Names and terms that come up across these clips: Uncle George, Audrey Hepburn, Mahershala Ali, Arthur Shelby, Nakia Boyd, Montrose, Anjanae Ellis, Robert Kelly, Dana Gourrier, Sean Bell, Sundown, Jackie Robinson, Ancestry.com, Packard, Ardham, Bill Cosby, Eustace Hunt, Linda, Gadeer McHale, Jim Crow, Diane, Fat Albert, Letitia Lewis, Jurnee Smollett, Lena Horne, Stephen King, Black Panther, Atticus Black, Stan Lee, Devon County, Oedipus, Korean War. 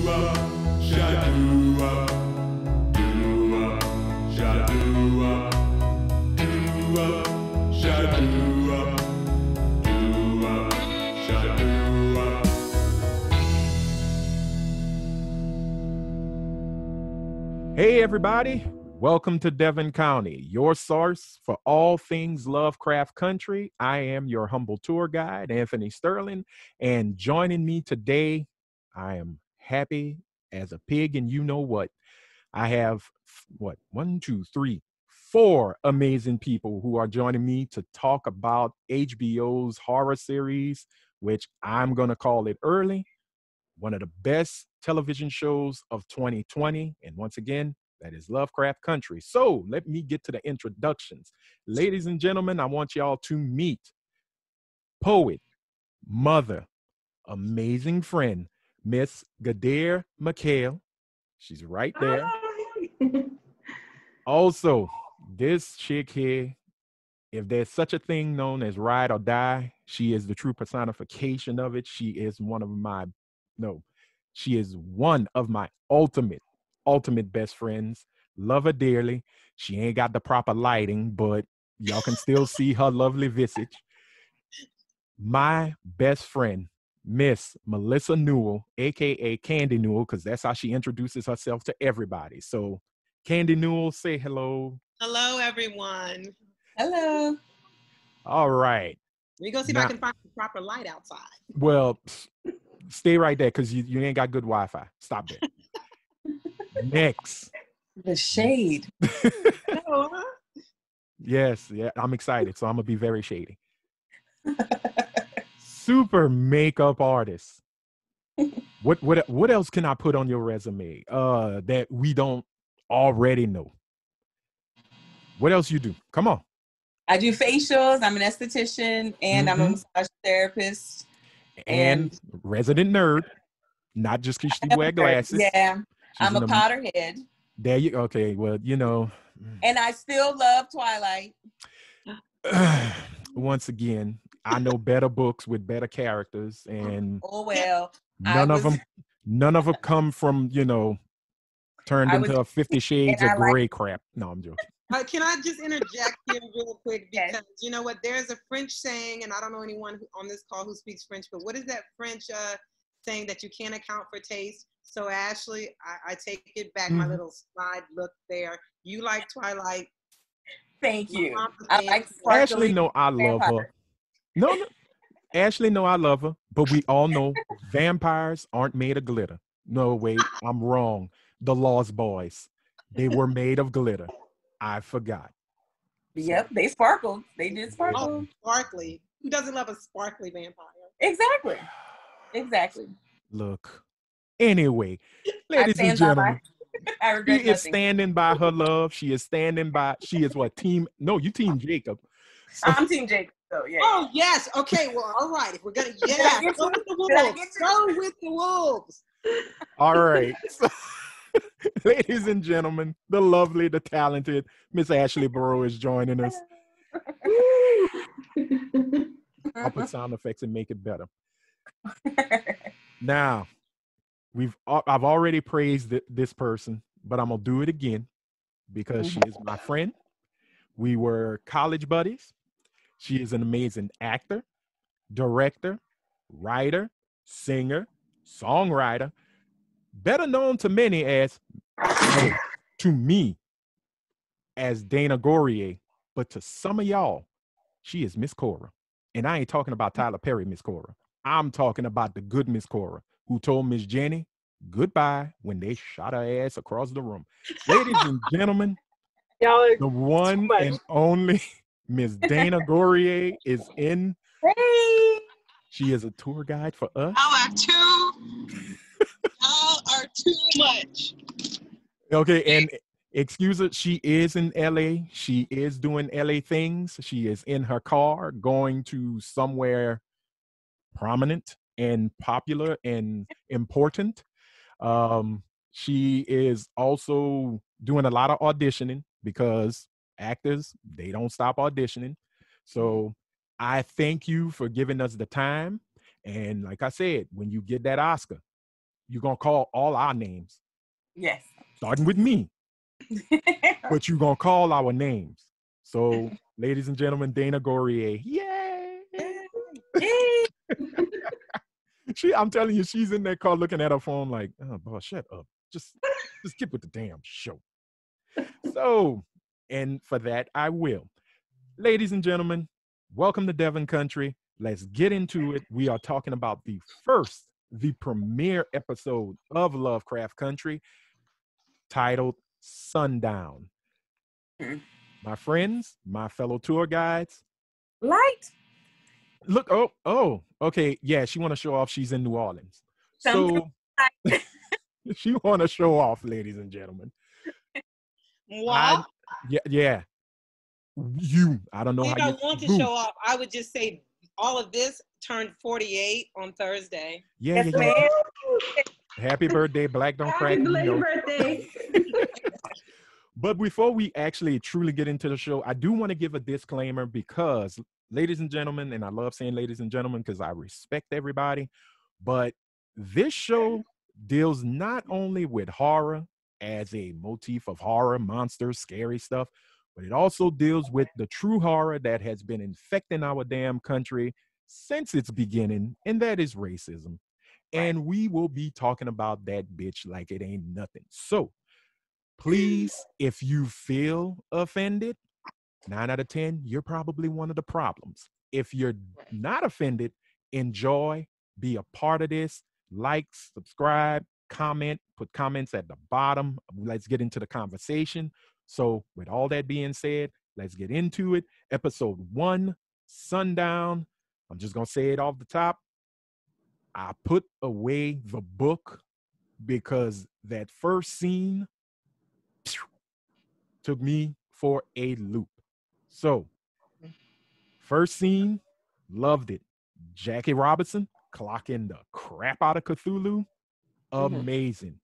Hey everybody, welcome to Devon County, your source for all things Lovecraft Country. I am your humble tour guide, Anthony Sterling, and joining me today, I am happy as a pig and you know what. I have, one, two, three, four amazing people who are joining me to talk about HBO's horror series, which I'm going to call it early, one of the best television shows of 2020. And once again, that is Lovecraft Country. So let me get to the introductions. Ladies and gentlemen, I want y'all to meet poet, mother, amazing friend, Miss Gadeer McHale. She's right there. Hi. Also, this chick here, if there's such a thing known as ride or die, she is the true personification of it. She is one of my ultimate best friends. Love her dearly. She ain't got the proper lighting, but y'all can still see her lovely visage. My best friend, Miss Melissa Newell, aka Candy Newell, because that's how she introduces herself to everybody. So Candy Newell, say hello. Hello, everyone. Hello. All right. Let me go see if I can find the proper light outside. Well, stay right there because you ain't got good Wi-Fi. Stop there. Next. The shade. Yes, yeah, I'm excited, so I'm going to be very shady. Super makeup artist. What else can I put on your resume that we don't already know? What else you do? Come on. I do facials. I'm an esthetician and I'm a massage therapist. And resident nerd, not just because she wear glasses. Yeah, I'm a Potterhead. There you go. Okay, well, you know. And I still love Twilight. Once again, I know better books with better characters, and none of them come from, you know, turned into 50 Shades of Grey crap. No, I'm joking. Can I just interject here real quick? Because you know what? There's a French saying, and I don't know anyone on this call who speaks French, but what is that French saying that you can't account for taste? So Ashley, I take it back. My little slide look there. You like Twilight. Thank you. I like Ashley. No, I love her. No. Ashley, no, I love her. But we all know vampires aren't made of glitter. No, wait, I'm wrong. The Lost Boys, they were made of glitter. I forgot. Yep, they sparkled. They did sparkle. Oh, sparkly. Who doesn't love a sparkly vampire? Exactly. Exactly. Look. Anyway, ladies and gentlemen, she is standing by her love. She is standing by, you Team Jacob. So. I'm Team Jacob, so yeah. Oh, yes. Okay, well, all right. If we're going to, go with the wolves. Go with the wolves. All right. So, ladies and gentlemen, the lovely, the talented Miss Ashley Burrow is joining us. I'll put sound effects and make it better. Now, I've already praised this person, but I'm gonna do it again because she is my friend. We were college buddies. She is an amazing actor, director, writer, singer, songwriter. Better known to many as Dana Gourrier, but to some of y'all, she is Miss Cora. And I ain't talking about Tyler Perry, Miss Cora. I'm talking about the good Miss Cora who told Miss Jenny goodbye when they shot her ass across the room. Ladies and gentlemen, the one and only Miss Dana Gourrier is in. Hey. She is a tour guide for us. Y'all are too much. Okay, and excuse her, she is in LA. She is doing LA things. She is in her car going to somewhere prominent and popular and important. She is also doing a lot of auditioning because actors, they don't stop auditioning. So I thank you for giving us the time. And like I said, when you get that Oscar, you're going to call all our names. Yes. Starting with me. But you're going to call our names. So, ladies and gentlemen, Dana Gourrier. Yay! Yay! I'm telling you, she's in that car looking at her phone like, oh, boy, shut up. Just get with the damn show. So, and for that, I will. Ladies and gentlemen, welcome to Devon Country. Let's get into it. We are talking about the premiere episode of Lovecraft Country titled Sundown. My friends, my fellow tour guides. Light. Look, oh, okay. Yeah, she want to show off she's in New Orleans. So she want to show off, ladies and gentlemen. Wow. Yeah. I don't know how you don't want to show off. I would just say all of this turned 48 on Thursday. Yeah. Happy birthday, Black Don't Crack. Happy birthday. But before we actually truly get into the show, I do want to give a disclaimer because, ladies and gentlemen, and I love saying ladies and gentlemen because I respect everybody, but this show deals not only with horror as a motif of horror, monsters, scary stuff, but it also deals with the true horror that has been infecting our damn country since its beginning, and that is racism. And we will be talking about that bitch like it ain't nothing. So please, if you feel offended, 9 out of 10, you're probably one of the problems. If you're not offended, enjoy, be a part of this, like, subscribe, comment, put comments at the bottom. Let's get into the conversation. So with all that being said, let's get into it. Episode 1, Sundown. I'm just going to say it off the top. I put away the book because that first scene took me for a loop. So, first scene, loved it. Jackie Robinson clocking the crap out of Cthulhu. Amazing.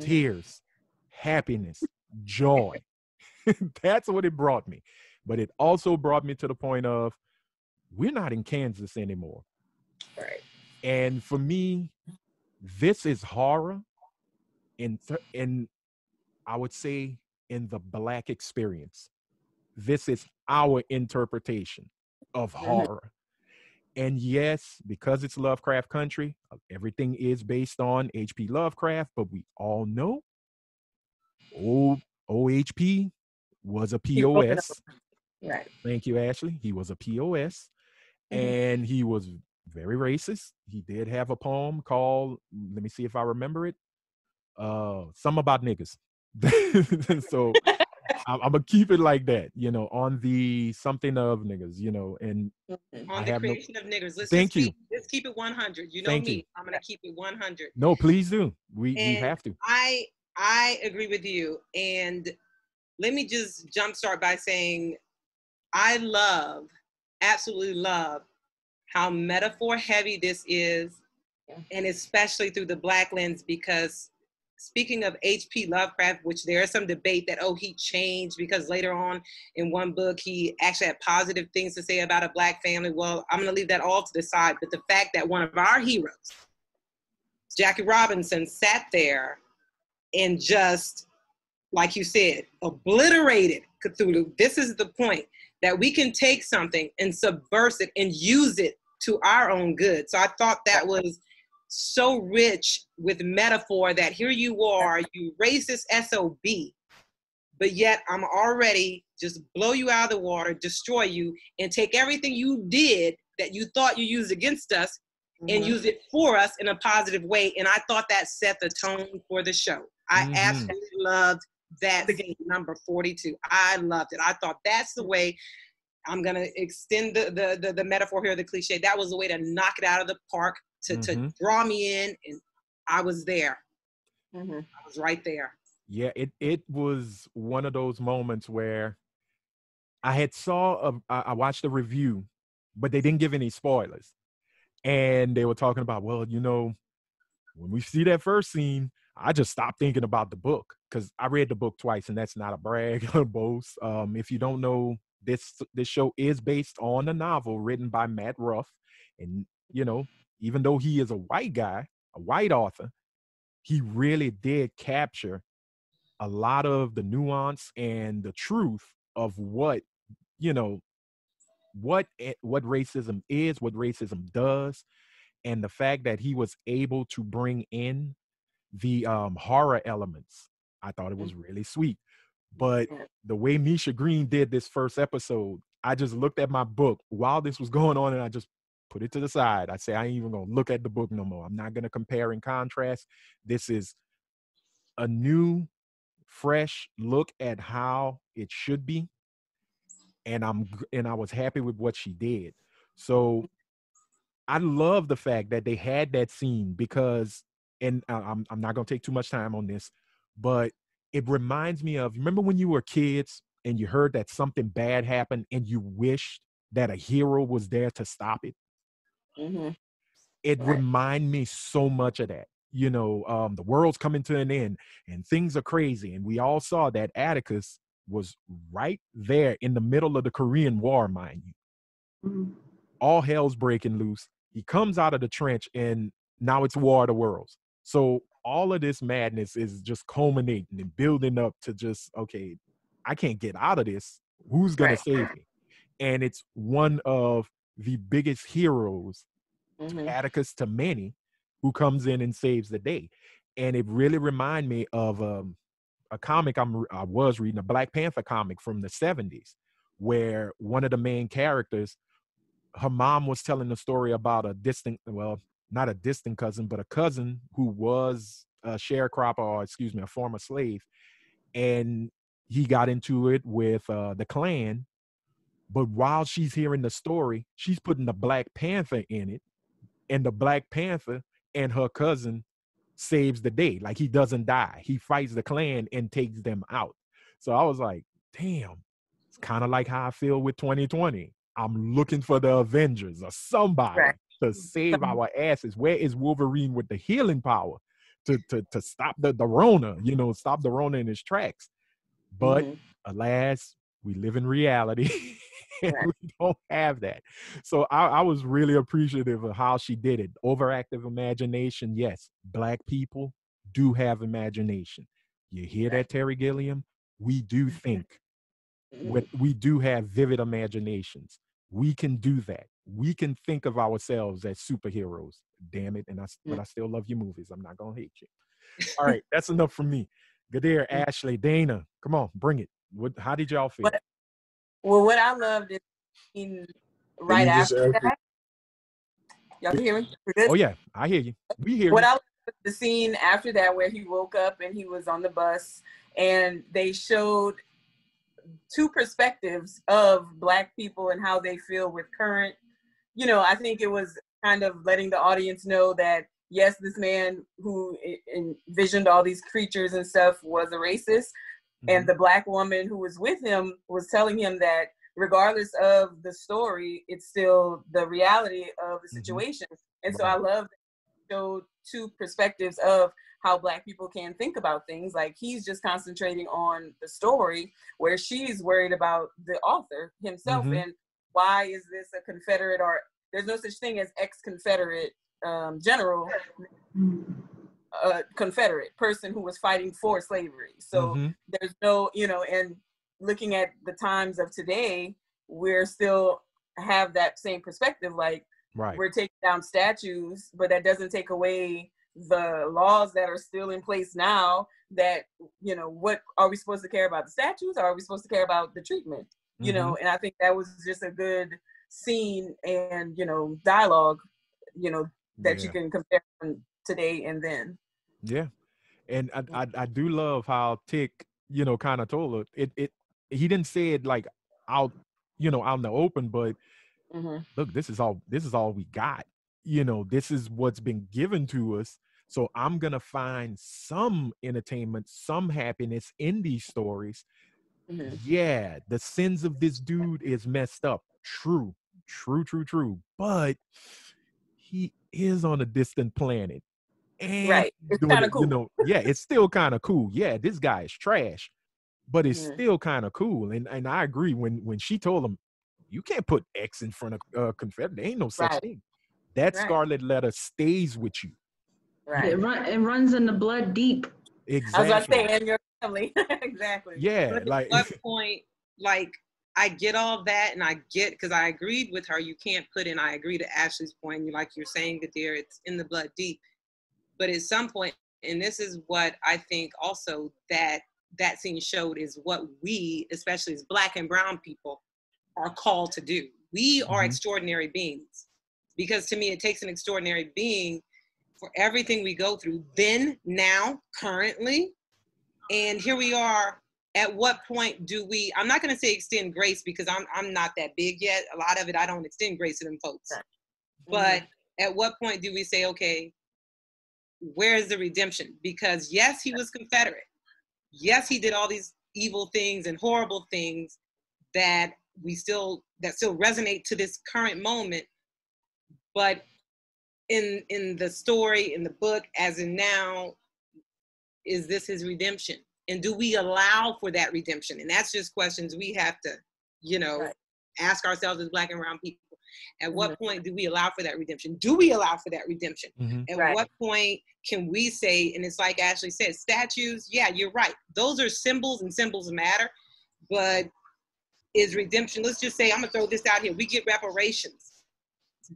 Tears, happiness, joy. That's what it brought me. But it also brought me to the point of, we're not in Kansas anymore. Right. And for me, this is horror and I would say in the Black experience. This is our interpretation of horror. And yes, because it's Lovecraft Country, everything is based on H.P. Lovecraft, but we all know OHP was a POS. Right. Thank you, Ashley. He was a POS, and he was very racist. He did have a poem called, let me see if I remember it, Some About Niggas. So I'm gonna keep it like that, you know, on the something of niggas, you know, and on the creation of niggas. Let's keep it 100. You know me. I'm gonna keep it 100. No, please do. We have to. I agree with you. And let me just jumpstart by saying I love, absolutely love how metaphor heavy this is, and especially through the Black lens, because speaking of H.P. Lovecraft, which there is some debate that, oh, he changed because later on in one book, he actually had positive things to say about a Black family. Well, I'm gonna leave that all to the side. But the fact that one of our heroes, Jackie Robinson, sat there and just, like you said, obliterated Cthulhu. This is the point, that we can take something and subvert it and use it to our own good. So I thought that was so rich with metaphor that here you are, you racist SOB, but yet I'm already just blow you out of the water, destroy you, and take everything you did that you thought you used against us and use it for us in a positive way. And I thought that set the tone for the show. I absolutely loved that scene, number 42. I loved it. I thought that's the way. I'm gonna extend the metaphor here, the cliche. That was the way to knock it out of the park, to draw me in, and I was there. I was right there. Yeah, it was one of those moments where I had I watched a review, but they didn't give any spoilers. And they were talking about, well, you know, when we see that first scene, I just stopped thinking about the book because I read the book twice, and that's not a brag or boast. If you don't know, this show is based on a novel written by Matt Ruff, and, you know, even though he is a white guy, a white author, he really did capture a lot of the nuance and the truth of what, you know, what racism is, what racism does, and the fact that he was able to bring in the horror elements. I thought it was really sweet. But the way Misha Green did this first episode, I just looked at my book while this was going on and I just put it to the side. I say, I ain't even gonna look at the book no more. I'm not gonna compare and contrast. This is a new, fresh look at how it should be. And I was happy with what she did. So I love the fact that they had that scene because, and I'm not gonna take too much time on this, but it reminds me of, remember when you were kids and you heard that something bad happened and you wished that a hero was there to stop it? Mm-hmm. It reminded me so much of that. You know, the world's coming to an end and things are crazy. And we all saw that Atticus was right there in the middle of the Korean War, mind you. Mm-hmm. All hell's breaking loose. He comes out of the trench and now it's War of the Worlds. So all of this madness is just culminating and building up to just, okay, I can't get out of this. Who's going to save me? And it's one of the biggest heroes, mm-hmm. Atticus to many, who comes in and saves the day. And it really reminded me of a comic I was reading, a Black Panther comic from the 70s, where one of the main characters, her mom was telling the story about a distant, well, not a distant cousin, but a cousin who was a sharecropper, or excuse me, a former slave. And he got into it with the Klan. But while she's hearing the story, she's putting the Black Panther in it. And the Black Panther and her cousin saves the day. Like, he doesn't die. He fights the Klan and takes them out. So I was like, damn, it's kind of like how I feel with 2020. I'm looking for the Avengers or somebody. Right. To save our asses. Where is Wolverine with the healing power to stop the Rona, you know, stop the Rona in his tracks? But mm-hmm. alas, we live in reality and we don't have that. So I was really appreciative of how she did it. Overactive imagination. Yes, Black people do have imagination. You hear that, Terry Gilliam? We do think. We do have vivid imaginations. We can do that. We can think of ourselves as superheroes. Damn it. And but I still love your movies. I'm not going to hate you. All right. That's enough for me. Gadeer, Ashley, Dana, come on, bring it. How did y'all feel? What I loved is right after that. Y'all can hear me? Oh, yeah. I hear you. We hear you. What I loved was the scene after that where he woke up and he was on the bus and they showed two perspectives of Black people and how they feel with current. You know, I think it was kind of letting the audience know that, yes, this man who envisioned all these creatures and stuff was a racist. Mm-hmm. And the Black woman who was with him was telling him that regardless of the story, it's still the reality of the situation. Mm-hmm. And so I love that it showed two perspectives of how Black people can think about things. Like, he's just concentrating on the story where she's worried about the author himself. Mm-hmm. And why is this a Confederate, or there's no such thing as ex-Confederate general, Confederate person who was fighting for slavery. So mm-hmm. there's no, you know, and looking at the times of today, we're still have that same perspective. Like we're taking down statues, but that doesn't take away the laws that are still in place now that, you know, what are we supposed to care about? The statues? Or are we supposed to care about the treatment? You know, and I think that was just a good scene and, you know, dialogue, you know, that you can compare from today and then. Yeah. And I do love how Tick, you know, kind of told her. He didn't say it like out, you know, out in the open, but look, this is all we got. You know, this is what's been given to us. So I'm going to find some entertainment, some happiness in these stories. Mm-hmm. Yeah, the sins of this dude is messed up. True. But he is on a distant planet. And it's kind of cool. You know, yeah, it's still kind of cool. Yeah, this guy is trash, but it's still kind of cool. And I agree when she told him, you can't put X in front of Confederate. There ain't no such thing. That scarlet letter stays with you. Right. It runs in the blood deep. Exactly. I was about to say, in your family. Exactly. Yeah. But like, at what point, like, I get all that, and because I agreed with her, you can't put in, I agree to Ashley's point, you're saying, Gadeer, it's in the blood deep. But at some point, and this is what I think also that scene showed, is what we, especially as Black and brown people, are called to do. We are extraordinary beings, because to me, it takes an extraordinary being for everything we go through, then, now, currently. And here we are. At what point do we, I'm not going to say extend grace, because I'm not that big yet. A lot of it, I don't extend grace to them folks. Right. But at what point do we say, okay, where's the redemption? Because yes, he was Confederate. Yes, he did all these evil things and horrible things that still resonate to this current moment. But in the story, in the book, as in now, is this his redemption? And do we allow for that redemption? And that's just questions we have to, ask ourselves as Black and brown people. At what point do we allow for that redemption? Do we allow for that redemption? At what point can we say, and it's like Ashley said, statues, yeah, you're right. Those are symbols, and symbols matter. But is redemption, let's just say, I'm gonna throw this out here. We get reparations.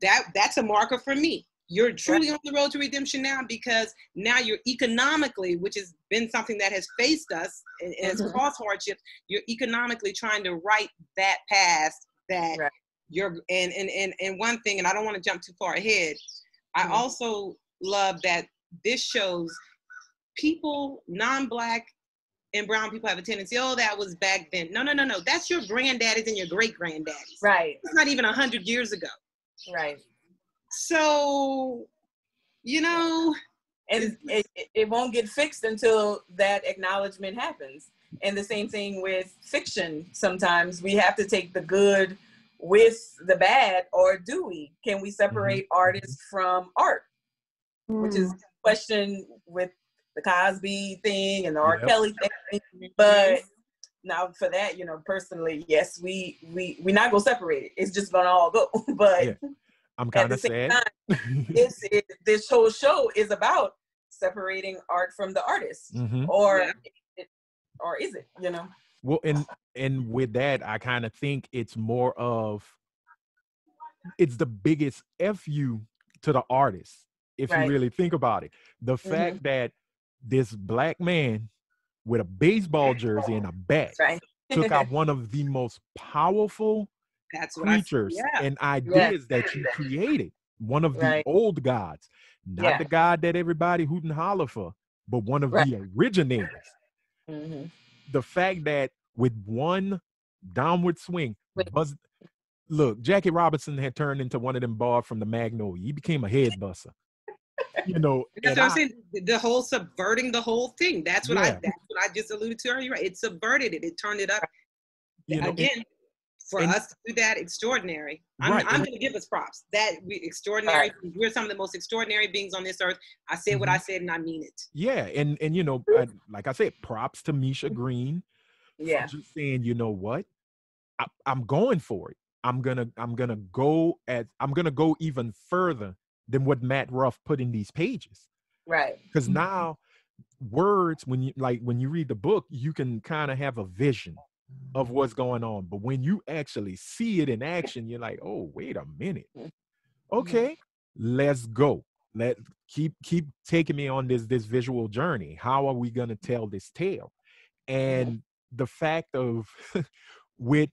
That's a marker for me. You're truly on the road to redemption now, because now you're economically, which has been something that has faced us and has caused hardships, you're economically trying to right that past that you're, and one thing, and I don't want to jump too far ahead, I also love that this shows people, non-Black and brown people have a tendency, oh, that was back then. No. That's your granddaddies and your great-granddaddies. Right. It's not even 100 years ago. Right. So, and it won't get fixed until that acknowledgement happens. And the same thing with fiction. Sometimes we have to take the good with the bad, or do we? Can we separate artists from art? Which is a question with the Cosby thing and the R. Kelly thing. But now for that, personally, yes, we're not going to separate it. It's just going to all go. But... Yeah. I'm kind of sad. Time, this whole show is about separating art from the artist, or is it? Well, and with that, I kind of think it's more of the biggest F you to the artist, if you really think about it. The fact that this Black man with a baseball jersey and a bat took out one of the most powerful. That's creatures and ideas that you created. One of the old gods, not the god that everybody hoot and holler for, but one of the originators. The fact that with one downward swing, look, Jackie Robinson had turned into one of them bars from the Magnolia. He became a head buster. That's what I'm saying. The whole subverting the whole thing. That's what I just alluded to earlier. It subverted it. It turned it up. For us to do that, extraordinary. I'm going to give us props. Extraordinary. We're some of the most extraordinary beings on this earth. I said what I said, and I mean it. Yeah, and like I said, props to Misha Green. Yeah, for just saying, you know what, I'm going for it. I'm gonna go even further than what Matt Ruff put in these pages. Right. Because now, words when you read the book, you can kind of have a vision of what's going on, but when you actually see it in action, you're like, oh, wait a minute, okay, let's go, let keep taking me on this visual journey. How are we going to tell this tale? And the fact of with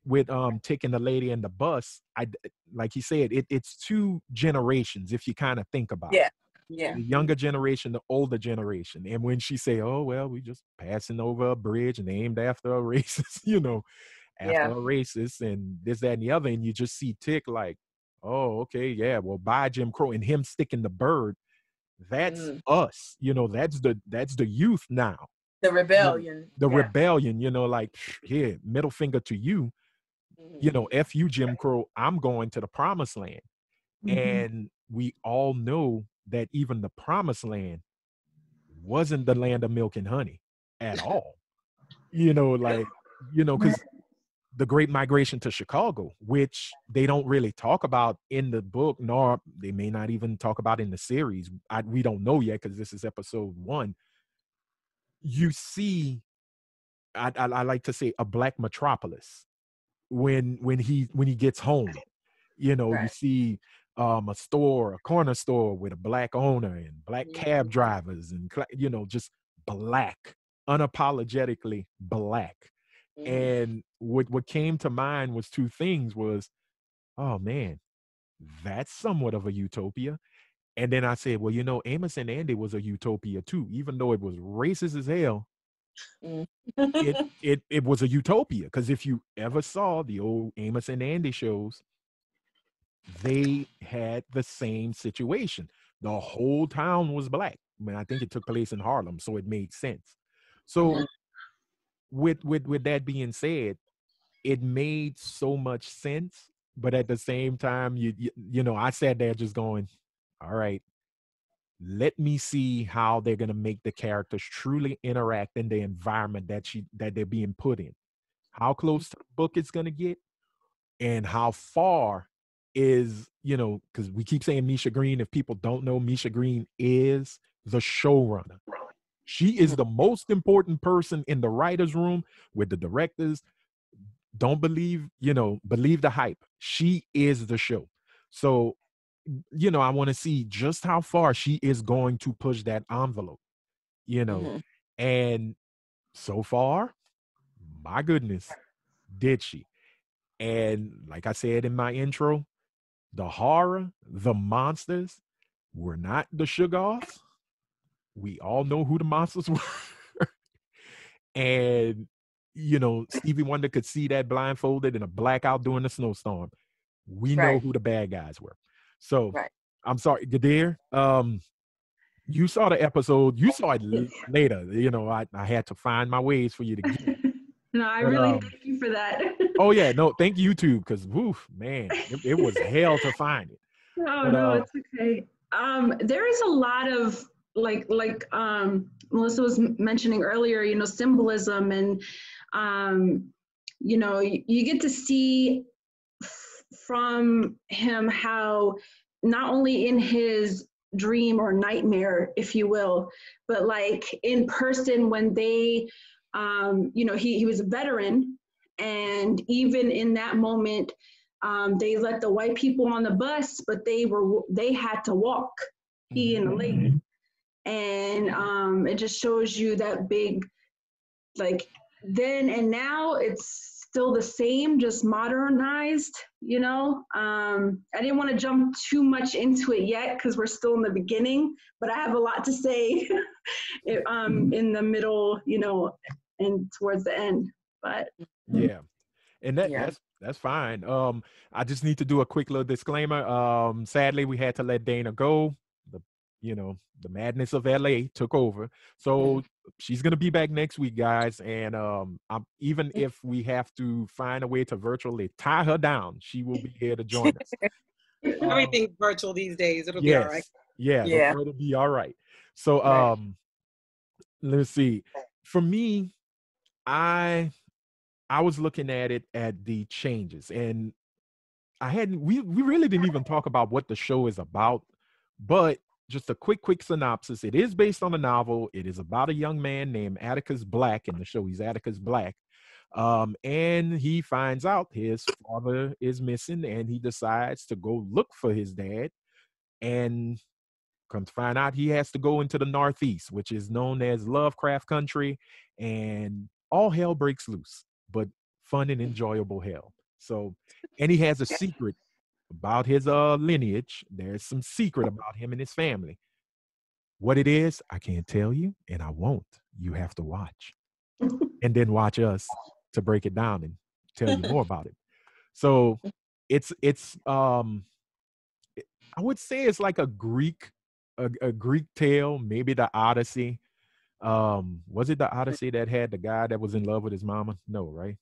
taking the lady in the bus, I like he said, it's two generations if you kind of think about it. Yeah. The younger generation, the older generation. And when she say, oh, well, we just passing over a bridge and named after a racist, a racist and this, that, and the other. And you just see Tick like, oh, okay, yeah, well, bye Jim Crow, and him sticking the bird. That's us. That's the youth now. The rebellion. The rebellion, like, here, middle finger to you. F you, Jim Crow, I'm going to the promised land. And we all know that even the promised land wasn't the land of milk and honey at all. Because the Great Migration to Chicago, which they don't really talk about in the book, nor they may not even talk about in the series. We don't know yet because this is episode 1. You see, I like to say, a black metropolis when he gets home. You know, right. You see a store, a corner store with a black owner and black cab drivers and, you know, just black, unapologetically black. And what came to mind was two things was, oh man, that's somewhat of a utopia. And then I said, well, you know, Amos and Andy was a utopia too, even though it was racist as hell. It was a utopia, because if you ever saw the old Amos and Andy shows, they had the same situation. The whole town was black. I mean, I think it took place in Harlem, so it made sense. So with that being said, it made so much sense, but at the same time, you know, I sat there just going, all right, let me see how they're going to make the characters truly interact in the environment that they're being put in, how close to the book it's going to get, and how far is, you know, because we keep saying Misha Green. If people don't know, Misha Green is the showrunner. She is the most important person in the writer's room with the directors. Don't believe, you know, believe the hype. She is the show. So, you know, I want to see just how far she is going to push that envelope, you know. Mm-hmm. And so far, my goodness, did she. And like I said in my intro, the horror, the monsters were not the Shoggoths. We all know who the monsters were. And, you know, Stevie Wonder could see that blindfolded in a blackout during the snowstorm. We know who the bad guys were. So I'm sorry, Gadeer, you saw the episode. You saw it later. You know, I had to find my ways for you to get it. No, I really thank you for that. Oh, yeah. No, thank you, too, because, woof, man, it was hell to find it. Oh, but, no, it's okay. There is a lot of, like Melissa was mentioning earlier, you know, symbolism, and you know, you get to see from him how not only in his dream or nightmare, if you will, but like in person when they you know, he was a veteran, and even in that moment they let the white people on the bus, but they had to walk, he and the lady. And it just shows you that big, like, then and now it's still the same, just modernized, you know. I didn't want to jump too much into it yet because we're still in the beginning, but I have a lot to say in the middle, you know, and towards the end. But yeah, and that's fine. I just need to do a quick little disclaimer. Sadly, we had to let Dana go. You know, the madness of LA took over. So she's going to be back next week, guys. And even if we have to find a way to virtually tie her down, she will be here to join us. Everything's virtual these days. It'll be all right. Yeah, it'll be all right. So let's see. For me, I was looking at it at the changes. And we really didn't even talk about what the show is about. But just a quick synopsis. It is based on a novel. It is about a young man named Atticus Black. In the show, he's Atticus Black. And he finds out his father is missing, and he decides to go look for his dad, and comes to find out he has to go into the Northeast, which is known as Lovecraft Country, and all hell breaks loose, but fun and enjoyable hell. So, and he has a secret about his lineage. There's some secret about him and his family. What it is, I can't tell you, and I won't. You have to watch, and then watch us to break it down and tell you more about it. So I would say it's like a Greek tale, maybe the Odyssey. Was it the Odyssey that had the guy that was in love with his mama? No, right?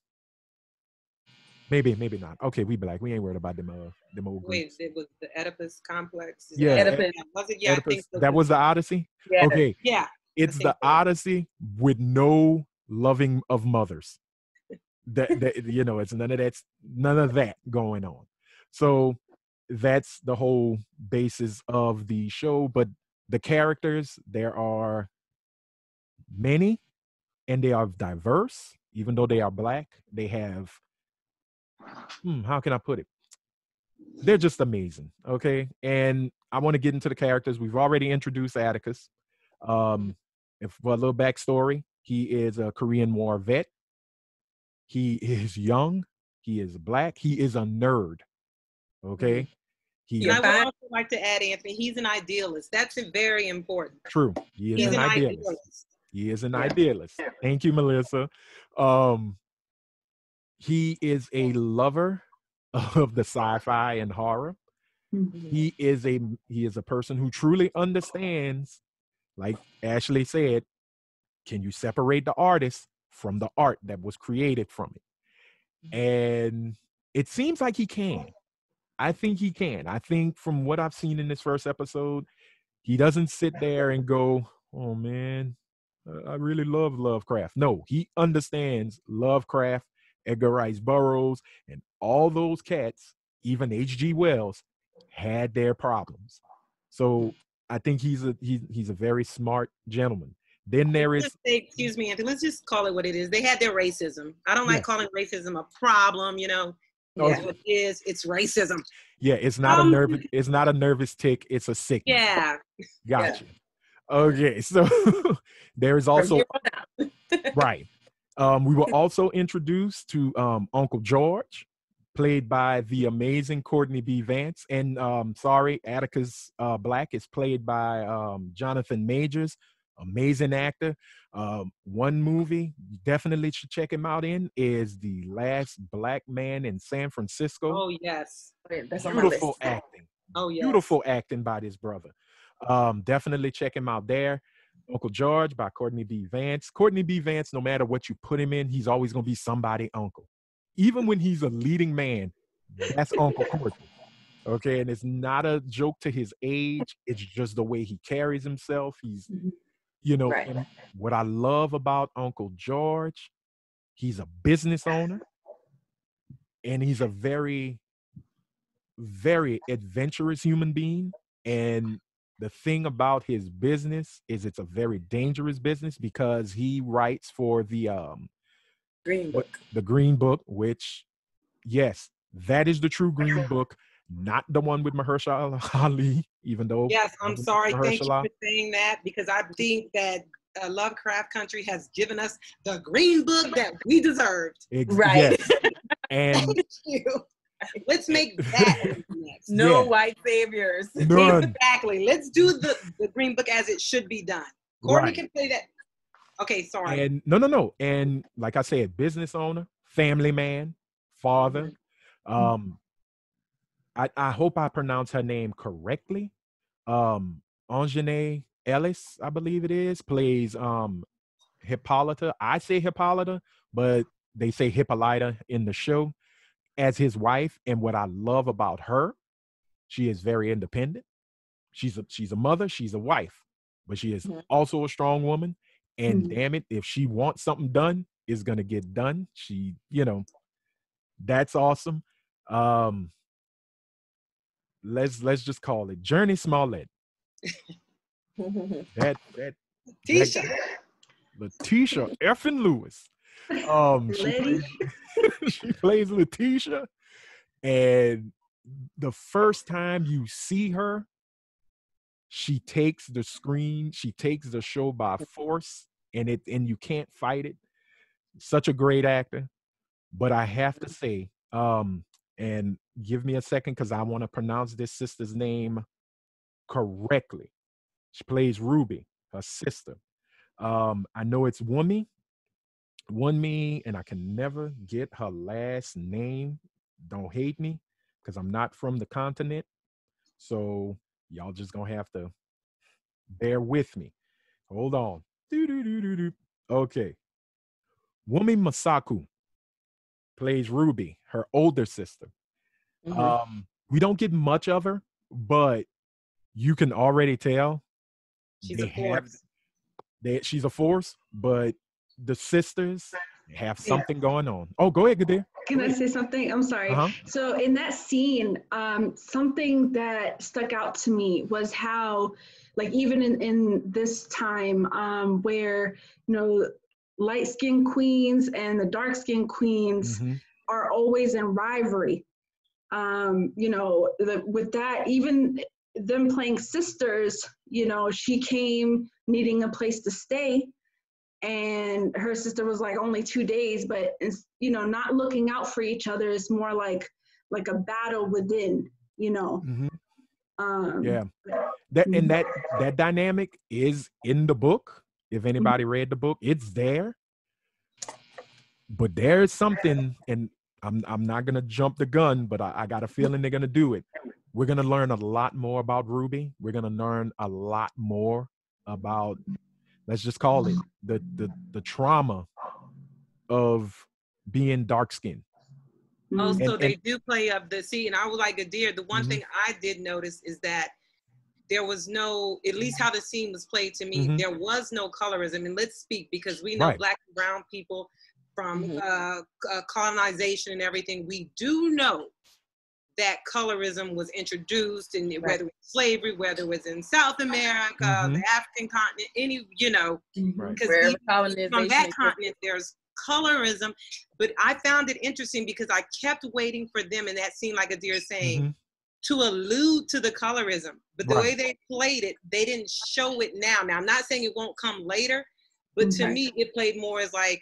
Maybe not. Okay, we black. We ain't worried about them old Greeks. Wait, it was the Oedipus complex. Yeah, Oedipus. Was it? Yeah, Oedipus. I think so. That was the Odyssey? Yeah. Okay. Yeah. It's the Odyssey with no loving of mothers. that you know, it's none of that going on. So that's the whole basis of the show. But the characters, there are many, and they are diverse. Even though they are Black, they have, how can I put it? They're just amazing, okay? And I want to get into the characters. We've already introduced Atticus. For a little backstory, he is a Korean War vet. He is young. He is Black. He is a nerd, okay? I would also like to add, Anthony, he's an idealist. That's very important. True. He's an idealist. He is an idealist. Thank you, Melissa. He is a lover of the sci-fi and horror. Mm-hmm. He is a person who truly understands, like Ashley said, can you separate the artist from the art that was created from it? And it seems like he can. I think he can. I think from what I've seen in this first episode, he doesn't sit there and go, oh man, I really love Lovecraft. No, he understands Lovecraft, Edgar Rice Burroughs, and all those cats, even H.G. Wells, had their problems. So I think he's a very smart gentleman. Then there is... Excuse me, Anthony, let's just call it what it is. They had their racism. I don't like calling racism a problem, you know. Oh, yeah, it's racism. Yeah, it's not a nervous tick, it's a sickness. Yeah. Gotcha. Yeah. Okay, so there is also right. We were also introduced to Uncle George, played by the amazing Courtney B. Vance, and Atticus Black is played by Jonathan Majors, amazing actor. One movie you definitely should check him out in is The Last Black Man in San Francisco. Oh yes, that's beautiful acting. Oh yeah, beautiful acting by this brother. Definitely check him out there. Uncle George by Courtney B. Vance. Courtney B. Vance, no matter what you put him in, he's always going to be somebody uncle. Even when he's a leading man, that's Uncle Courtney. Okay, and it's not a joke to his age. It's just the way he carries himself. He's, you know, and what I love about Uncle George, he's a business owner, and he's a very, very adventurous human being. And the thing about his business is it's a very dangerous business because he writes for the Green Book. The Green Book, which, yes, that is the true Green Book, not the one with Mahershala Ali, even though... Yes, I'm sorry. Thank you for saying that, because I think that Lovecraft Country has given us the Green Book that we deserved. Right. Yes. And thank you. Let's make that next. No white saviors. None. Exactly. Let's do the Green Book as it should be done. Courtney can play that. Okay, sorry. And no. And like I said, business owner, family man, father. I hope I pronounce her name correctly. Anjanae Ellis, I believe it is, plays Hippolyta. I say Hippolyta, but they say Hippolyta in the show. As his wife, and what I love about her, she is very independent. She's a mother, she's a wife, but she is also a strong woman. And damn it, if she wants something done, it's gonna get done. She, you know, that's awesome. Let's just call it Journey Smollett. that Letitia effing Lewis. She plays Letitia, and the first time you see her, she takes the screen, she takes the show by force, and you can't fight it. Such a great actor. But I have to say, and give me a second because I want to pronounce this sister's name correctly. She plays Ruby, her sister. I know it's Wunmi, and I can never get her last name. Don't hate me, because I'm not from the continent. So y'all just gonna have to bear with me. Hold on. Okay. Wunmi Masaku plays Ruby, her older sister. Mm-hmm. We don't get much of her, but you can already tell she's a force, but the sisters, have something going on. Oh, go ahead, Gadeer. Can I say something? I'm sorry. So in that scene, something that stuck out to me was how, like, even in this time where, you know, light-skinned queens and the dark-skinned queens are always in rivalry. You know, with that, even them playing sisters, you know, she came needing a place to stay, and her sister was like only 2 days, but it's, you know, not looking out for each other. It's more like a battle within, you know. That dynamic is in the book. If anybody read the book, it's there. But there's something, and I'm not gonna jump the gun, but I got a feeling they're gonna do it. We're gonna learn a lot more about Ruby. We're gonna learn a lot more about, let's just call it, the trauma of being dark skinned. Oh, so they do play up the scene. I was like, Gadeer, the one thing I did notice is that there was no, at least how the scene was played to me, there was no colorism. And let's speak, because we know Black and brown people from colonization and everything. We do know that colorism was introduced, and whether it was slavery, whether it was in South America, the African continent, any, you know, because from that continent, there's colorism. But I found it interesting because I kept waiting for them, and that seemed like Gadeer saying, to allude to the colorism. But the way they played it, they didn't show it now. Now, I'm not saying it won't come later, but to me, it played more as like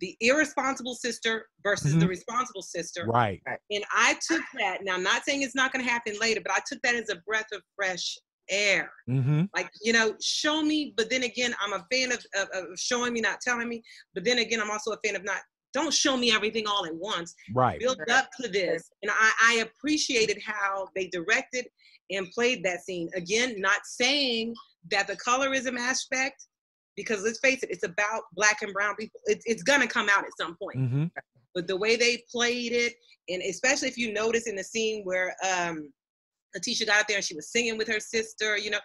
the irresponsible sister versus the responsible sister. Right. And I took that, now I'm not saying it's not going to happen later, but I took that as a breath of fresh air. Like, you know, show me, but then again, I'm a fan of showing me, not telling me. But then again, I'm also a fan of not, don't show me everything all at once. Build up to this. And I appreciated how they directed and played that scene. Again, not saying that the colorism aspect, because let's face it, it's about Black and brown people. It's going to come out at some point. But the way they played it, and especially if you notice in the scene where Letitia got out there and she was singing with her sister, you know,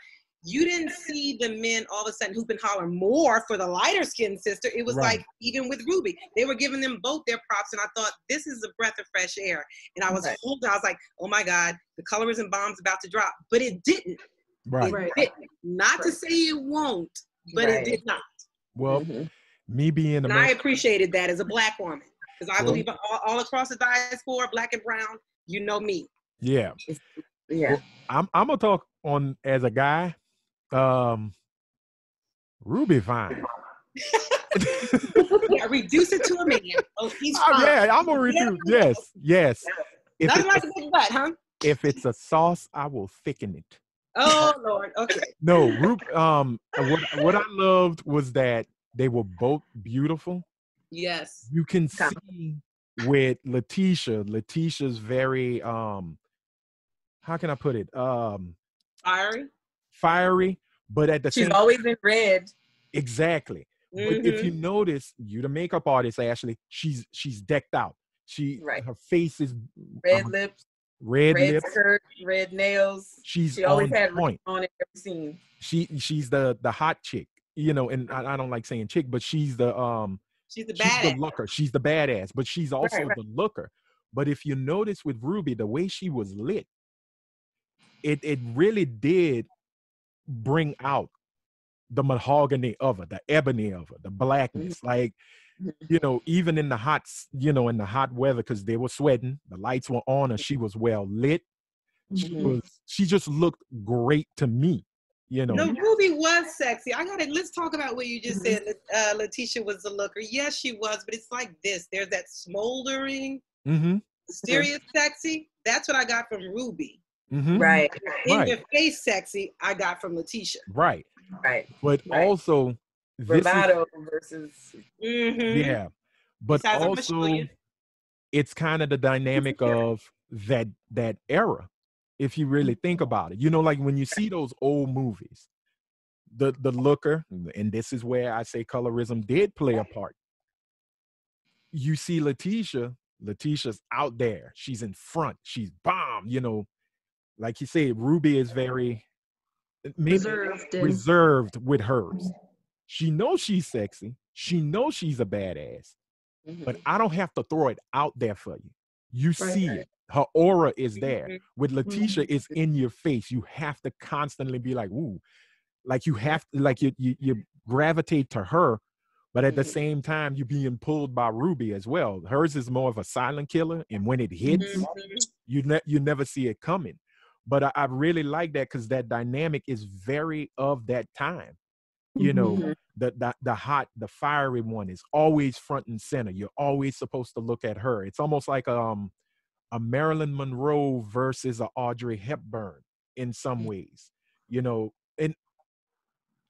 you didn't see the men all of a sudden hoop and holler more for the lighter skinned sister. It was like, even with Ruby, they were giving them both their props. And I thought, this is a breath of fresh air. And I was holding, I was like, oh my God, the colorism bomb's about to drop. But it didn't. It didn't. Not to say it won't, but it did not. Well, me being American, I appreciated that as a Black woman, because I believe all across the diaspora, Black and brown, you know me. Well, I'm gonna talk on as a guy. Ruby fine. Reduce it to a man. Oh, he's fine. I'm gonna reduce. Yes. Nothing like a big butt, huh? If it's a sauce, I will thicken it. Oh Lord, okay. No, what I loved was that they were both beautiful. Yes. You can see with Letitia's very how can I put it? Fiery, but at the same time, she's always in red. Exactly. But if you notice, you the makeup artist, Ashley, she's decked out. She her face is red lips. Red lips, skirt, red nails. She always had point on every scene. She's the hot chick, you know. And I don't like saying chick, but she's the looker. She's the badass, but she's also the looker. But if you notice with Ruby, the way she was lit, it really did bring out the mahogany of her, the ebony of her, the blackness, like. You know, even in the hot, you know, in the hot weather, because they were sweating, the lights were on, and she was well lit. She just looked great to me, you know. No, Ruby was sexy. Let's talk about what you just said. Letitia was the looker. Yes, she was, but it's like this. There's that smoldering, mysterious sexy. That's what I got from Ruby. In your face sexy, I got from Letitia. But also... bravado versus but besides also it's kind of the dynamic of that era, if you really think about it, you know, like when you see those old movies, the looker, and this is where I say colorism did play a part. You see Letitia's out there, she's in front, she's bomb, you know, like you said, Ruby is very reserved with hers. She knows she's sexy. She knows she's a badass. Mm-hmm. But I don't have to throw it out there for you. You see it. Her aura is there. With Letitia, it's in your face. You have to constantly be like, ooh. Like you have to, like you gravitate to her, but at the same time, you're being pulled by Ruby as well. Hers is more of a silent killer, and when it hits, you never see it coming. But I really like that because that dynamic is very of that time. You know, the hot, the fiery one is always front and center. You're always supposed to look at her. It's almost like a Marilyn Monroe versus a Audrey Hepburn in some ways. You know, and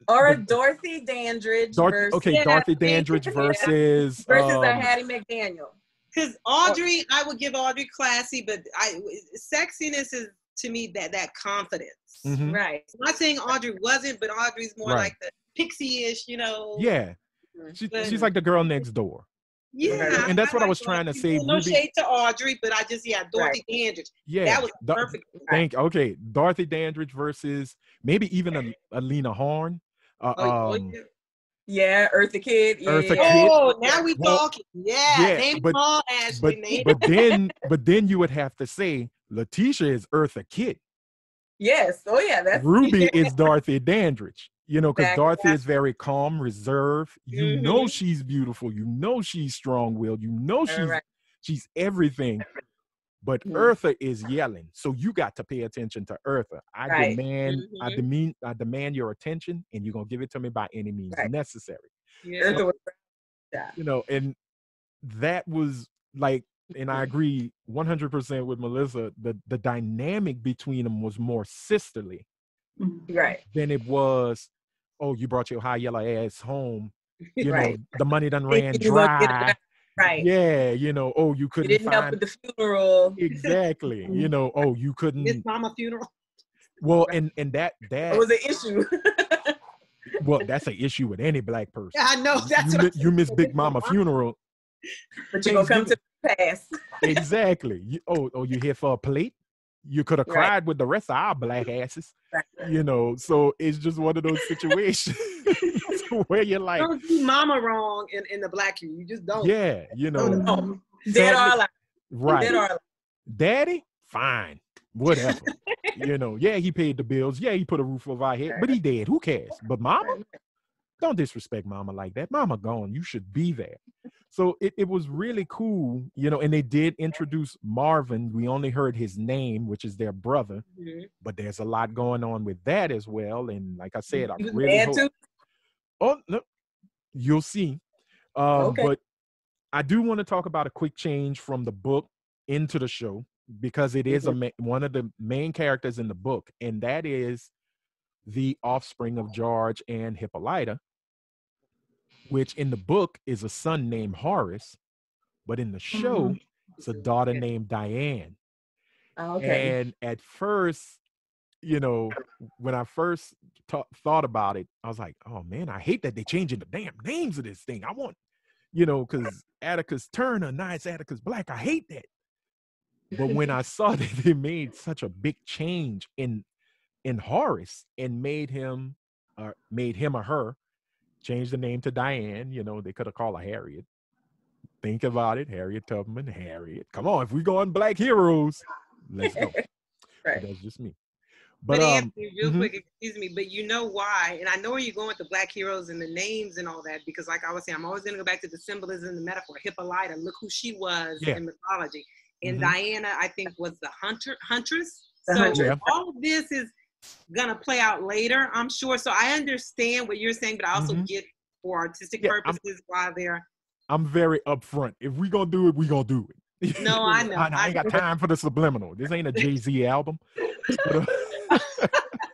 or a Dorothy Dandridge. Dorothy Dandridge versus a Hattie McDaniel. Because Audrey, I would give Audrey classy, but sexiness is to me that confidence. Mm-hmm. Right. I'm not saying Audrey wasn't, but Audrey's more like the pixie-ish, you know. Yeah, she's like the girl next door. Yeah, and that's what I was trying to say. No shade to Audrey, but I just Dorothy Dandridge. Yeah, that was perfect. Okay, Dorothy Dandridge versus maybe even a Lena Horne. Yeah, Eartha Kitt. Yeah. Oh, now we talking. Yeah, name call Ashley. But then you would have to say Letitia is Eartha Kitt. Yes. Oh yeah, that's Ruby is Dorothy Dandridge. You know, because Dorothy is very calm, reserved. You know she's beautiful. You know she's strong-willed. You know she's everything. But Eartha is yelling, so you got to pay attention to Eartha. I demand your attention, and you're gonna give it to me by any means necessary. Yeah. So, you know, and that was like, and I agree 100% with Melissa. The dynamic between them was more sisterly. Right. Then it was, oh, you brought your high yellow ass home. You know, the money done ran dry. Right. Yeah, you know, oh, you couldn't. You didn't help with the funeral. Exactly. You know, oh, you couldn't. His mama funeral. Well, and that it was an issue. Well, that's an issue with any black person. Yeah, I know. That's you miss Big Mama funeral. But you're gonna come to the pass. Exactly. You here for a plate? You could have cried with the rest of our black asses, you know. So it's just one of those situations where you're like, you don't do mama wrong in the black community. You just don't. Yeah, you know. No. Dead or alive. Right. Dead or alive. Daddy, fine, whatever. You know. Yeah, he paid the bills. Yeah, he put a roof over our head, but he dead. Who cares? But mama, don't disrespect mama like that. Mama gone. You should be there. So it was really cool, you know, and they did introduce Marvin. We only heard his name, which is their brother, but there's a lot going on with that as well. And like I said, I really hope. Oh, no, you'll see. But I do want to talk about a quick change from the book into the show, because it is one of the main characters in the book, and that is the offspring of George and Hippolyta, which in the book is a son named Horace, but in the show, it's a daughter named Diane. Oh, okay. And at first, you know, when I first thought about it, I was like, oh man, I hate that they're changing the damn names of this thing. I want, you know, because Atticus Turner, now it's Atticus Black. I hate that. But when I saw that they made such a big change in Horace and made him or her, change the name to Diane. You know, they could have called her Harriet. Think about it. Harriet Tubman, Harriet. Come on, if we're going black heroes, let's go. That's just me. But Anthony, real quick, excuse me, but you know why, and I know where you're going with the black heroes and the names and all that, because like I was saying, I'm always going to go back to the symbolism and the metaphor. Hippolyta, look who she was in mythology. And Diana, I think, was the huntress. So all of this is gonna play out later, I'm sure. So I understand what you're saying, but I also get for artistic purposes why they're. I'm very upfront. If we gonna do it, we gonna do it. No, I know. I ain't got time for the subliminal. This ain't a Jay-Z album.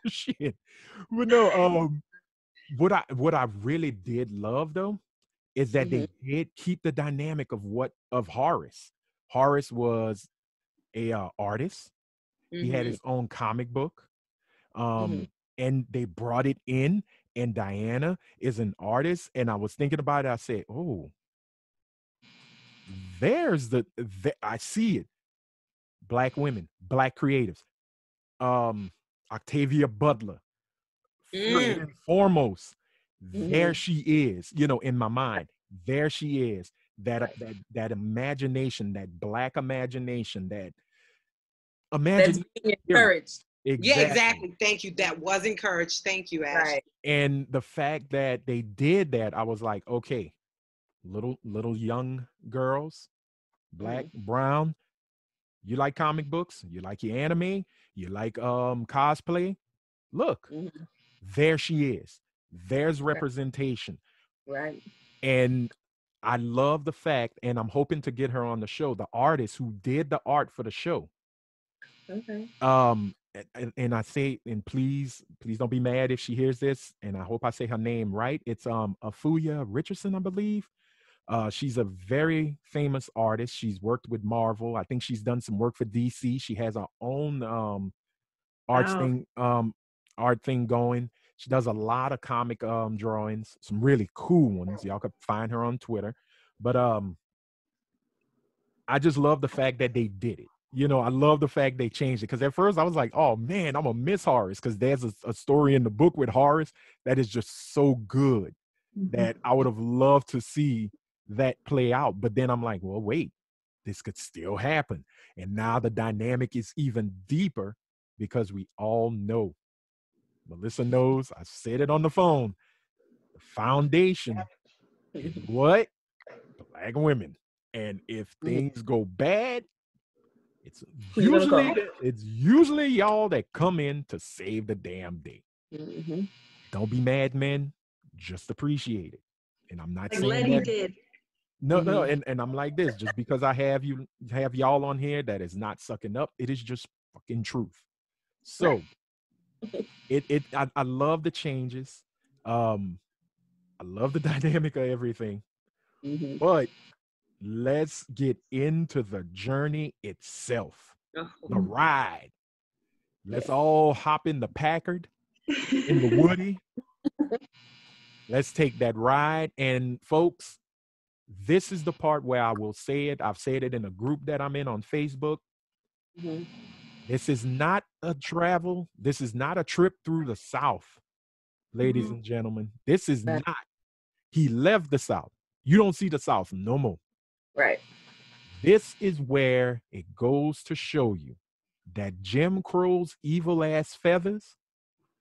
Shit. But no, what I really did love though is that they did keep the dynamic of Horace. Horace was a artist. He had his own comic book. And they brought it in, and Diana is an artist. And I was thinking about it. I said, oh, there's I see it. Black women, black creatives. Octavia Butler, first and foremost, there she is, you know, in my mind, there she is. that imagination, that Black imagination, that imagination. That's being encouraged. Exactly. Yeah, exactly. Thank you. That was encouraged. Thank you, Ash. Right. And the fact that they did that, I was like, okay, little young girls, Black, brown, you like comic books, you like your anime, you like cosplay. Look, there she is. There's representation. Right. And I love the fact, and I'm hoping to get her on the show, the artist who did the art for the show. Okay. And I say, and please don't be mad if she hears this, and I hope I say her name right. It's Afuya Richardson, I believe. She's a very famous artist. She's worked with Marvel. I think she's done some work for DC. She has her own art thing going. She does a lot of comic drawings, some really cool ones. Y'all could find her on Twitter. But I just love the fact that they did it. You know, I love the fact they changed it, because at first I was like, oh man, I'm gonna miss Horace, because there's a story in the book with Horace that is just so good that I would have loved to see that play out. But then I'm like, well, wait, this could still happen. And now the dynamic is even deeper, because we all know, Melissa knows, I said it on the phone, the foundation is what? Black women. And if things go bad, it's usually y'all that come in to save the damn day. Don't be mad, men. Just appreciate it. And I'm not like saying Letty that. Did. No. And I'm like this. Just because I have y'all on here, that is not sucking up. It is just fucking truth. So I love the changes. I love the dynamic of everything. But let's get into the journey itself, the ride. Let's all hop in the Packard, in the Woody. Let's take that ride. And folks, this is the part where I will say it. I've said it in a group that I'm in on Facebook. This is not a travel. This is not a trip through the South, ladies and gentlemen. This is not. He left the South. You don't see the South no more. Right. This is where it goes to show you that Jim Crow's evil ass feathers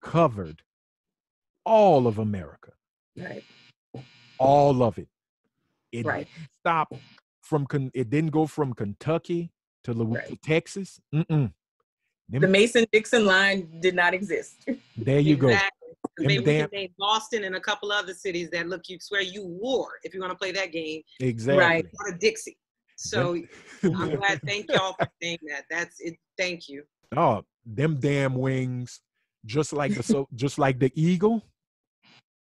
covered all of America. Right. All of it. It didn't stop from, it didn't go from Kentucky to Texas. The Mason-Dixon line did not exist. There you go. Maybe we can name Boston and a couple other cities that look, you swear you war if you're going to play that game. Exactly. Right. Or Dixie. So I'm glad. Thank y'all for saying that. That's it. Thank you. Oh, them damn wings, just like the eagle,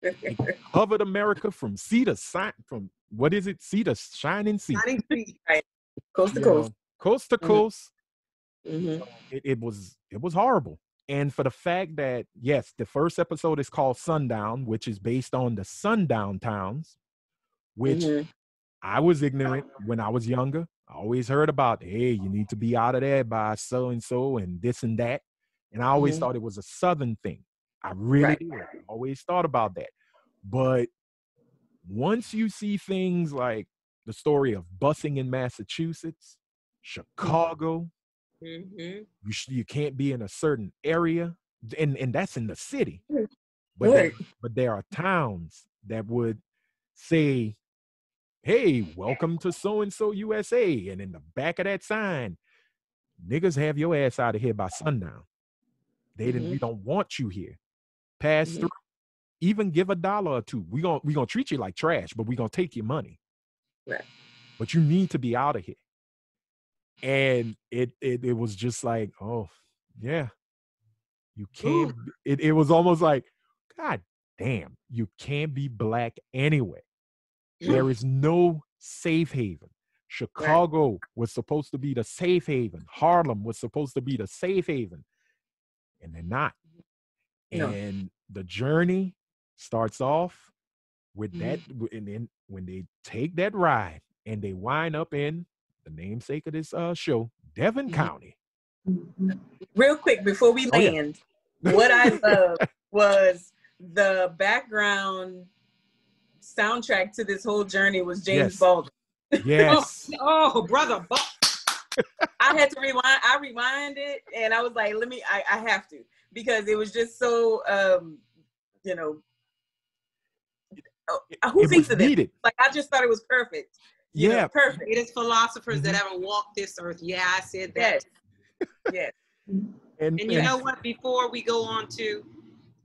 it covered America from sea to from what is it? Sea to shining sea. Shining sea. Right. Coast to coast. Coast to coast. It was horrible. And for the fact that, yes, the first episode is called Sundown, which is based on the sundown towns, which I was ignorant when I was younger. I always heard about, hey, you need to be out of there by so-and-so and this and that. And I always thought it was a Southern thing. I really did. I always thought about that. But once you see things like the story of busing in Massachusetts, Chicago, you can't be in a certain area, and that's in the city, but there are towns that would say, hey, welcome to so-and-so USA, and in the back of that sign, niggas, have your ass out of here by sundown. We don't want you here. Pass through, even give $1 or $2. We're gonna treat you like trash, but we're gonna take your money, but you need to be out of here. And it was just like, oh yeah, you can't. It was almost like, God damn, you can't be Black anyway. There is no safe haven. Chicago was supposed to be the safe haven. Harlem was supposed to be the safe haven, and they're not. And the journey starts off with that, and then when they take that ride and they wind up in the namesake of this show, Devon County. Real quick before we land, what I loved was the background soundtrack to this whole journey was James Baldwin. Yes. Oh, brother. I had to rewind. I rewinded and I was like, let me, I have to, because it was just so, you know, who thinks of it? Like, I just thought it was perfect. Yeah. You know, perfect. It is philosophers that ever walked this earth. Yeah, I said that. Yes. And you know what? Before we go on to,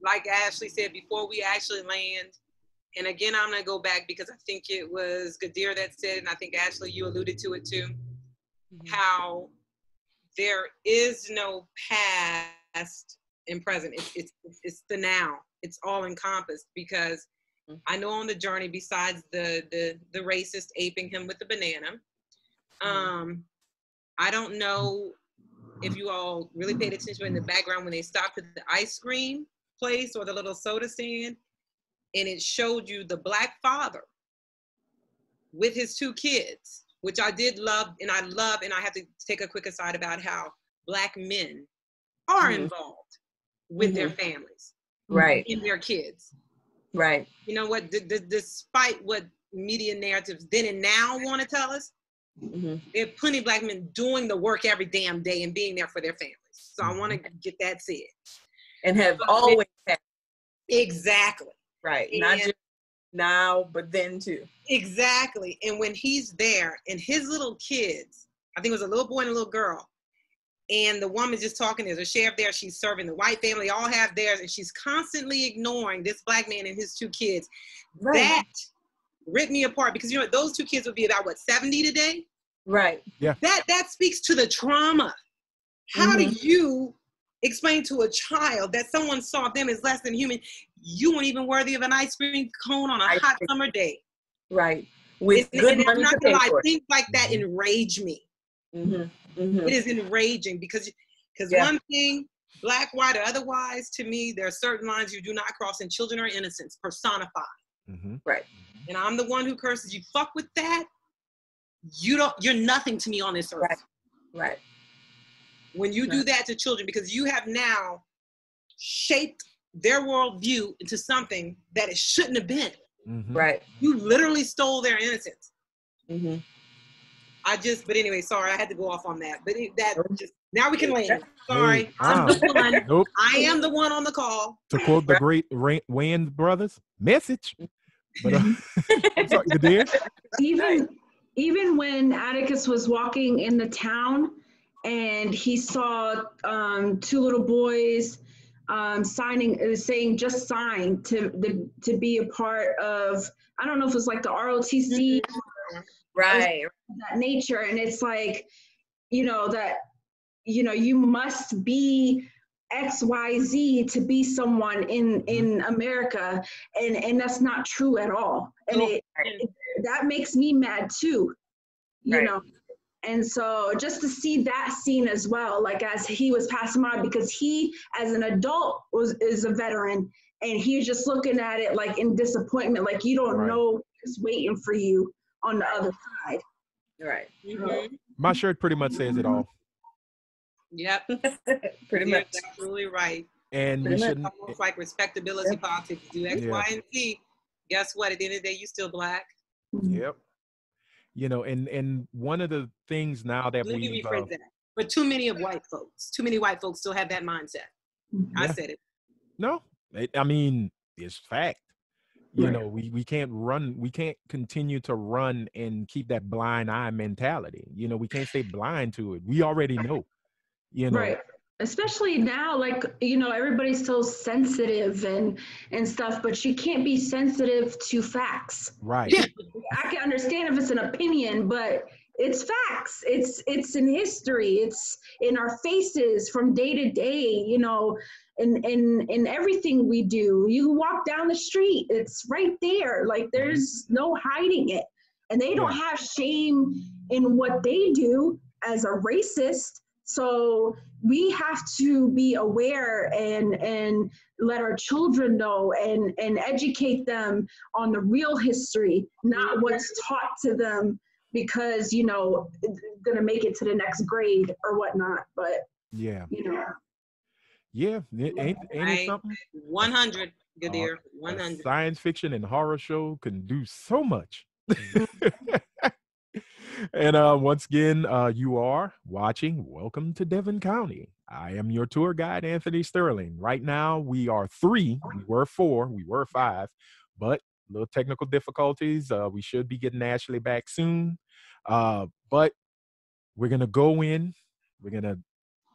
like Ashley said, before we actually land, and again, I'm going to go back because I think it was Gadeer that said, and I think Ashley, you alluded to it too, how there is no past and present. It's the now. It's all encompassed, because I know on the journey, besides the racist aping him with the banana, I don't know if you all really paid attention in the background when they stopped at the ice cream place or the little soda stand, and it showed you the black father with his two kids, which I did love, and I have to take a quick aside about how black men are involved with their families, right, and their kids. Right. You know what, despite what media narratives then and now want to tell us, there are plenty of black men doing the work every damn day and being there for their families. So I want to get that said. And have always had. Exactly. Right. And not just now, but then too. Exactly. And when he's there and his little kids, I think it was a little boy and a little girl, and the woman's just talking, there's a sheriff there, she's serving the white family, all have theirs, and she's constantly ignoring this black man and his two kids. Right. That ripped me apart, because you know those two kids would be about, what, 70 today? Right. Yeah. That speaks to the trauma. How do you explain to a child that someone saw them as less than human? You weren't even worthy of an ice cream cone on a hot summer day. Right. With good money to pay for it. Things like that enrage me. It is enraging, because one thing, black, white, or otherwise, to me, there are certain lines you do not cross, and children are innocence personified. Right. And I'm the one who curses. You fuck with that, you're nothing to me on this earth. Right. Right. When you do that to children, because you have now shaped their worldview into something that it shouldn't have been. Right. You literally stole their innocence. But anyway, sorry, I had to go off on that. But that just, now we can land. Sorry. Hey, I'm the one. I am the one on the call. To quote the great Wayans brothers, message. But, I'm sorry, Gadeer. Even when Atticus was walking in the town and he saw two little boys saying just sign to be a part of, I don't know if it was like the ROTC. Right. That nature, and it's like, you know, that, you know, you must be XYZ to be someone in America, and that's not true at all, and that makes me mad too, you know. And so just to see that scene as well, like as he was passing by, because he as an adult is a veteran, and he's just looking at it like in disappointment, like you don't know what's waiting for you on the other side. Right. My shirt pretty much says it all. Yep. Pretty much. You're absolutely right. And you shouldn't. It's like respectability politics. Do X, Y, and Z. Guess what? At the end of the day, you still black. Yep. You know, and one of the things now that we rephrase that. But too many of white folks. Too many white folks still have that mindset. I said it. No. I mean, it's fact. You know, we can't run. We can't continue to run and keep that blind eye mentality. You know, we can't stay blind to it. We already know. You know, especially now, like, you know, everybody's so sensitive and stuff, but you can't be sensitive to facts. Right. I can understand if it's an opinion, but it's facts. It's in history. It's in our faces from day to day. You know. In everything we do, you walk down the street, it's right there. Like, there's no hiding it. And they don't have shame in what they do as a racist. So we have to be aware and let our children know and educate them on the real history, not what's taught to them because, you know, going to make it to the next grade or whatnot. But, you know. Yeah, ain't it something? 100, Gadeer, 100. Science fiction and horror show can do so much. And once again, you are watching Welcome to Devon County. I am your tour guide, Anthony Sterling. Right now, we are three. We were four. We were five. But little technical difficulties. We should be getting Ashley back soon. But we're going to go in. We're going to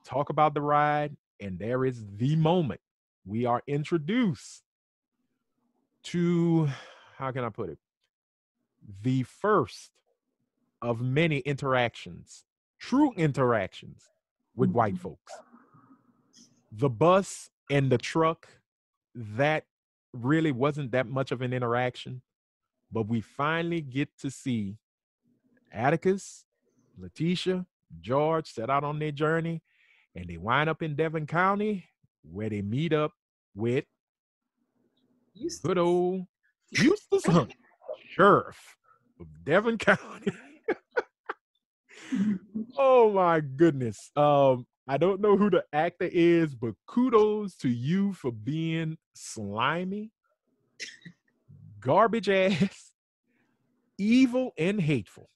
talk about the ride. And there is the moment we are introduced to, how can I put it? The first of many interactions, true interactions with white folks. The bus and the truck, that really wasn't that much of an interaction, but we finally get to see Atticus, Letitia, George set out on their journey, and they wind up in Devon County where they meet up with good old Eustace Hunt, sheriff of Devon County. Oh my goodness. I don't know who the actor is, but kudos to you for being slimy, garbage ass, evil and hateful.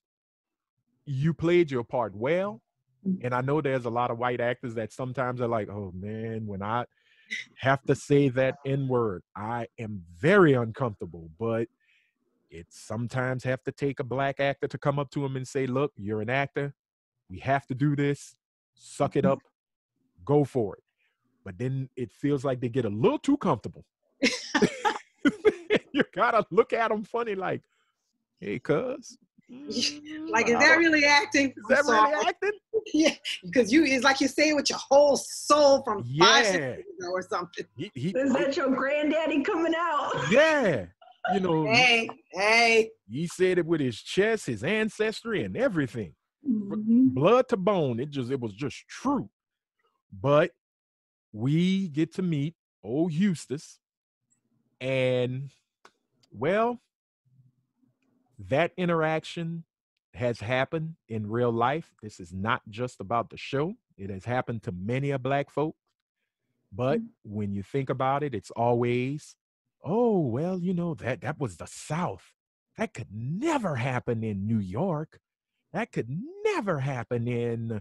You played your part well. And I know there's a lot of white actors that sometimes are like, oh man, when I have to say that N-word, I am very uncomfortable. But it sometimes have to take a black actor to come up to him and say, look, you're an actor. We have to do this. Suck it up. Go for it. But then it feels like they get a little too comfortable. You gotta look at them funny like, hey, cuz. Like, is that really acting? Is that really acting? Yeah, because you, it's like you say it with your whole soul from 5 years ago or something. Is that your granddaddy coming out? Yeah. You know, hey. He said it with his chest, his ancestry, and everything. Mm-hmm. Blood to bone. It was just true. But we get to meet old Eustace. And, well, that interaction has happened in real life. This is not just about the show. It has happened to many a black folk. But mm-hmm. when you think about it, it's always, oh, well, you know, that was the South. That could never happen in New York. That could never happen in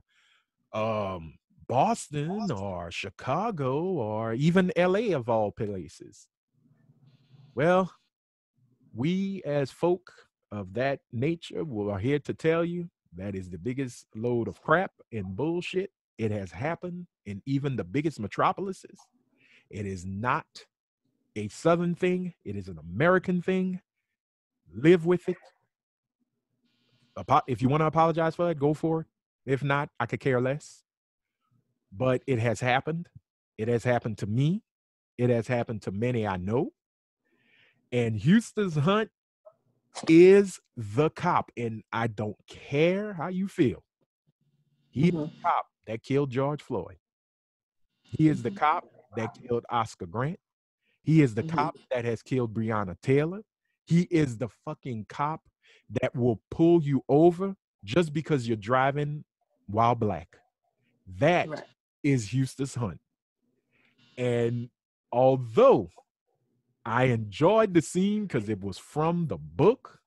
Boston or Chicago or even LA of all places. Well, we as folk of that nature are here to tell you that is the biggest load of crap and bullshit. It has happened in even the biggest metropolises. It is not a Southern thing. It is an American thing. Live with it. If you want to apologize for it, go for it. If not, I could care less. But it has happened. It has happened to me. It has happened to many I know. And Eustace Hunt is the cop. And I don't care how you feel. He is the cop that killed George Floyd. He is the cop that killed Oscar Grant. He is the cop that has killed Breonna Taylor. He is the fucking cop that will pull you over just because you're driving while black. That is Eustace Hunt. And although I enjoyed the scene because it was from the book,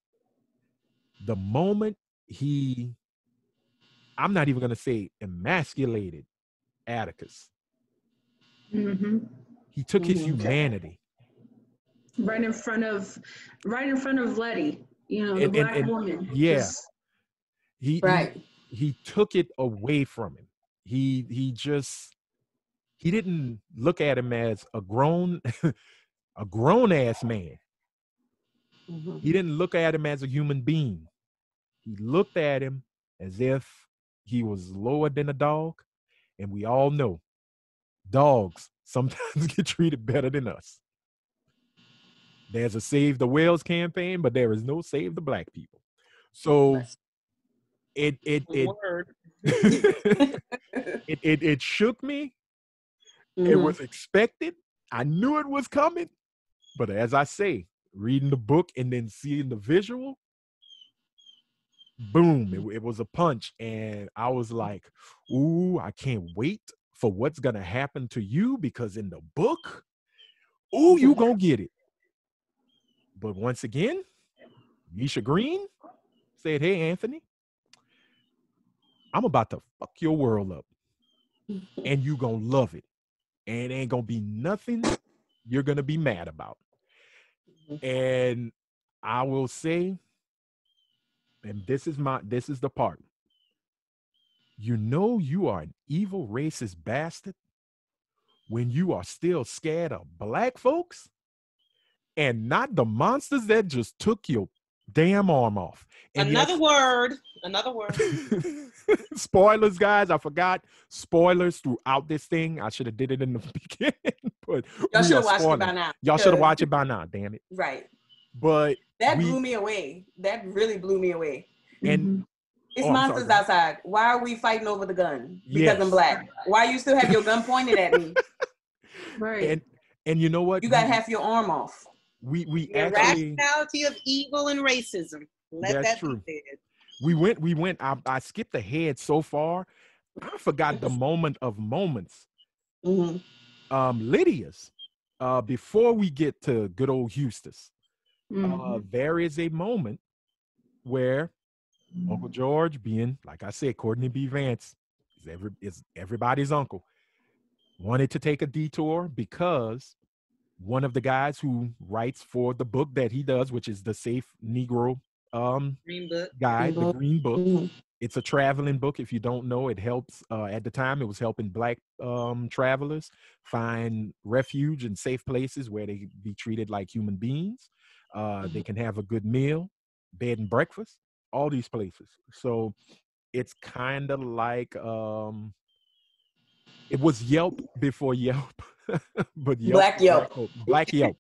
the moment he, I'm not even going to say emasculated Atticus. Mm-hmm. He took his humanity. Right in front of Letty, you know, the black woman. Yeah. He took it away from him. He didn't look at him as a grown ass man. Mm-hmm. He didn't look at him as a human being. He looked at him as if he was lower than a dog. And we all know dogs sometimes get treated better than us. There's a Save the Whales campaign, but there is no Save the Black People. So it shook me. Mm-hmm. It was expected. I knew it was coming. But as I say, reading the book and then seeing the visual, boom, it was a punch. And I was like, ooh, I can't wait for what's going to happen to you, because in the book, oh, you going to get it. But once again, Misha Green said, hey, Anthony, I'm about to fuck your world up and you gonna love it. And it ain't gonna be nothing you're gonna be mad about. And I will say, and this is the part. You know you are an evil racist bastard when you are still scared of black folks and not the monsters that just took your damn arm off. And another word. Spoilers, guys. I forgot spoilers throughout this thing. I should have did it in the beginning, but y'all should have watched it by now. Y'all should have watched it by now, damn it. Right. But that blew me away. That really blew me away. And it's monsters outside. Why are we fighting over the gun? Because I'm black. Why you still have your gun pointed at me? Right. And you know what? You got half your arm off. We the actually rationality of evil and racism. That's true. Be said. We went. I skipped ahead so far. I forgot the moment of moments. Mm-hmm. Lydia's. Before we get to good old Eustace, there is a moment where Uncle George, being like I said, Courtney B. Vance is everybody's uncle, wanted to take a detour because one of the guys who writes for the book that he does, which is the Safe Negro Guide, the Green Book. Mm-hmm. It's a traveling book. If you don't know, it helps. At the time, it was helping Black travelers find refuge in safe places where they be treated like human beings. They can have a good meal, bed and breakfast, all these places. So it's kind of like it was Yelp before Yelp. But Yelp, Black Yelp,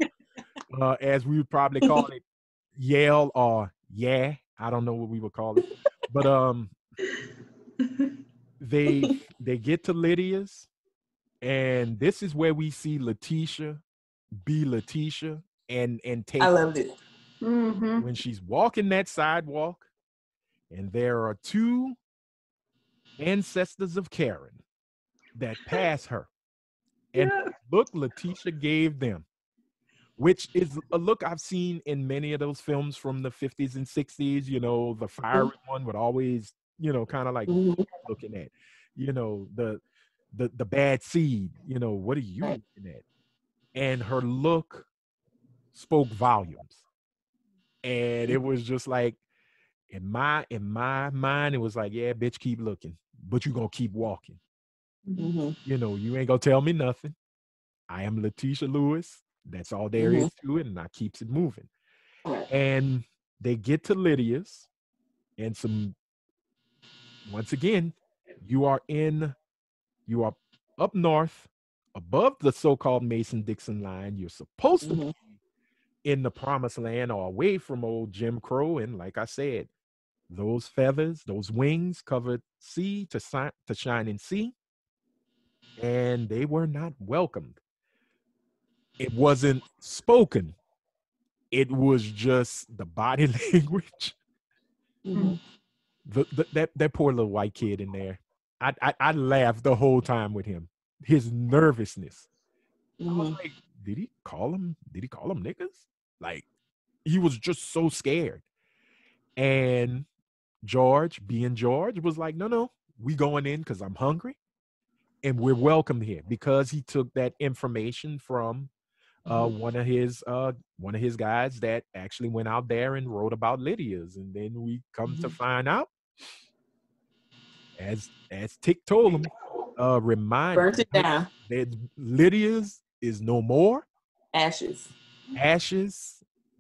as we would probably call it, Yale or I don't know what we would call it. But they get to Lydia's, and this is where we see Letitia be Letitia and take. I loved it when she's walking that sidewalk, and there are two ancestors of Karen that pass her. And the look Letitia gave them, which is a look I've seen in many of those films from the 50s and 60s, you know, the fiery one would always, you know, kind of like looking at, you know, the bad seed, you know, what are you looking at? And her look spoke volumes. And it was just like, in my mind, it was like, yeah, bitch, keep looking, but you're going to keep walking. Mm-hmm. You know, you ain't gonna tell me nothing. I am Letitia Lewis. That's all there is to it, and I keeps it moving. And they get to Lydia's, and once again, you are up north, above the so-called Mason-Dixon line. You're supposed to be in the promised land or away from old Jim Crow. And like I said, those feathers, those wings covered sea to shining sea. And they were not welcomed. It wasn't spoken. It was just the body language. Mm-hmm. That poor little white kid in there. I laughed the whole time with him. His nervousness. I was like, did he call him niggas? Like, he was just so scared. And George, being George, was like, no, we going in because I'm hungry. And we're welcome here, because he took that information from one of his guys that actually went out there and wrote about Lydia's. And then we come to find out, as Tick told him, burnt it down. That Lydia's is no more. Ashes,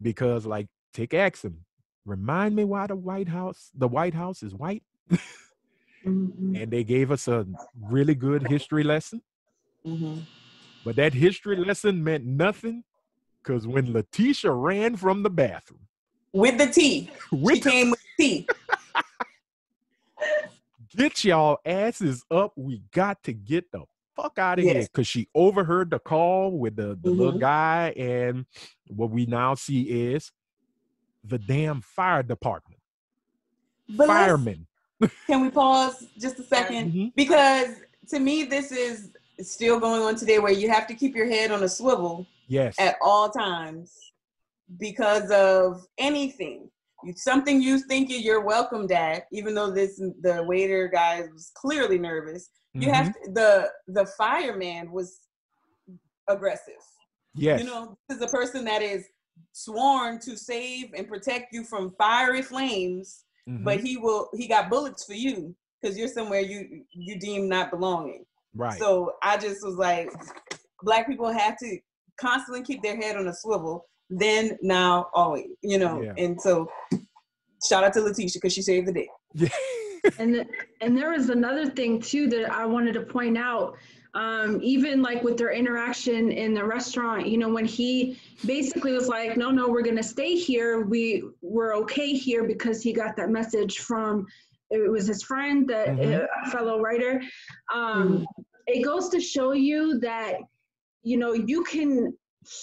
because like Tick asked him, remind me why the White House is white. And they gave us a really good history lesson. But that history lesson meant nothing, because when Letitia ran from the bathroom with the tea, she came with tea. Get y'all asses up. We got to get the fuck out of here, because she overheard the call with the little guy. And what we now see is the damn fire department. Firemen. Can we pause just a second? Because to me, this is still going on today, where you have to keep your head on a swivel at all times because of anything. something you think you're welcomed at, even though the waiter guy was clearly nervous. You have to, the fireman was aggressive. Yes. You know, this is a person that is sworn to save and protect you from fiery flames, but he got bullets for you because you're somewhere you deem not belonging. Right. So I just was like, Black people have to constantly keep their head on a swivel, then, now, always, you know. Yeah. And so shout out to Letitia because she saved the day. Yeah. And there was another thing too that I wanted to point out, even like with their interaction in the restaurant, you know, when he basically was like, no, we're gonna stay here, we're okay here, because he got that message from, it was his friend, that a fellow writer. It goes to show you that, you know, you can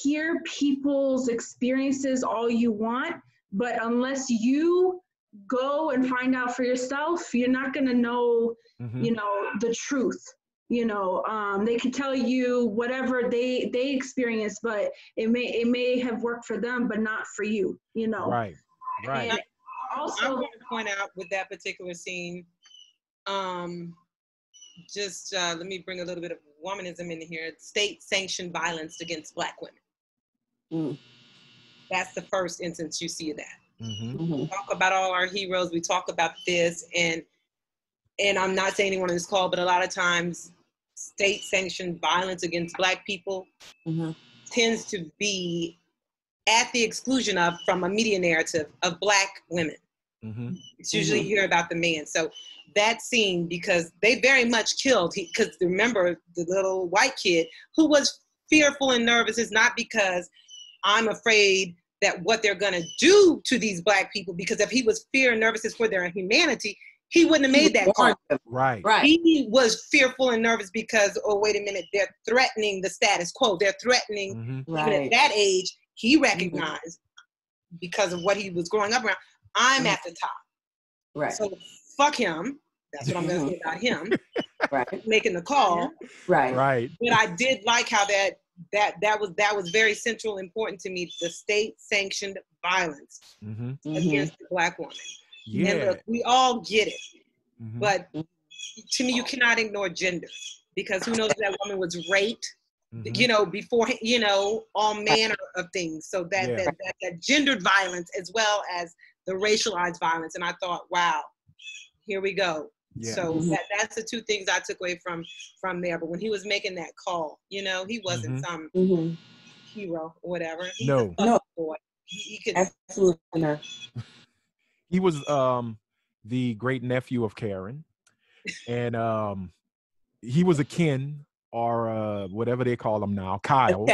hear people's experiences all you want, but unless you go and find out for yourself, you're not going to know, you know, the truth. You know, they can tell you whatever they experience, but it may have worked for them, but not for you, you know? Right, right. And also, I want to point out with that particular scene, let me bring a little bit of womanism in here. State-sanctioned violence against Black women. Mm. That's the first instance you see of that. We talk about all our heroes. We talk about this, and I'm not saying anyone on this call, but a lot of times, state-sanctioned violence against Black people tends to be at the exclusion of, from a media narrative of, Black women. It's usually here about the men. So that scene, because they very much killed, because remember the little white kid who was fearful and nervous, is not because I'm afraid that what they're going to do to these Black people, because if he was fear and nervous for their humanity, he wouldn't have made that call. Right. Right. He was fearful and nervous because, oh, wait a minute, they're threatening the status quo. They're threatening, even at that age, he recognized because of what he was growing up around, I'm at the top. Right. So fuck him. That's what I'm going to say about him. Right. Making the call. Right. Right. But I did like how that was very central, important to me. The state-sanctioned violence against the Black woman. Yeah. And look, we all get it, but to me, you cannot ignore gender, because who knows if that woman was raped, you know, before, you know, all manner of things. So that gendered violence as well as the racialized violence. And I thought, wow, here we go. Yeah. So that's the two things I took away from there. But when he was making that call, you know, he wasn't some hero or whatever. He no. He could absolutely not. He was the great nephew of Karen, and he was a Ken, or whatever they call him now, Kyle.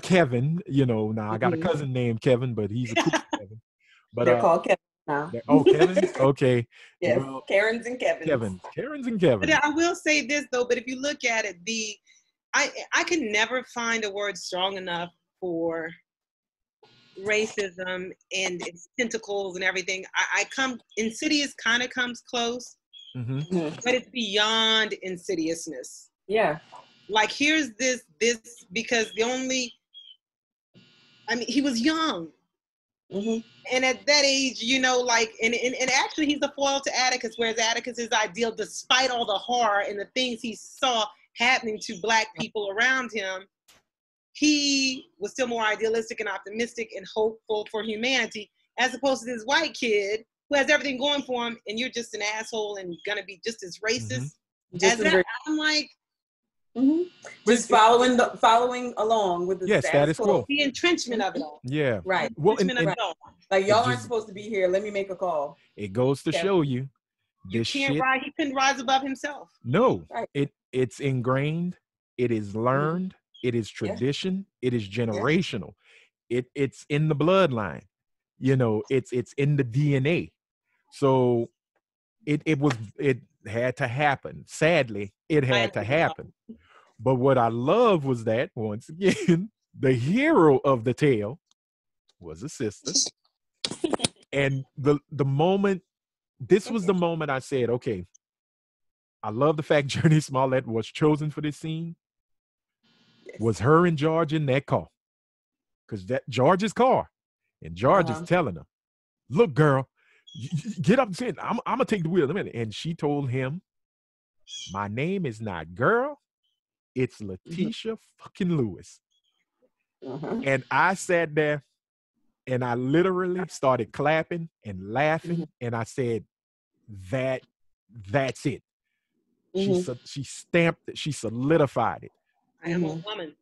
Kevin, you know. Now I got a cousin named Kevin, but he's a cool Kevin. But they're called Kevin now. Oh, Kevin's? Okay. Yes, well, Karen's and Kevin's. Karen's and Kevin. But I will say this though, but if you look at it, I can never find a word strong enough for racism and its tentacles and everything. Insidious kind of comes close, but it's beyond insidiousness. Yeah. Like, here's this, because he was young. And at that age, you know, like, and actually he's a foil to Atticus, whereas Atticus is ideal despite all the horror and the things he saw happening to Black people around him. He was still more idealistic and optimistic and hopeful for humanity, as opposed to this white kid who has everything going for him, and you're just an asshole and gonna be just as racist as that. I'm like, just following along with the status quo, the entrenchment of it all. Yeah, right. Well, like, y'all aren't supposed to be here. Let me make a call. It goes to show you, he couldn't rise above himself. No, right. It's ingrained. It is learned. It is tradition. Yeah. It is generational. Yeah. It's in the bloodline. You know, it's in the DNA. So it had to happen. Sadly, it had to happen. But what I love was that, once again, the hero of the tale was a sister. And this was the moment I said, okay, I love the fact Journey Smollett was chosen for this scene. Yes. Was her and George in that car? Because that George's car, and George is telling her, look, girl, get up and say, I'm going to take the wheel. And she told him, my name is not girl. It's Letitia fucking Lewis. And I sat there and I literally started clapping and laughing. And I said, that's it. She stamped it. She solidified it. I am a woman.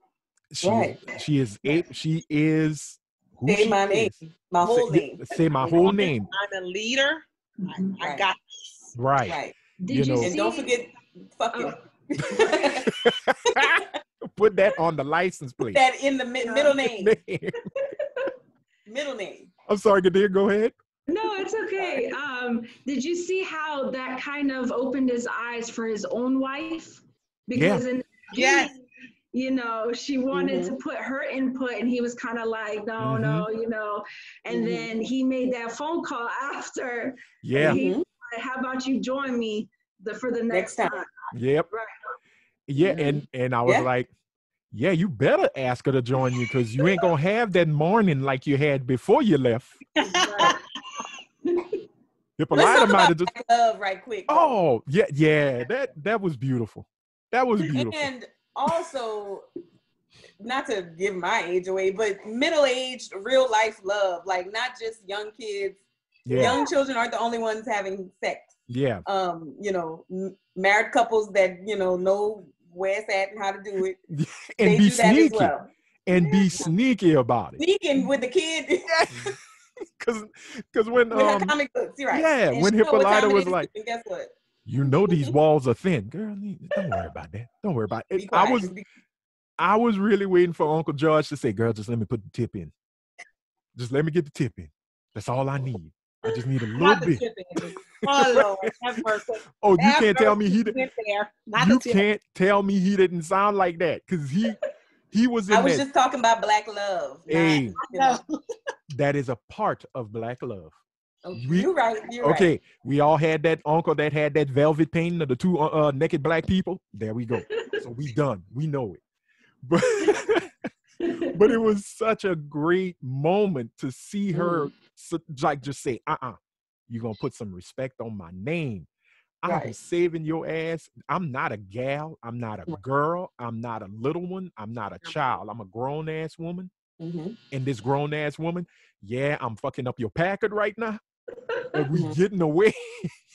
She is a, she is who say she my is. Name. My whole say, name. Say my whole name. I'm a leader. I got this. Right. Did you know, and don't forget fucking put that on the license plate. Put that in the middle name. Middle name. I'm sorry, Gadeer, go ahead. No, it's okay. Did you see how that kind of opened his eyes for his own wife? Because in you know, she wanted to put her input and he was kind of like, no, no, you know. And then he made that phone call after. He was like, how about you join me for the next time? Yep. Right. Yeah, and I was like, yeah, you better ask her to join you because you ain't going to have that morning like you had before you left. Hippolyta might have just... Love right quick. Oh, yeah. That was beautiful. That was beautiful. And also, not to give my age away, but middle-aged, real-life love, like not just young kids. Yeah. Young children aren't the only ones having sex. Yeah. You know, married couples that, you know where it's at and how to do it. And they be sneaky. Well. And be sneaky about it. Sneaking with the kid. Because when... with her comic books, you're right. Yeah, and when Hippolyta was like... And guess what? You know these walls are thin. Girl, don't worry about that. Don't worry about it. I was really waiting for Uncle George to say, girl, just let me put the tip in. Just let me get the tip in. That's all I need. I just need a little bit. Oh, Lord. Oh, you can't tell me he didn't. You can't tell me he didn't sound like that. Because he was in I was just talking about Black love. Hey, that is a part of Black love. You're right. We all had that uncle that had that velvet painting of the two naked Black people. There we go. So we done. We know it. But, but it was such a great moment to see her like just say, you're going to put some respect on my name. I'm saving your ass. I'm not a gal. I'm not a girl. I'm not a little one. I'm not a child. I'm a grown-ass woman. And this grown-ass woman, I'm fucking up your Packard right now. And we getting away,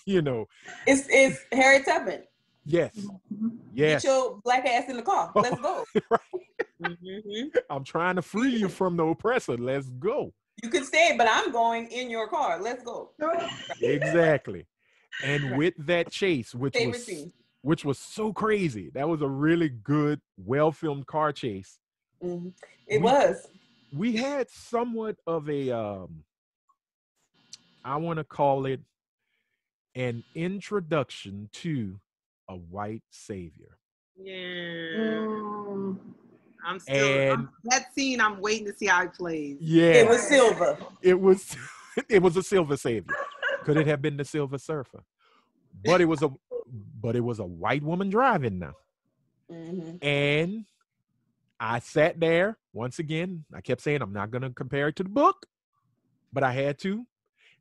you know. It's Harriet Tubman. Yes. Get your Black ass in the car. Let's go. I'm trying to free you from the oppressor. Let's go. You can stay, but I'm going in your car. Let's go. Exactly. And with that chase, which was so crazy. That was a really good, well-filmed car chase. We had somewhat of a, I want to call it an introduction to a white savior. Yeah. I'm still, that scene, I'm waiting to see how it plays. Yeah. It was Silver. It was a Silver savior. Could it have been the Silver Surfer? But it was a white woman driving now. And I sat there once again. I kept saying I'm not going to compare it to the book, but I had to.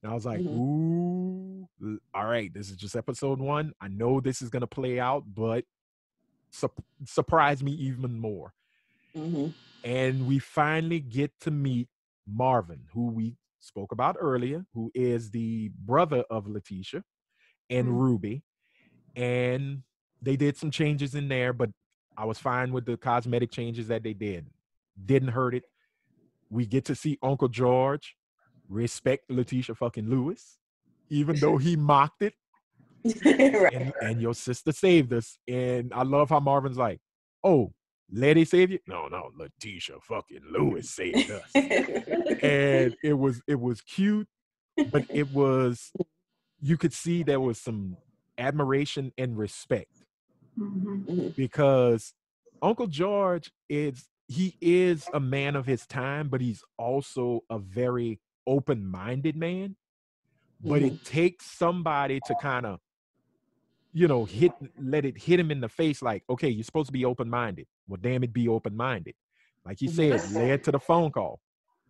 And I was like, ooh, all right, this is just episode 1. I know this is going to play out, but surprise me even more. And we finally get to meet Marvin, who we spoke about earlier, who is the brother of Letitia and Ruby. And they did some changes in there, but I was fine with the cosmetic changes that they did. Didn't hurt it. We get to see Uncle George respect Letitia fucking Lewis, even though he mocked it. And your sister saved us. And I love how Marvin's like, oh, Letty saved you? No, Letitia fucking Lewis saved us. And it was cute, but it was, you could see there was some admiration and respect. Because Uncle George is a man of his time, but he's also a very open-minded man. But it takes somebody to kind of, you know, let it hit him in the face. Like, okay, you're supposed to be open-minded. Well, damn it, be open-minded. Like he said, led to the phone call.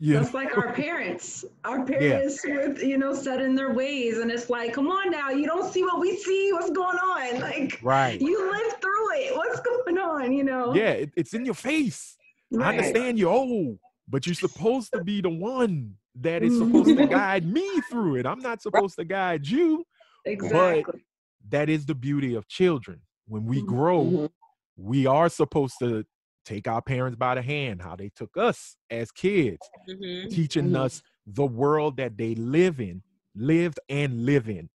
Yeah. That's like our parents. Our parents were, you know, set in their ways, and it's like, come on now, you don't see what we see. What's going on? Like, you lived through it. What's going on? You know? Yeah, it's in your face. Right. I understand you're old, but you're supposed to be the one that is supposed to guide me through it. I'm not supposed to guide you. Exactly. But that is the beauty of children. When we grow, we are supposed to take our parents by the hand, how they took us as kids, teaching us the world that they lived and live in.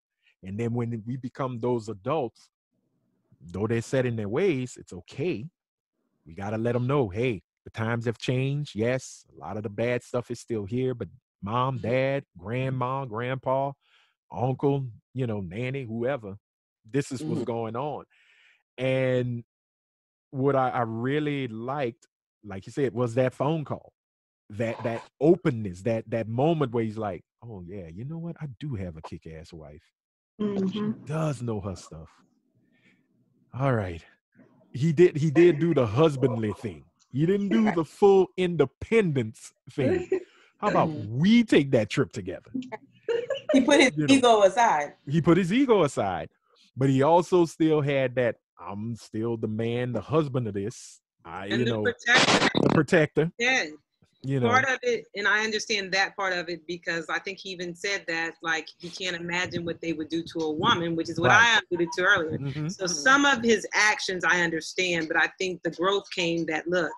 And then when we become those adults, though they're set in their ways, it's okay. We got to let them know, hey, the times have changed. Yes, a lot of the bad stuff is still here, but mom, dad, grandma, grandpa, uncle, you know, nanny, whoever, this is what's going on. And what I really liked, like you said, was that phone call, that openness, that moment where he's like, oh yeah, you know what? I do have a kick-ass wife. She does know her stuff. All right. He did do the husbandly thing. He didn't do the full independence thing. How about we take that trip together? He put his ego aside. He put his ego aside, but he also still had that, I'm still the man, the husband of this. The protector. Yeah. You know. Part of it, and I understand that part of it, because I think he even said that, like, he can't imagine what they would do to a woman, which is what I alluded to earlier. So some of his actions I understand, but I think the growth came that, look,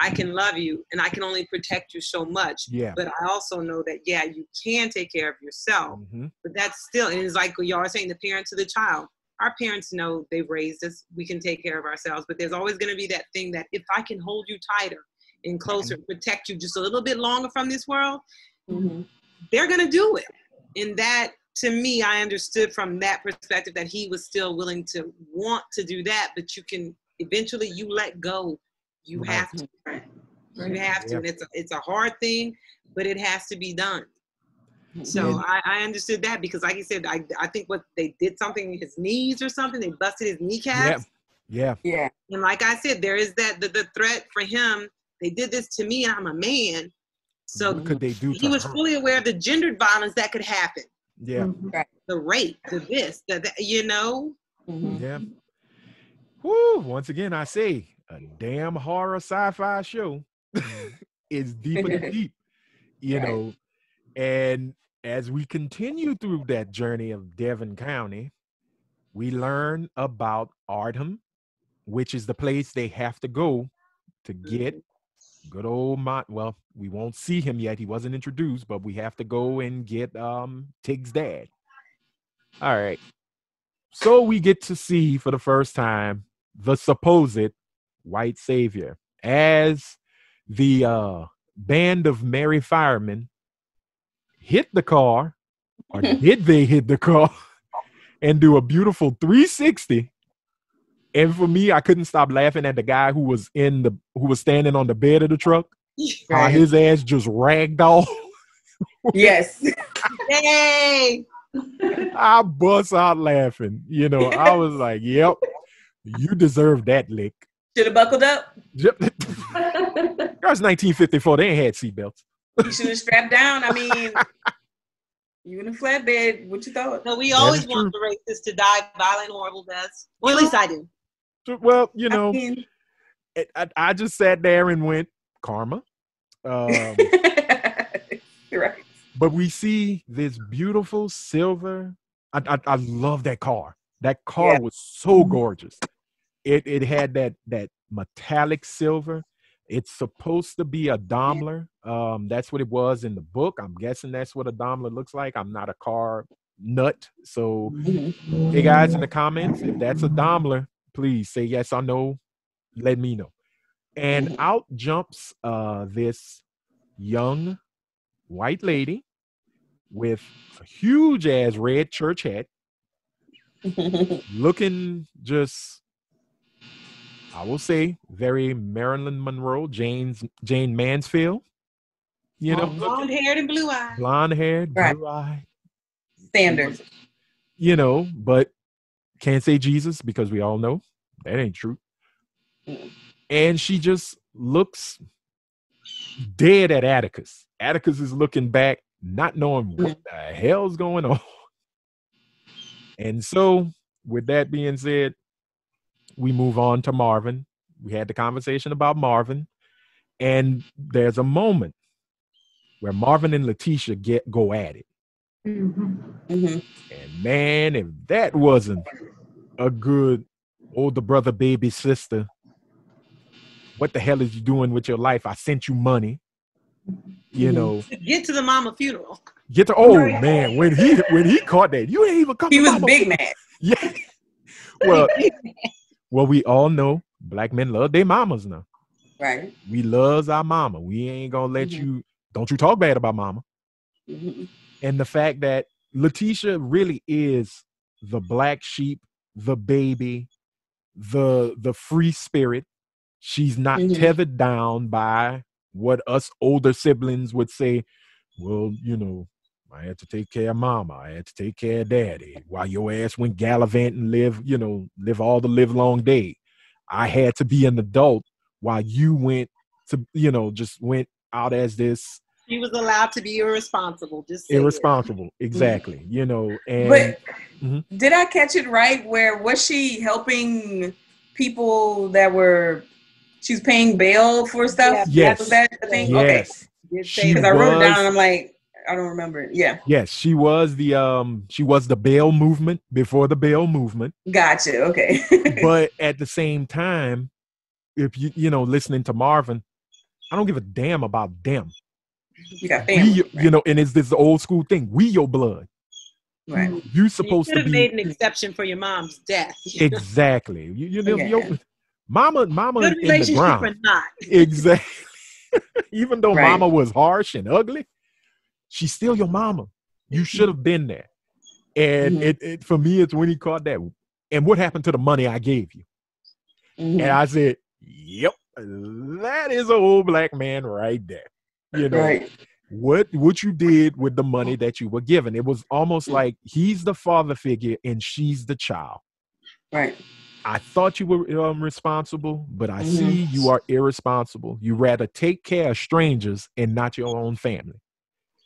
I can love you and I can only protect you so much. Yeah. But I also know that, yeah, you can take care of yourself. But that's still, and it's like y'all are saying, the parents of the child. Our parents know they've raised us. We can take care of ourselves, but there's always going to be that thing that if I can hold you tighter and closer, protect you just a little bit longer from this world, they're going to do it. And that, to me, I understood from that perspective that he was still willing to want to do that, but you can eventually, you let go. You have to. You have to. And it's a hard thing, but it has to be done. So I understood that, because like you said, I think what they did, something with his knees or something, they busted his kneecaps. Yeah. And like I said, there is that the threat for him. They did this to me, and I'm a man. So what could they do? He was fully aware of the gendered violence that could happen. Yeah. The rape, the this, the you know. Yeah. Woo! Once again, I say a damn horror sci-fi show is deeper than deep. You know. And as we continue through that journey of Devon County, we learn about Ardham, which is the place they have to go to get good old well, we won't see him yet. He wasn't introduced, but we have to go and get Tig's dad. All right. So we get to see for the first time the supposed white savior as the band of merry firemen hit the car, or did they hit the car, and do a beautiful 360. And for me, I couldn't stop laughing at the guy who was standing on the bed of the truck. His ass just ragdoll. Yes. Yay! I bust out laughing. You know, I was like, yep, you deserve that lick. Should have buckled up. That was 1954. They ain't had seatbelts. You should have strapped down. I mean, you in a flatbed. What you thought? So we always want the racists to die violent, horrible deaths. Well, at least I do. Well, you know, I just sat there and went, karma. Right. But we see this beautiful silver. I love that car. That car was so gorgeous. It had that metallic silver. It's supposed to be a Daimler. That's what it was in the book. I'm guessing that's what a Daimler looks like. I'm not a car nut. So, hey guys in the comments, if that's a Daimler, please say yes or no. Let me know. And out jumps this young white lady with a huge ass red church hat, looking just, I will say, very Marilyn Monroe, Jane Mansfield. You know, blonde-haired and blue-eyed. Blonde-haired, blue-eyed. Standards. You know, but can't say Jesus because we all know that ain't true. And she just looks dead at Atticus. Atticus is looking back, not knowing what the hell's going on. And so, with that being said, we move on to Marvin. We had the conversation about Marvin, and there's a moment where Marvin and Letitia go at it. Mm-hmm. Mm-hmm. And man, if that wasn't a good older brother, baby sister, what the hell is you doing with your life? I sent you money, you know. Get to the mama funeral. Get to, oh man, when he caught that, you ain't even come. He was mama. Big mad. Yeah. Well, we all know black men love their mamas now. Right. We loves our mama. We ain't gonna let you, don't you talk bad about mama. Mm-hmm. And the fact that Letitia really is the black sheep, the baby, the free spirit. She's not tethered down by what us older siblings would say, well, you know, I had to take care of mama. I had to take care of daddy while your ass went gallivant and live all the live long day. I had to be an adult while you went to, you know, just went out as this. She was allowed to be irresponsible. Just irresponsible. Exactly. You know, and but did I catch it right? Where was she helping people that were, she's paying bail for stuff? Yes. Was that the thing? Yes. Okay. Because I wrote it down and I'm like, I don't remember it. Yeah. Yes, she was the bail movement before the bail movement. Gotcha. Okay. But at the same time, if you know, listening to Marvin, I don't give a damn about them. You got family, right? You know, and it's this old school thing. We your blood. Right. You supposed to be. You could have made an exception for your mom's death. You know? Exactly. You know, okay. Your mama good in the ground. Or not. Exactly. Even though right. Mama was harsh and ugly, she's still your mama. You should have been there. And it for me, it's when he caught that. And what happened to the money I gave you? Mm-hmm. And I said, yep, that is an old black man right there. You know, right. What you did with the money that you were given. It was almost like he's the father figure and she's the child. Right. I thought you were responsible, but I see you are irresponsible. You rather take care of strangers and not your own family.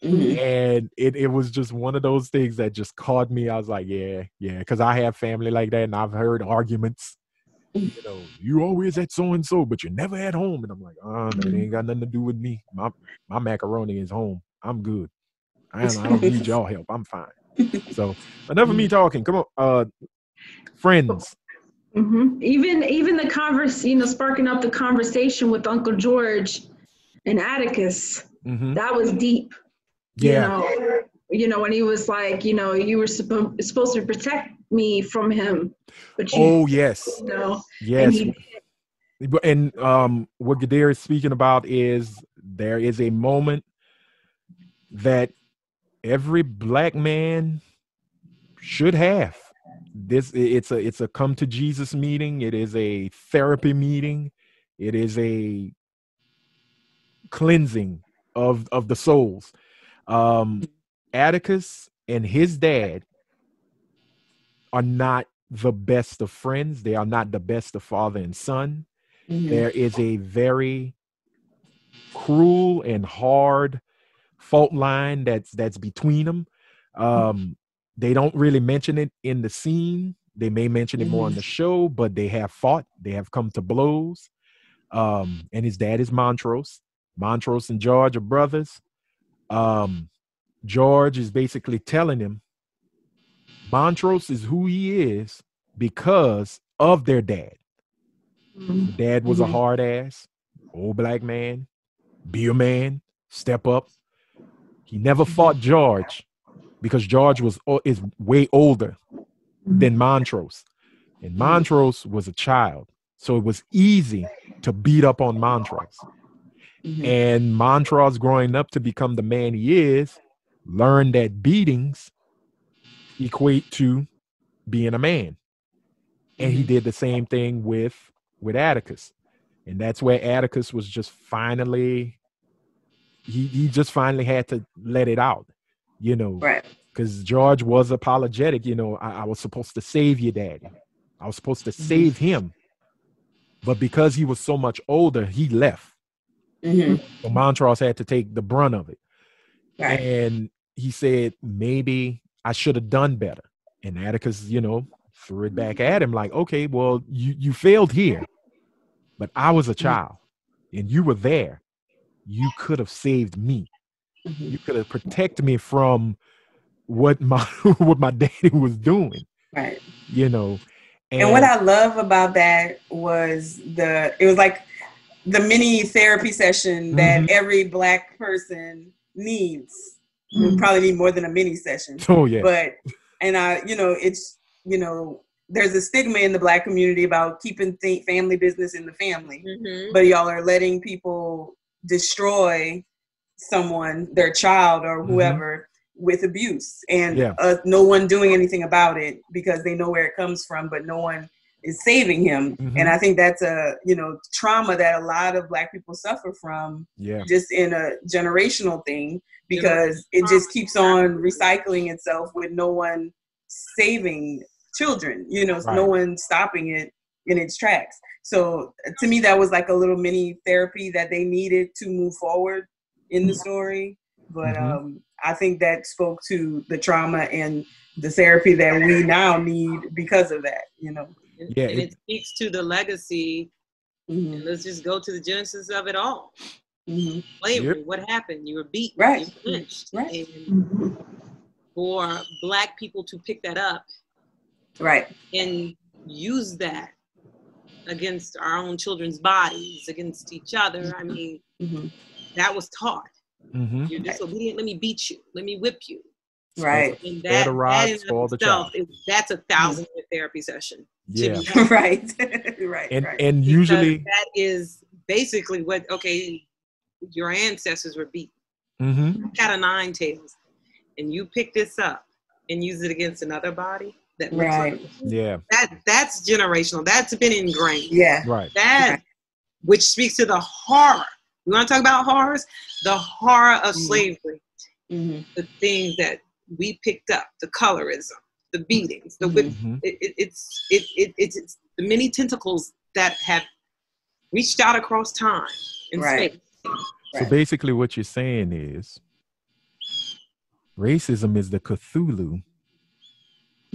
Mm-hmm. And it was just one of those things that just caught me. I was like, yeah, because I have family like that, and I've heard arguments. You know, you always at so and so, but you're never at home. And I'm like, man, it ain't got nothing to do with me. My macaroni is home. I'm good. I don't need y'all help. I'm fine. So enough of me talking. Come on, friends. Mm-hmm. Even the converse, you know, sparking up the conversation with Uncle George and Atticus. Mm-hmm. That was deep. Yeah. You know, and he was like, you know, you were supposed to protect me from him. But you, oh, yes. You know, yes. And what Gadeer is speaking about is there is a moment that every black man should have. It's a come to Jesus meeting. It is a therapy meeting. It is a cleansing of the souls. Atticus and his dad are not the best of friends. They are not the best of father and son. Mm-hmm. There is a very cruel and hard fault line that's between them. They don't really mention it in the scene. They may mention it more on the show, but they have fought. They have come to blows. And his dad is Montrose. Montrose and George are brothers. George is basically telling him Montrose is who he is because of their dad. Mm-hmm. Dad was a hard ass, old black man, be a man, step up. He never fought George because George is way older than Montrose. And Montrose was a child. So it was easy to beat up on Montrose. Mm-hmm. And Montrose, growing up to become the man he is, learned that beatings equate to being a man. And he did the same thing with Atticus. And that's where Atticus was just finally, he just finally had to let it out, you know, right. Because George was apologetic. You know, I was supposed to save your daddy. I was supposed to save him. But because he was so much older, he left. Mm-hmm. So Montrose had to take the brunt of it. Right. And he said, maybe I should have done better. And Atticus, you know, threw it back at him like, okay, well, you failed here, but I was a child and you were there. You could have saved me. You could have protected me from what my daddy was doing. Right. You know. And what I love about that was it was like the mini therapy session that every Black person needs. You probably need more than a mini session. Oh yeah. But there's a stigma in the Black community about keeping family business in the family, but y'all are letting people destroy someone, their child or whoever, with abuse, and no one doing anything about it because they know where it comes from, but no one is saving him. And I think that's a trauma that a lot of Black people suffer from, just in a generational thing, because it just keeps on recycling itself with no one saving children, so no one stopping it in its tracks. So to me, that was like a little mini therapy that they needed to move forward in the story. But I think that spoke to the trauma and the therapy that we now need because of that, Yeah, and it speaks to the legacy. And let's just go to the genesis of it all. Slavery, what happened? You were beaten, you were lynched. And for Black people to pick that up and use that against our own children's bodies, against each other, I mean, that was taught. You're disobedient, let me beat you, let me whip you. And that's 1,000 therapy session. And usually that is basically what, okay, your ancestors were beat, cat of nine tails, and you pick this up and use it against another body. That that's generational. That's been ingrained. Which speaks to the horror. We want to talk about horrors? The horror of slavery, the things that we picked up, the colorism, the beatings, the it's the many tentacles that have reached out across time and space. So basically, what you're saying is racism is the Cthulhu.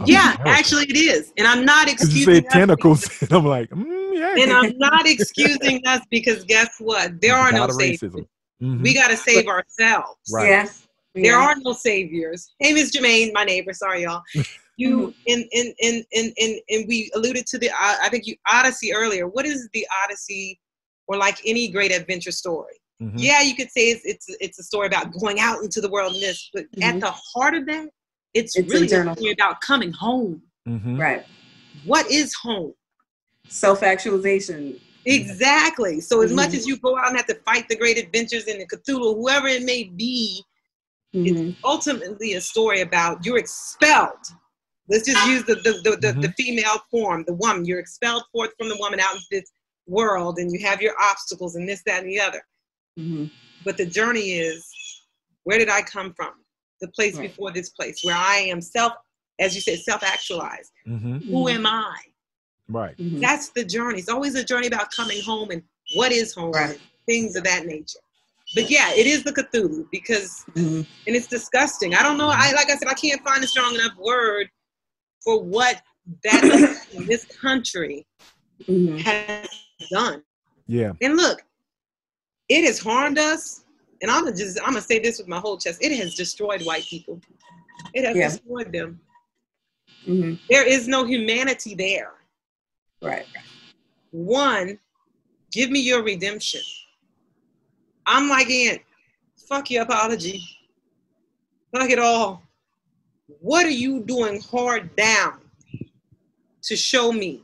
Actually, it is, and I'm not excusing. You say tentacles, and I'm like, and I'm not excusing us, because guess what? There are no saviors. We got to save ourselves. There are no saviors. Hey, Miss Jermaine, my neighbor. Sorry, y'all. You and we alluded to the I think you Odyssey earlier. What is the Odyssey, or like any great adventure story? Yeah, you could say it's a story about going out into the world and this, but at the heart of that, it's really about coming home. Right. What is home? Self-actualization. Exactly. So as much as you go out and have to fight the great adventures in the Cthulhu, whoever it may be, it's ultimately a story about you're expelled. Let's just use the female form, the woman. You're expelled forth from the woman out into this world, and you have your obstacles and this, that, and the other. But the journey is, where did I come from? The place before this place, where I am as you said, self-actualized. Who am I? Right. That's the journey. It's always a journey about coming home and what is home, and things of that nature. But yeah, it is the Cthulhu, because, and it's disgusting. I don't know. Like I said, I can't find a strong enough word for what that in this country has done. Yeah. And look, it has harmed us. And I'm gonna say this with my whole chest. It has destroyed white people. It has destroyed them. There is no humanity there. Right. One, give me your redemption. I'm like, Aunt, fuck your apology. Fuck it all. What are you doing hard down to show me?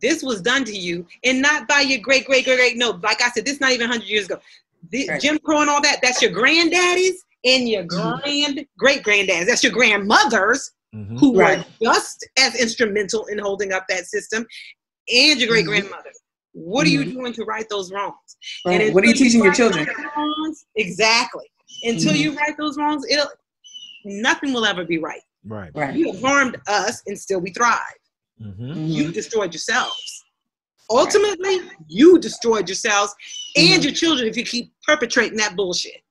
This was done to you, and not by your great, great, great, great. No, like I said, this is not even 100 years ago. Jim Crow and all that, that's your granddaddies and your great-granddaddies. That's your grandmothers who were just as instrumental in holding up that system, and your great-grandmothers. What are you doing to right those wrongs? Right. And what are you teaching your children? Wrongs, exactly. Until you right those wrongs, nothing will ever be right. Right. You harmed us, and still we thrive. You destroyed yourselves. Ultimately, you destroyed yourselves and your children if you keep perpetrating that bullshit.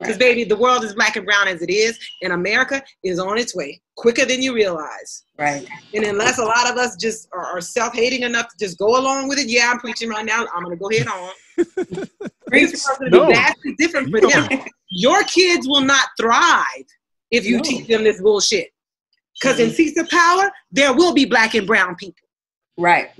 Because, baby, the world is black and brown as it is, and America is on its way quicker than you realize. Right. And unless a lot of us just are self-hating enough to just go along with it, yeah, I'm preaching right now. I'm going to go ahead on. Things are going to be vastly different for them. Your kids will not thrive if you teach them this bullshit. Because in seats of power, there will be black and brown people. Right.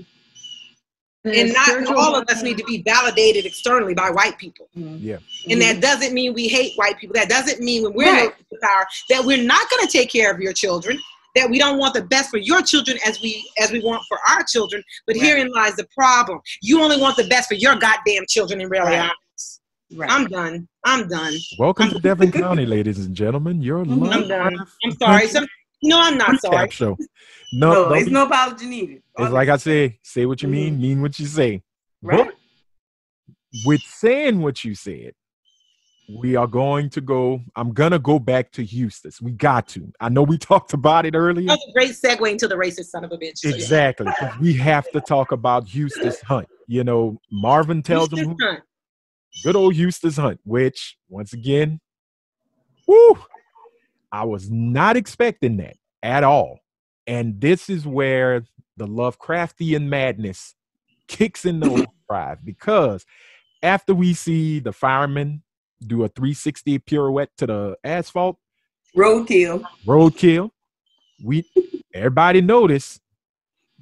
And not all of us need to be validated externally by white people. Yeah. And that doesn't mean we hate white people. That doesn't mean when we're in the power that we're not going to take care of your children, that we don't want the best for your children as we want for our children. But herein lies the problem. You only want the best for your goddamn children in real life. Right. I'm done. I'm done. Welcome to Devon County, ladies and gentlemen. You're I'm done. I'm sorry. No, I'm not sorry. Show. No, there's no apology needed. It's like I say what you mean what you say. Right. But with saying what you said, we are going to go, I'm going to go back to Eustace. We got to. I know we talked about it earlier. That's a great segue into the racist son of a bitch. Exactly. We have to talk about Eustace Hunt. You know, Marvin tells him good old Eustace Hunt, which once again, woo, I was not expecting that at all. And this is where the Lovecraftian madness kicks in the drive, because after we see the fireman do a 360 pirouette to the asphalt, roadkill, everybody noticed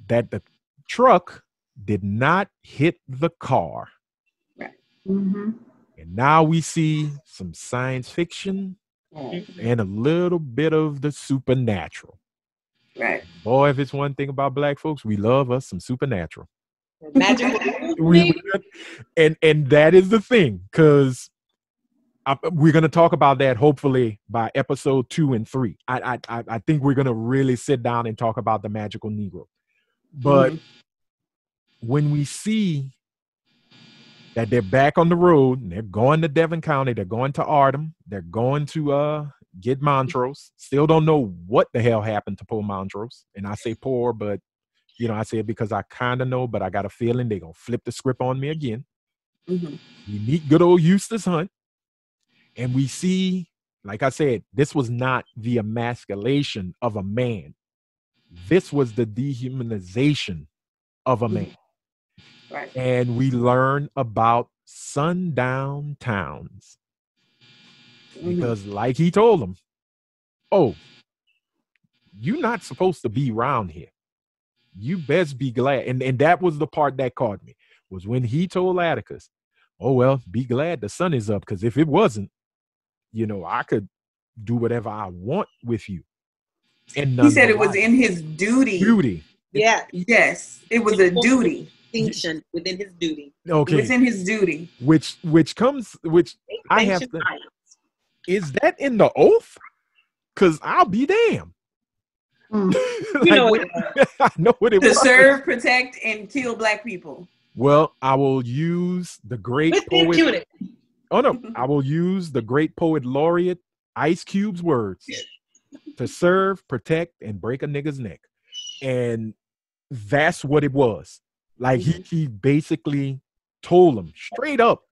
that the truck did not hit the car. Right. Mm-hmm. And now we see some science fiction and a little bit of the supernatural. Right. Boy, if it's one thing about black folks, we love us some supernatural. Magic. and that is the thing, because we're going to talk about that hopefully by episode 2 and 3. I think we're going to really sit down and talk about the magical Negro. But when we see that they're back on the road and they're going to Devon County, they're going to Artem, they're going to get Montrose. Still don't know what the hell happened to poor Montrose. And I say poor, but you know, I say it because I kind of know, but I got a feeling they're going to flip the script on me again. Mm-hmm. We meet good old Eustace Hunt. And we see, like I said, this was not the emasculation of a man. This was the dehumanization of a man. Right. And we learn about sundown towns. Because like he told them, oh, you're not supposed to be around here. You best be glad. And that was the part that caught me, was when he told Atticus, oh, well, be glad the sun is up, because if it wasn't, you know, I could do whatever I want with you. And he said it was in his duty. Yeah. Yes. It was a duty. Distinction within his duty. Okay. Within his duty. Which I have to... Is that in the oath? Because I'll be damned. Like, you know what it I know what it to was. To serve, protect, and kill black people. Well, I will use the great poet. Oh, no. I will use the great poet laureate Ice Cube's words. To serve, protect, and break a nigga's neck. And that's what it was. Like, he basically told him straight up,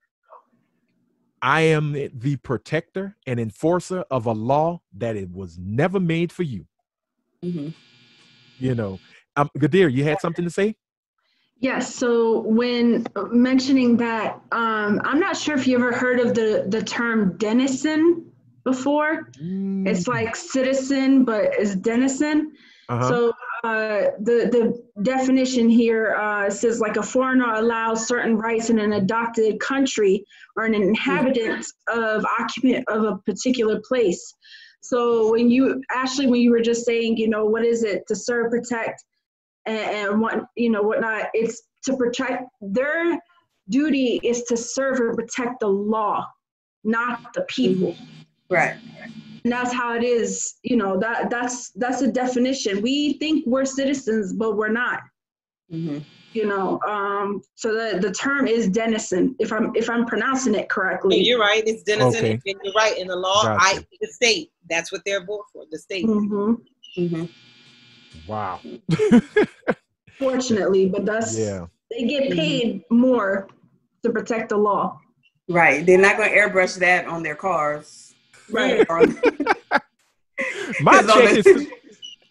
I am the protector and enforcer of a law that it was never made for you. Mm-hmm. You know, Gadeer, you had something to say? Yes. So when mentioning that, I'm not sure if you ever heard of the term denizen before. It's like citizen, but it's denizen. So the definition here says like a foreigner allows certain rights in an adopted country or an inhabitant of occupant of a particular place. So when you, Ashley, when you were just saying, you know, what is it to serve, protect, and what, you know, whatnot, it's to protect. Their duty is to serve and protect the law, not the people. Right. And that's how it is, you know, that's a definition. We think we're citizens, but we're not, you know, so the term is denizen, if I'm pronouncing it correctly. So you're right. It's denizen. Okay. And you're right. In the law, gotcha. The state, that's what they're born for, the state. Wow. Fortunately, but that's, they get paid more to protect the law. Right. They're not going to airbrush that on their cars. Right. My check is,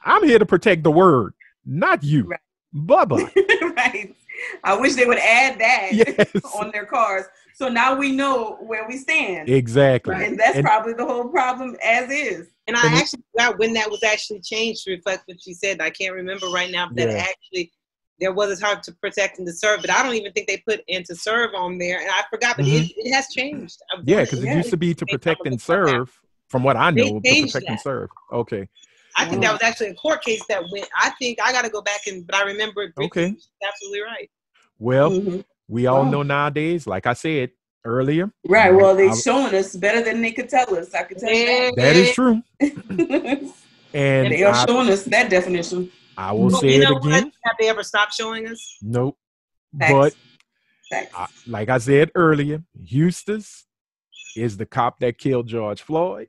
I'm here to protect the word, not you. Right. Bubba. Right. I wish they would add that on their cars. So now we know where we stand. Exactly. Right? And that's probably the whole problem as is. And I actually forgot when that was actually changed to reflect what she said. I can't remember right now, but that actually there was a time to protect and to serve, but I don't even think they put and to serve on there. And I forgot, but it has changed. Yeah, because it used to be to protect and serve, from what I know, to protect and serve. Okay. I think that was actually a court case that went, I think I got to go back and, but I remember it. Okay. She's absolutely right. Well, we all know nowadays, like I said earlier. Right. Well, they're showing us better than they could tell us. I could tell you that. That is true. And they are showing us that definition. I will say it again. What? Have they ever stopped showing us? Nope. Facts. But like I said earlier, Eustace is the cop that killed George Floyd,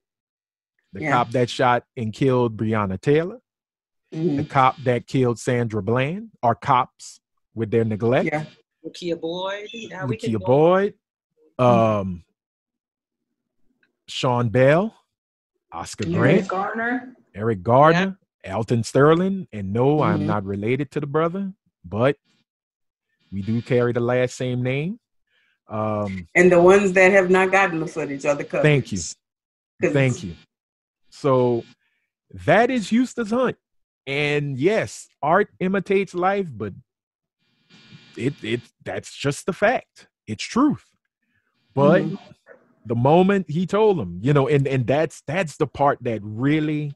the cop that shot and killed Breonna Taylor, the cop that killed Sandra Bland, our cops with their neglect. Yeah. Nakia Boyd. Nakia Boyd. Sean Bell, Oscar Grant, Eric Garner. Alton Sterling, and no, I'm not related to the brother, but we do carry the last same name. And the ones that have not gotten the footage are the cousins. Thank you. Thank you. So that is Eustace Hunt. And yes, art imitates life, but that's just the fact. It's truth. But the moment he told him, you know, and that's the part that really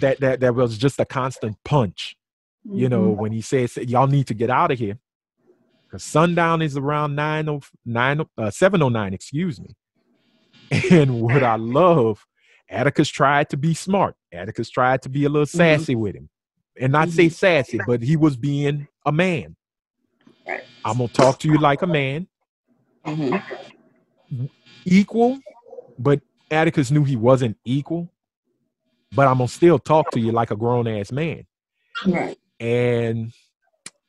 that was just a constant punch, you know, when he says, y'all need to get out of here because sundown is around 7:09, excuse me. And what I love, Atticus tried to be smart. Atticus tried to be a little sassy with him, and not say sassy, but he was being a man. I'm going to talk to you like a man. Equal, but Atticus knew he wasn't equal. But I'm going to still talk to you like a grown-ass man. Right. And,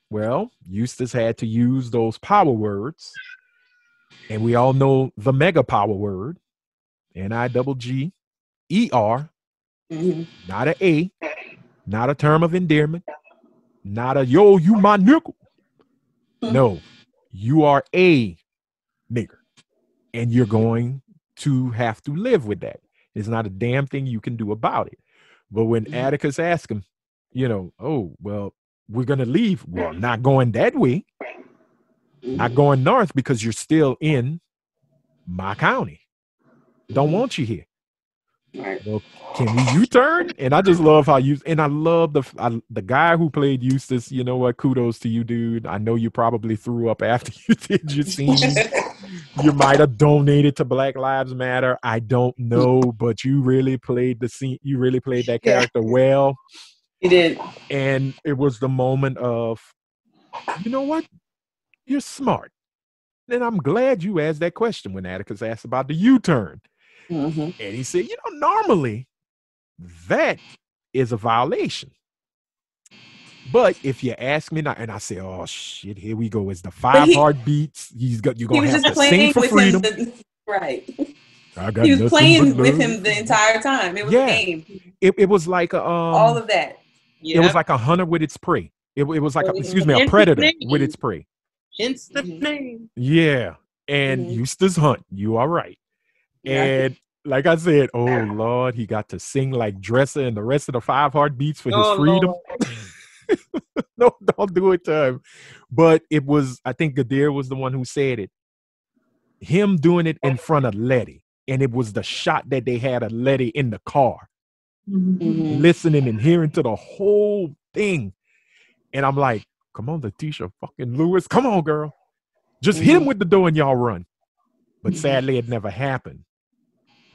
well, Eustace had to use those power words. And we all know the mega power word. N-I-double-G-E-R. Not an A. Not a term of endearment. Not a, yo, you my nickel. No. You are a nigger. And you're going to have to live with that. There's not a damn thing you can do about it. But when Atticus asked him, you know, oh, well, we're going to leave. Well, not going that way. Not going north because you're still in my county. Don't want you here. Well, can we U-turn? And I just love how you, and I love the guy who played Eustace, you know what, kudos to you, dude. I know you probably threw up after you did your scene. You might have donated to Black Lives Matter. I don't know, but you really played the scene. You really played that character well. You did. And it was the moment of, you know what? You're smart. And I'm glad you asked that question when Atticus asked about the U-turn. And he said, you know, normally that is a violation. But if you ask me now, and I say, oh shit, here we go. It's the five heartbeats. You're going to have to sing for freedom. He was playing with him the entire time. It was a game. It was like a, all of that. It was like a hunter with its prey. It was like, a predator with its prey. Hence the name. Yeah. And Eustace Hunt, you are right. And like I said, oh Lord, he got to sing like Dresser and the rest of the five heartbeats for his freedom. No, don't do it to him. But it was, I think Gadeer was the one who said it. Him doing it in front of Letty. And it was the shot that they had of Letty in the car. Listening and hearing to the whole thing. And I'm like, come on, Letitia fucking Lewis. Come on, girl. Just hit him with the door and y'all run. But sadly, it never happened.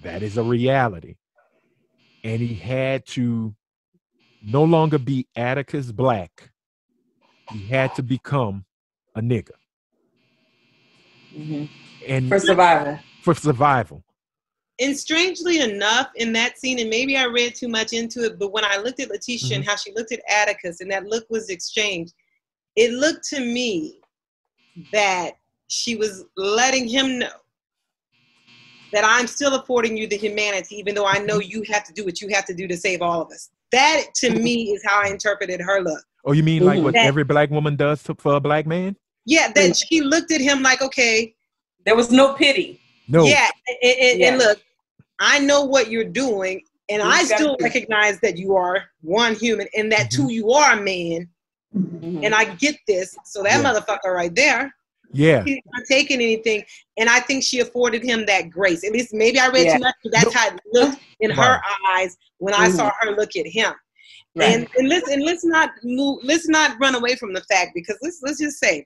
That is a reality. And he had to no longer be Atticus Black. He had to become a nigger. And for survival. For survival. And strangely enough, in that scene, and maybe I read too much into it, but when I looked at Letitia and how she looked at Atticus and that look was exchanged, it looked to me that she was letting him know that I'm still affording you the humanity, even though I know you have to do what you have to do to save all of us. That, to me, is how I interpreted her look. Oh, you mean like what every black woman does for a black man? Yeah, that she looked at him like, okay. There was no pity. No. Yeah, and look, I know what you're doing, and I still recognize that you are one human, and that two, you are a man, and I get this. So that motherfucker right there, he's not taking anything, and I think she afforded him that grace. At least maybe I read too much, but that's how it looked in her eyes when I saw her look at him. Right. And let's not move. Let's not run away from the fact, because let's just say,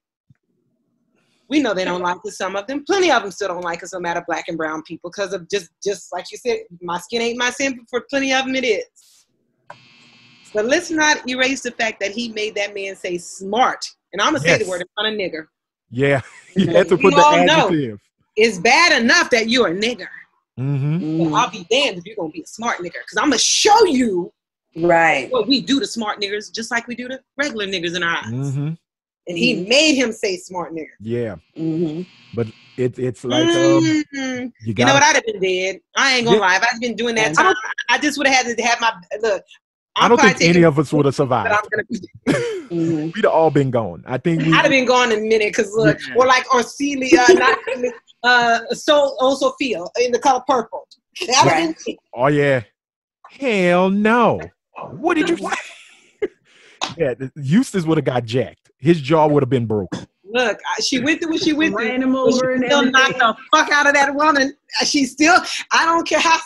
we know they don't like us, some of them. Plenty of them still don't like us, no matter black and brown people, because of just like you said, my skin ain't my sin, but for plenty of them it is. But let's not erase the fact that he made that man say smart. And I'm going to say the word in front of nigger. Yeah. You have to put the adjective. It's bad enough that you're a nigger. Mm-hmm. Well, I'll be damned if you're going to be a smart nigger, because I'm going to show you what we do to smart niggers, just like we do to regular niggers in our eyes. Mm-hmm. And he made him say smart nigger. Yeah. Mm-hmm. But it's like, you know what? I'd have been dead. I ain't gonna lie. If I'd been doing that time, I just would have had to have my, look. I don't think any of us would have survived. But I'm gonna be we'd have all been gone. I think I'd have been gone in a minute, because look, or like Orcelia, not Sophia in The Color Purple. That been oh yeah. Hell no. What did you say? Yeah, Eustace would have got jacked. His jaw would have been broken. Look, she went through what she went through. She still knocked the fuck out of that woman. She still, I don't care how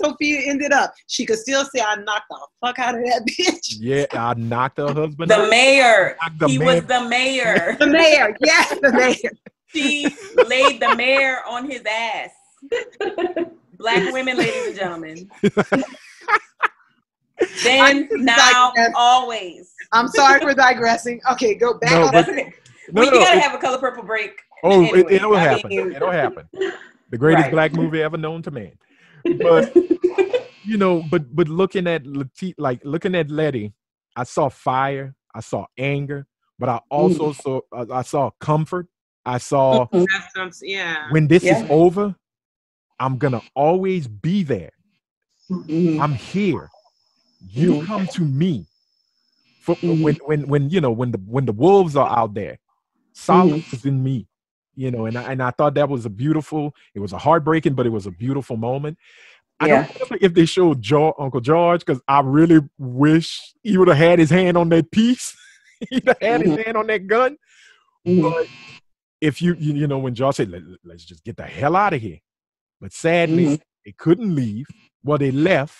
Sophia ended up, she could still say, I knocked the fuck out of that bitch. Yeah, I knocked her husband out. The mayor. He was the mayor. The mayor, yes, the mayor. She laid the mayor on his ass. Black women, ladies and gentlemen. Then, now, always. I'm sorry for digressing. Okay, go back. No, but, we gotta have a Color Purple break. Oh, anyway, it'll happen. It'll happen. The greatest black movie ever known to man. But you know, but looking at Letty, I saw fire, I saw anger, but I also saw I saw comfort. I saw when this is over, I'm gonna always be there. I'm here. You come to me for, when you know, when the wolves are out there, solace is in me, you know, and I thought that was a beautiful, it was a heartbreaking, but it was a beautiful moment. I don't remember if they showed Uncle George, because I really wish he would have had his hand on that piece. He'd have had his hand on that gun. But if you know, when George said, let's just get the hell out of here. But sadly, they couldn't leave. Well, they left.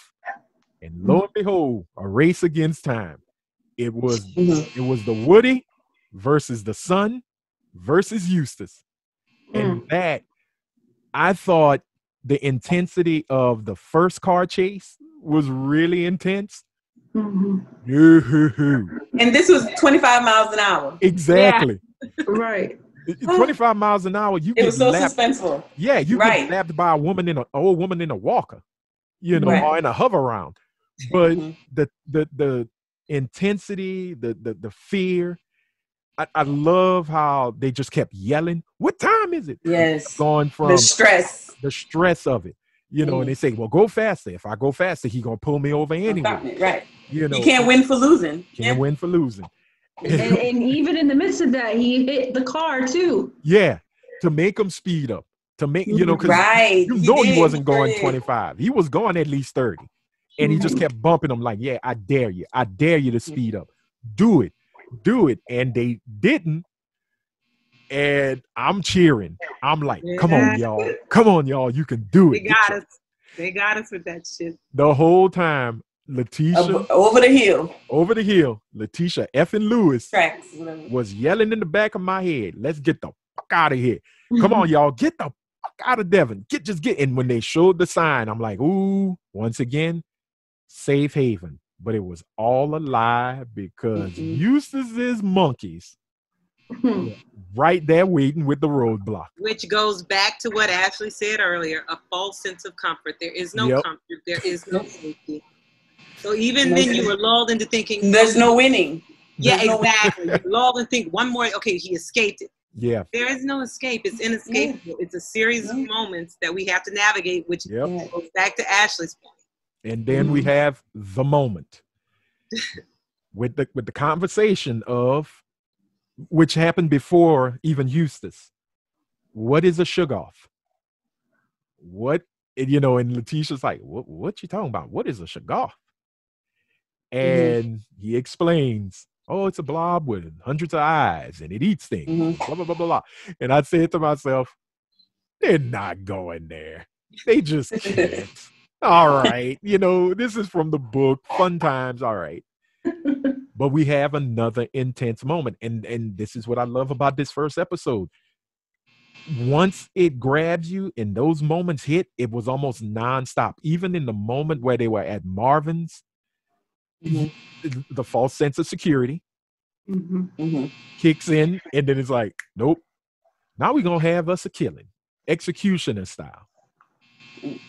And lo and behold, a race against time. It was the Woody versus the Sun versus Eustace. And that, I thought the intensity of the first car chase was really intense. And this was 25 miles an hour. Exactly. Yeah. Right. 25 miles an hour. It was so suspenseful. Yeah, you get slapped by an old woman in a walker, you know, or in a hover round. But the intensity, the fear, I love how they just kept yelling, what time is it? Yes. Going from the stress of it, you know, and they say, well, go faster. If I go faster, he gonna pull me over anyway. Right. You know, you can't win for losing. Can't win for losing. And even in the midst of that, he hit the car too. Yeah, to make him speed up, to make, you know, because you know he wasn't going 25. He was going at least 30. And he just kept bumping them like, yeah, I dare you to speed up. Do it. And they didn't. And I'm cheering. I'm like, come on, y'all. Come on, y'all. You can do it. They got us. They got us with that shit. The whole time, Letitia. Over the hill. Over the hill. Letitia effing Lewis was yelling in the back of my head, let's get the fuck out of here. Come on, y'all. Get the fuck out of Devon. And when they showed the sign, I'm like, ooh, once again, safe haven. But it was all a lie, because Eustace's monkeys right there waiting with the roadblock. Which goes back to what Ashley said earlier, a false sense of comfort. There is no comfort. There is no safety. So even then you were lulled into thinking, there's no winning. Yeah, exactly. Lulled and think one more, okay, he escaped it. Yeah. There is no escape. It's inescapable. It's a series of moments that we have to navigate, which goes back to Ashley's point. And then we have the moment with the conversation of, which happened before even Eustace. What is a Shoggoth? What, you know, and Letitia's like, what you talking about? What is a Shoggoth? And he explains, oh, it's a blob with hundreds of eyes and it eats things, blah, blah, blah, blah, blah. And I said to myself, they're not going there. They just can't. All right. You know, this is from the book, fun times. All right. But we have another intense moment. And this is what I love about this first episode. Once it grabs you and those moments hit, it was almost nonstop. Even in the moment where they were at Marvin's, the false sense of security kicks in, and then it's like, nope, now we're gonna have us a killing, executioner style.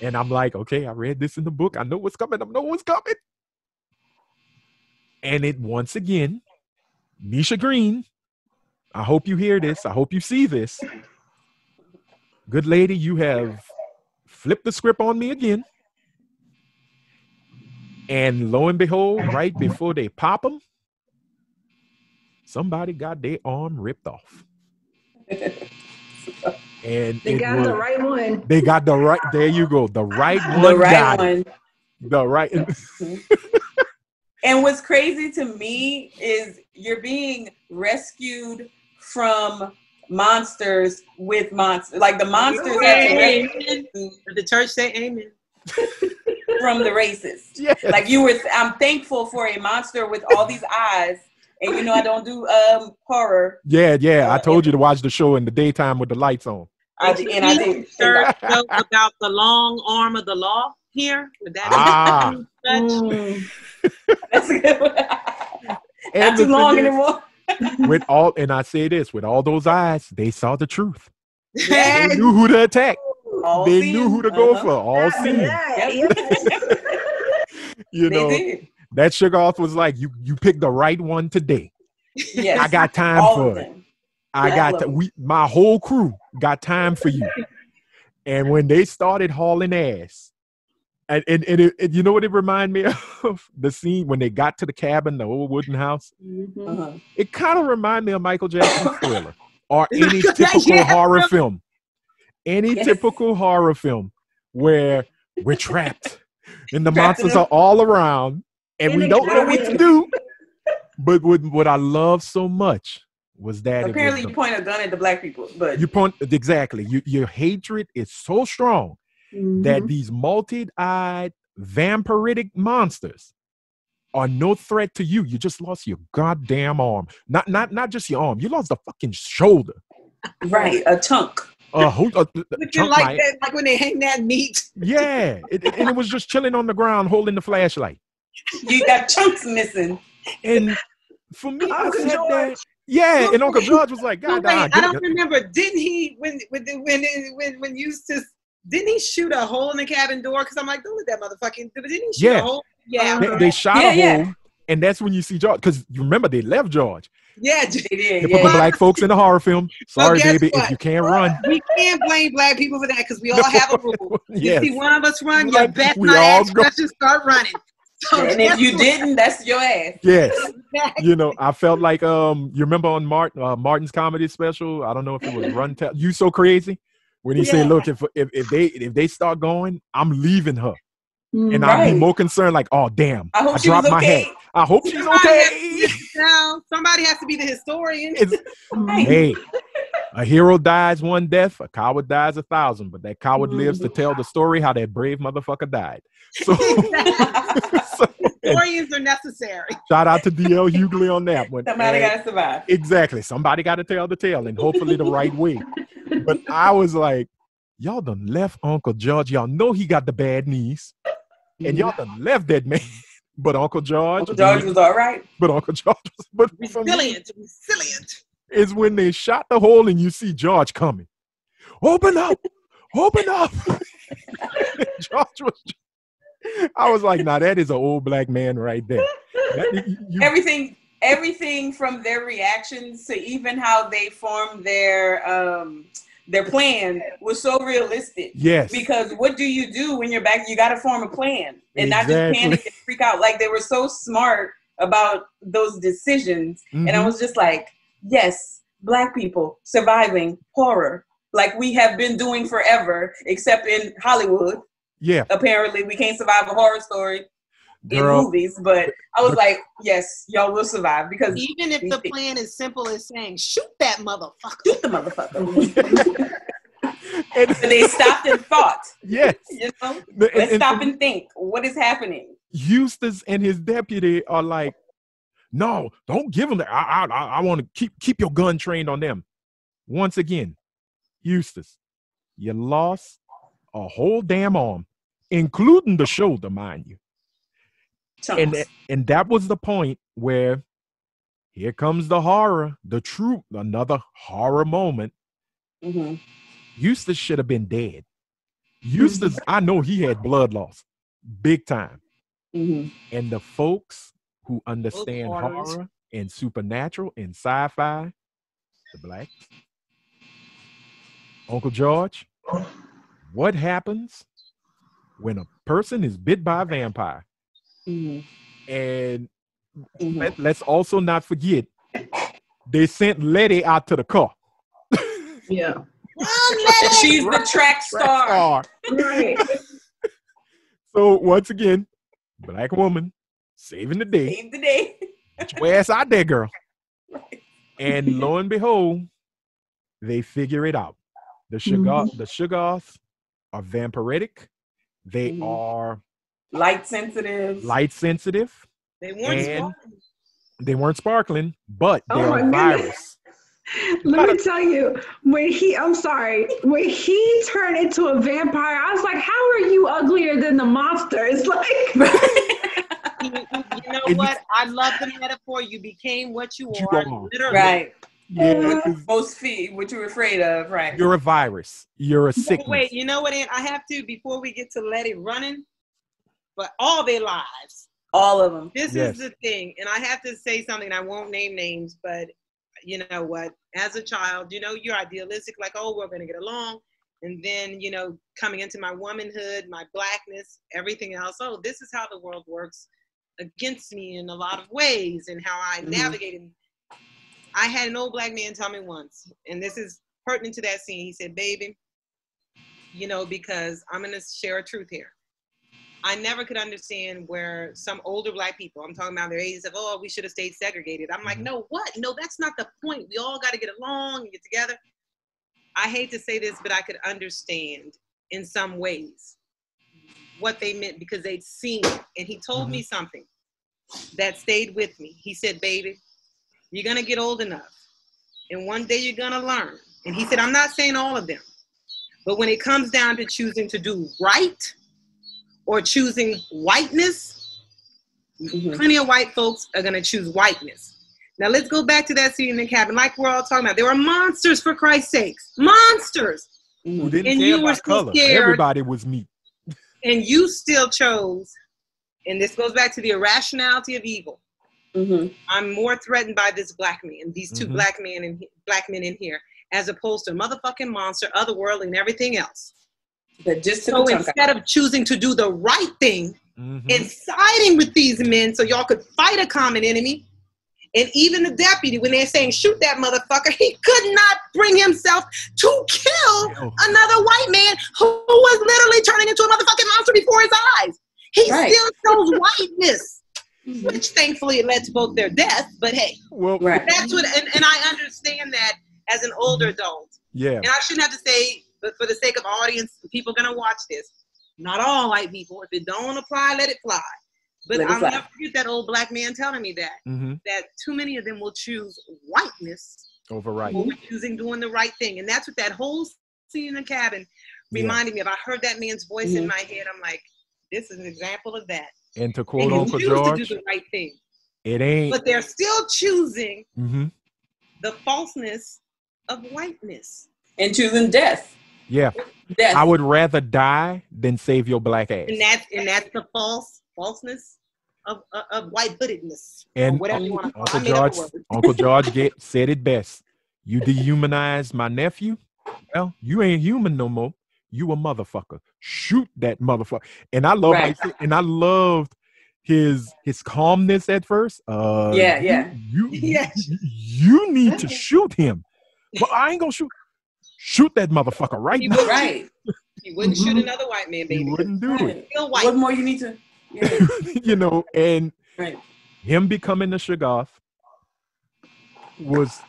And I'm like, okay, I read this in the book, I know what's coming, I know what's coming. And it once again, Misha Green, I hope you hear this, I hope you see this, good lady, you have flipped the script on me again. And lo and behold, right before they pop them, somebody got their arm ripped off. And they got the right one. They got the right. There you go. The right one. The right one. The right. And what's crazy to me is you're being rescued from monsters with monsters. Like the monsters. The church say amen. From the races. Yes. Like you were, I'm thankful for a monster with all these eyes. And you know, I don't do horror. Yeah, yeah. I told you to watch the show in the daytime with the lights on. I did. About the long arm of the law here. That's a good one. Not too long anymore. With all, and I say this, with all those eyes, they saw the truth. Yes. They knew who to attack. All they knew who to go for. All seen. You know, that Shoggoth was like, you picked the right one today. Yes. I got time for it. My whole crew got time for you. And when they started hauling ass, and you know what it reminded me of? The scene when they got to the cabin, the old wooden house. It kind of reminded me of Michael Jackson's Thriller or any typical horror film. Any typical horror film where we're trapped and the monsters are all around and we don't know what to do. But what I love so much was that apparently you point a gun at the black people, but you point your hatred is so strong that these multi-eyed vampiric monsters are no threat to you. You just lost your goddamn arm. Not just your arm. You lost the fucking shoulder. Right, a chunk. Looking like that, like when they hang that meat. Yeah, and it was just chilling on the ground, holding the flashlight. You got chunks missing. And for me, and Uncle George was like, "God, I don't remember. Didn't he when Eustace didn't he shoot a hole in the cabin door? Because I'm like, don't let that motherfucking. Didn't he shoot a hole? Yeah, they shot a hole, and that's when you see George. Because you remember they left George. Yeah, they did. They put the black folks in the horror film. Sorry, baby, if you can't run. We can't blame black people for that because we all have a rule. You see one of us run, your best not ass just start running. So and if you didn't, that's your ass. Yes. Exactly. You know, I felt like, you remember on Martin's comedy special, I don't know if it was Run, Tell You So Crazy, when he said, look, if they start going, I'm leaving her. And I'd be more concerned, like, oh, damn, I dropped my head. I hope she's okay. Now, somebody has to be the historian. Hey, a hero dies one death, a coward dies 1,000, but that coward lives to tell the story how that brave motherfucker died. So, historians are necessary. Shout out to D.L. Hughley on that one. Somebody got to survive. Exactly. Somebody got to tell the tale, and hopefully the right way. But I was like, y'all done left Uncle George. Y'all know he got the bad knees. And y'all done left that man. But Uncle George was all right. But Uncle George was resilient. It's when they shot the hole and you see George coming. Open up. Open up. George was I was like, nah, that is an old black man right there. That, everything everything from their reactions to even how they formed their plan was so realistic. Yes. Because what do you do when you're back? You got to form a plan and not just panic and freak out. Like, they were so smart about those decisions. Mm-hmm. And I was just like, yes, Black people surviving horror like we have been doing forever, except in Hollywood. Yeah. Apparently we can't survive a horror story in movies, but I was like, yes, y'all will survive, because even if the plan is simple as saying, shoot that motherfucker. Shoot the motherfucker. And so they stopped and thought. Yes. You know? Let's stop and think. What is happening? Eustace and his deputy are like, no, don't give them that. I want to keep your gun trained on them. Once again, Eustace, you lost a whole damn arm, including the shoulder, mind you. And that was the point where here comes the horror, the true, another horror moment. Mm-hmm. Eustace should have been dead. Eustace, I know he had blood loss, big time. Mm-hmm. And the folks who understand horror and supernatural and sci-fi, the Blacks, Uncle George, what happens when a person is bit by a vampire? Mm-hmm. And mm-hmm. let's also not forget, they sent Letty out to the car. Yeah. She's the track star. Right. So once again, Black woman saving the day. Save the day. Get your ass out there, girl. Right. And lo and behold, they figure it out. The Shoggoth, mm-hmm. the Shoggoth are vampiric. They mm-hmm. are light sensitive. Light sensitive. They weren't sparkling. They weren't sparkling, but they were a virus. Let me tell you, when he turned into a vampire, I was like, how are you uglier than the monster? It's like... you know what? I love the metaphor. You became what you are, literally. Right. Yeah. What you're afraid of, right? You're a virus. You're a sickness. Wait, you know what, Ann? I have to, before we get to Letty running, but all their lives. All of them. This is the thing. And I have to say something. I won't name names, but you know what? As a child, you know, you're idealistic, like, oh, we're going to get along. And then, you know, coming into my womanhood, my Blackness, everything else, oh, this is how the world works against me in a lot of ways and how I navigated. I had an old Black man tell me once, and this is pertinent to that scene. He said, baby, you know, because I'm going to share a truth here. I never could understand where some older Black people, I'm talking about their 80s, of, oh, we should have stayed segregated. I'm like, no, what? No, that's not the point. We all got to get along and get together. I hate to say this, but I could understand in some ways what they meant because they'd seen it. And he told me something that stayed with me. He said, baby, you're going to get old enough, and one day you're going to learn. And he said, I'm not saying all of them, but when it comes down to choosing to do right, or choosing whiteness, plenty of white folks are gonna choose whiteness. Now let's go back to that scene in the cabin, like we're all talking about. There were monsters, for Christ's sakes, monsters. Who didn't and care you about color. Scared, everybody was meat. And you still chose, and this goes back to the irrationality of evil. Mm-hmm. I'm more threatened by this Black man, these two Black men in here, as opposed to a motherfucking monster, otherworldly, and everything else. So instead of choosing to do the right thing and siding with these men so y'all could fight a common enemy, and even the deputy, when they're saying, shoot that motherfucker, he could not bring himself to kill another white man who was literally turning into a motherfucking monster before his eyes. He still shows whiteness, which thankfully led to both their death, but hey, that's what, and I understand that as an older adult. Yeah. And I shouldn't have to say, but for the sake of audience, people going to watch this. Not all white people. If it don't apply, let it fly. But I'll never forget that old Black man telling me that, that too many of them will choose whiteness over right. Choosing doing the right thing. And that's what that whole scene in the cabin reminded me of. I heard that man's voice in my head. I'm like, this is an example of that. And to quote Uncle George, to do the right thing. It ain't. But they're still choosing the falseness of whiteness. And choosing death. Yeah, I would rather die than save your Black ass. And that's the falseness of white-hoodedness, and whatever you want to call it. Uncle George said it best. You dehumanize my nephew? Well, you ain't human no more. You a motherfucker. Shoot that motherfucker. And I love I loved his calmness at first. You need to shoot him. But I ain't gonna shoot that motherfucker right now. Right. He wouldn't shoot another white man, baby. He wouldn't do it. What more you need to him becoming the Shoggoth was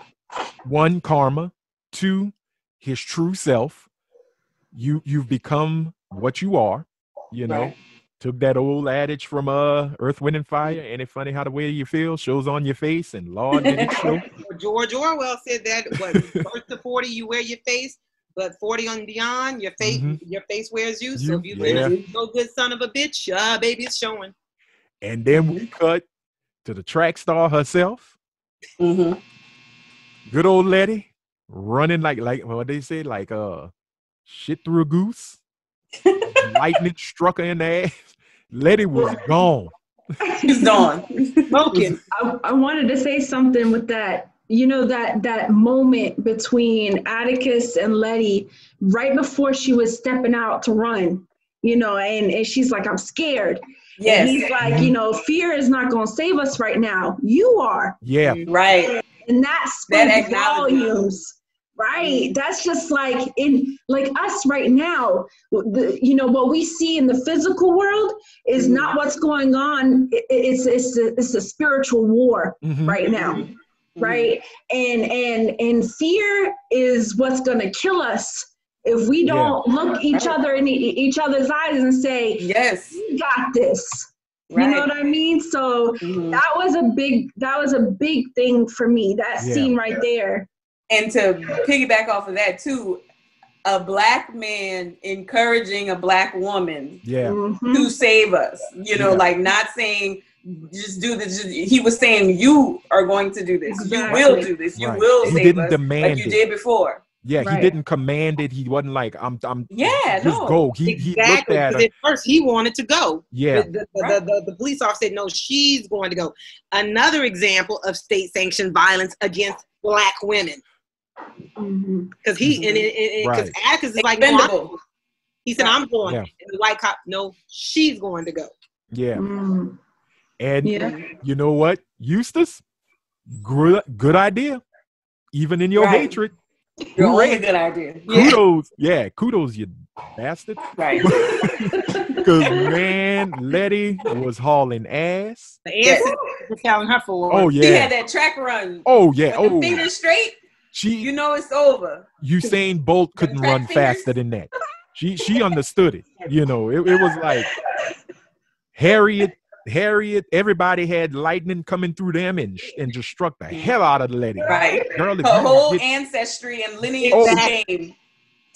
one, karma, two, his true self. You've become what you are, Took that old adage from Earth, Wind, and Fire. Ain't it funny how the way you feel shows on your face? And Lord, did it show. George Orwell said that, first to 40, you wear your face, but 40 and beyond, your face wears you. So if you really no good son of a bitch, baby, it's showing. And then we cut to the track star herself. Mm-hmm. Good old lady, running like what they say, like shit through a goose. Lightning struck her in the ass. Lady was gone. She's gone. Smoking. I wanted to say something with that. You know, that moment between Atticus and Letty right before she was stepping out to run, and she's like, I'm scared. Yes. And he's like, fear is not going to save us right now. You are. Yeah. Right. And that speaks volumes. Right. That's just like us right now, what we see in the physical world is not what's going on. It's a spiritual war right now. Mm-hmm. Right. And fear is what's going to kill us if we don't look each other in each other's eyes and say, yes, we got this. Right. You know what I mean? So that was a big thing for me, that scene right there. And to piggyback off of that too, a black man encouraging a black woman to save us, not saying just do this. He was saying, you are going to do this. Exactly. You will do this. You will save us. He didn't demand it. Like you did before. Yeah, he didn't command it. He wasn't like, go. He looked at her. At first, he wanted to go. Yeah. The police officer said, no, she's going to go. Another example of state-sanctioned violence against black women. Because Atticus is like, no, he said, I'm going. Yeah. And the white cop, no, she's going to go. Yeah. Mm. And you know what, Eustace? Good idea. Even in your hatred. You're only a good idea. Kudos. Yeah, kudos, you bastard. Right. Because, man, Letty was hauling ass. The ass was telling her for. Oh, yeah. She had that track run. Oh, yeah. With the fingers straight. You know it's over. Usain Bolt couldn't run faster than that. She understood it. It was like Harriet, everybody had lightning coming through them and just struck the hell out of the lady. Right. Girl, her whole ancestry and lineage came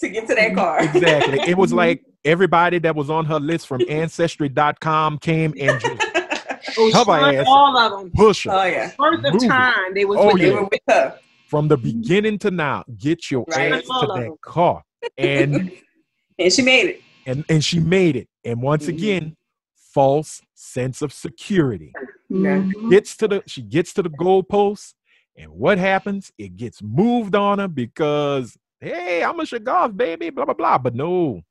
to get to that car. Exactly. It was like everybody that was on her list from Ancestry.com came and just all of them. Push her. Oh, yeah. First of time, they were with her. From the beginning to now, get your ass to that car. And she made it. And she made it. And once again, false sense of security. She gets to the goalpost, and what happens? It gets moved on her because, hey, I'm a Shoggoth, baby, blah, blah, blah. But no,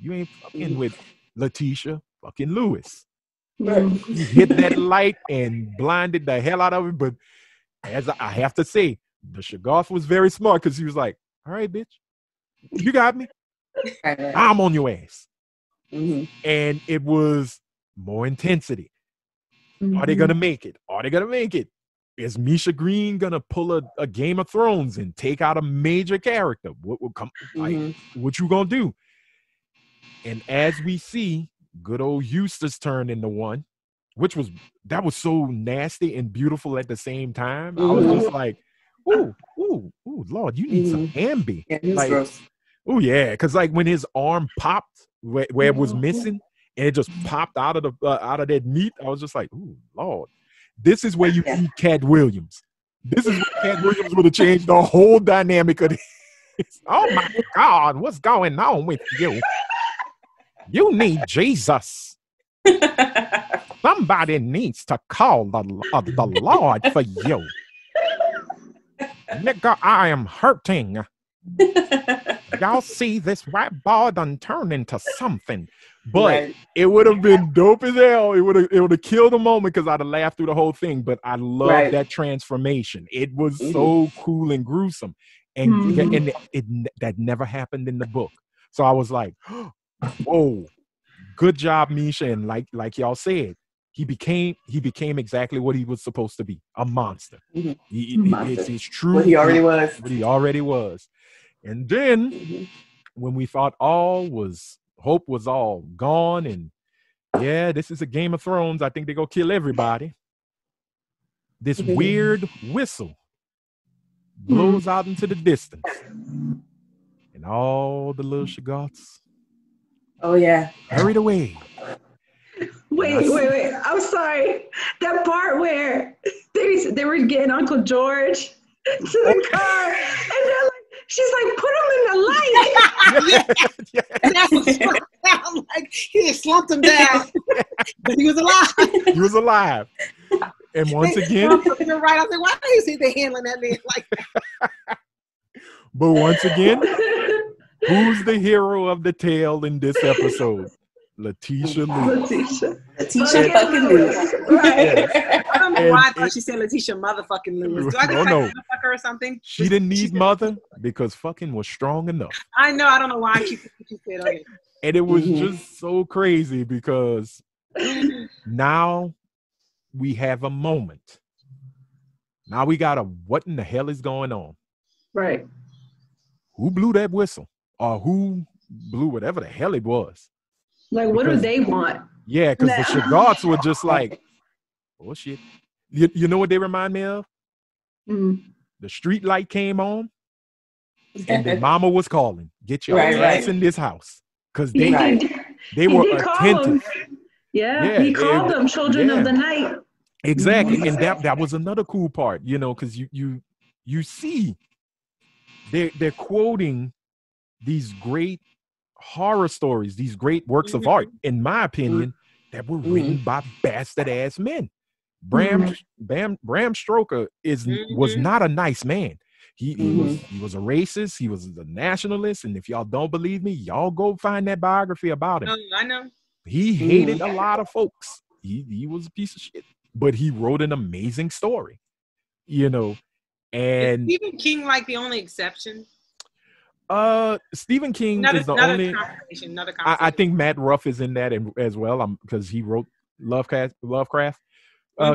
you ain't fucking with Letitia fucking Lewis. You hit that light and blinded the hell out of it. But as I have to say, the Shoggoth was very smart because he was like, all right, bitch, you got me. I'm on your ass. And it was more intensity. Are they gonna make it? Is Misha Green gonna pull a Game of Thrones and take out a major character? What will come? Like, what you gonna do? And as we see, good old Eustace turn into one, which was so nasty and beautiful at the same time. I was just like, ooh, Lord, you need some ambi. Yeah, like, oh yeah, because like when his arm popped where it was missing, and it just popped out of the out of that meat. I was just like, "Ooh, Lord, this is where you see Cat Williams. This is where Cat Williams would have changed the whole dynamic of this. Oh my God, what's going on with you? You need Jesus." Somebody needs to call the Lord for you. Nigga, I am hurting. Y'all see this white ball done turned into something. But it would have been dope as hell. It would have killed the moment because I'd have laughed through the whole thing. But I love that transformation. It was so cool and gruesome. And, that never happened in the book. So I was like, whoa, good job, Misha. And like y'all said, he became exactly what he was supposed to be, a monster. It's true. What he already was. What he already was. And then when we thought hope was all gone, and yeah, this is a Game of Thrones, I think they're going to kill everybody. This weird whistle blows out into the distance. And all the little Shoggoths. Oh, yeah. Hurried away. Wait. I'm sorry. That part where they were getting Uncle George to the car, and they're like, she's like, put him in the light. That's what it sounded like. He had slumped him down. But he was alive. He was alive. And once again. Right. I was like, why is he handling that man like that? But once again, who's the hero of the tale in this episode? Letitia Lewis. Letitia fucking Lewis. Right. I don't know why I thought she said Letitia motherfucking Lewis. Do I just have to fuck her or something? She didn't need mother because fucking was strong enough. I know. I don't know why she said it. And it was just so crazy because now we have a moment. Now we got a what in the hell is going on? Right. Who blew that whistle? Or who blew whatever the hell it was? Like, what do they want? Yeah, because the Shoggoths were just like, oh, shit. You know what they remind me of? The street light came on, and the mama was calling, get your ass in this house. Because they were attentive. Yeah, he called them children of the night. Exactly, and that was another cool part, you know, because you see they're quoting these great horror stories, these great works of art, in my opinion, that were written by bastard ass men. Bram Stoker was not a nice man. He was a racist. He was a nationalist. And if y'all don't believe me, y'all go find that biography about him. I know. He hated a lot of folks. He was a piece of shit. But he wrote an amazing story, you know. And is Stephen King like the only exception? Stephen King is the only. I think Matt Ruff is in that as well, because he wrote Lovecraft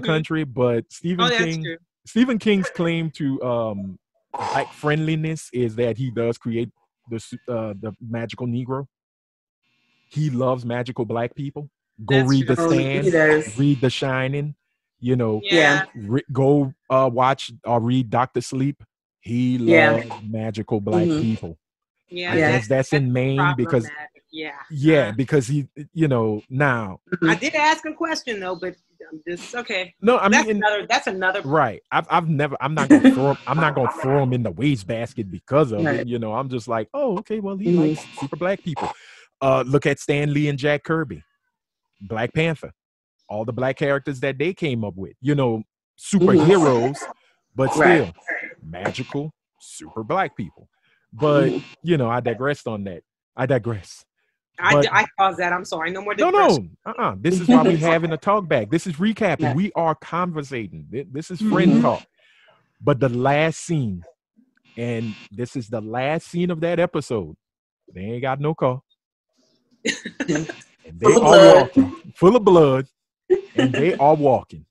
Country. But Stephen King's claim to like friendliness is that he does create the magical Negro. He loves magical black people. Go read The Stand. Read The Shining. You know. Yeah. Go watch or read Dr. Sleep. He loves magical black people. Yeah, I guess that's in Maine because because he, you know, now I did ask a question though, but I'm just okay. No, I mean that's another right. I'm not gonna throw him in the wastebasket because of it. You know, I'm just like, oh, okay, well, he likes super black people. Look at Stan Lee and Jack Kirby, Black Panther, all the black characters that they came up with. You know, superheroes, but still. Right. Magical, super black people. But, you know, I digressed on that. I digress. I caused that. I'm sorry. No more digression. No. This is why we're having a talk back. This is recapping. Yeah. We are conversating. This is friend talk. But the last scene, and this is the last scene of that episode. They ain't got no car. They are walking. Full of blood. And they are walking.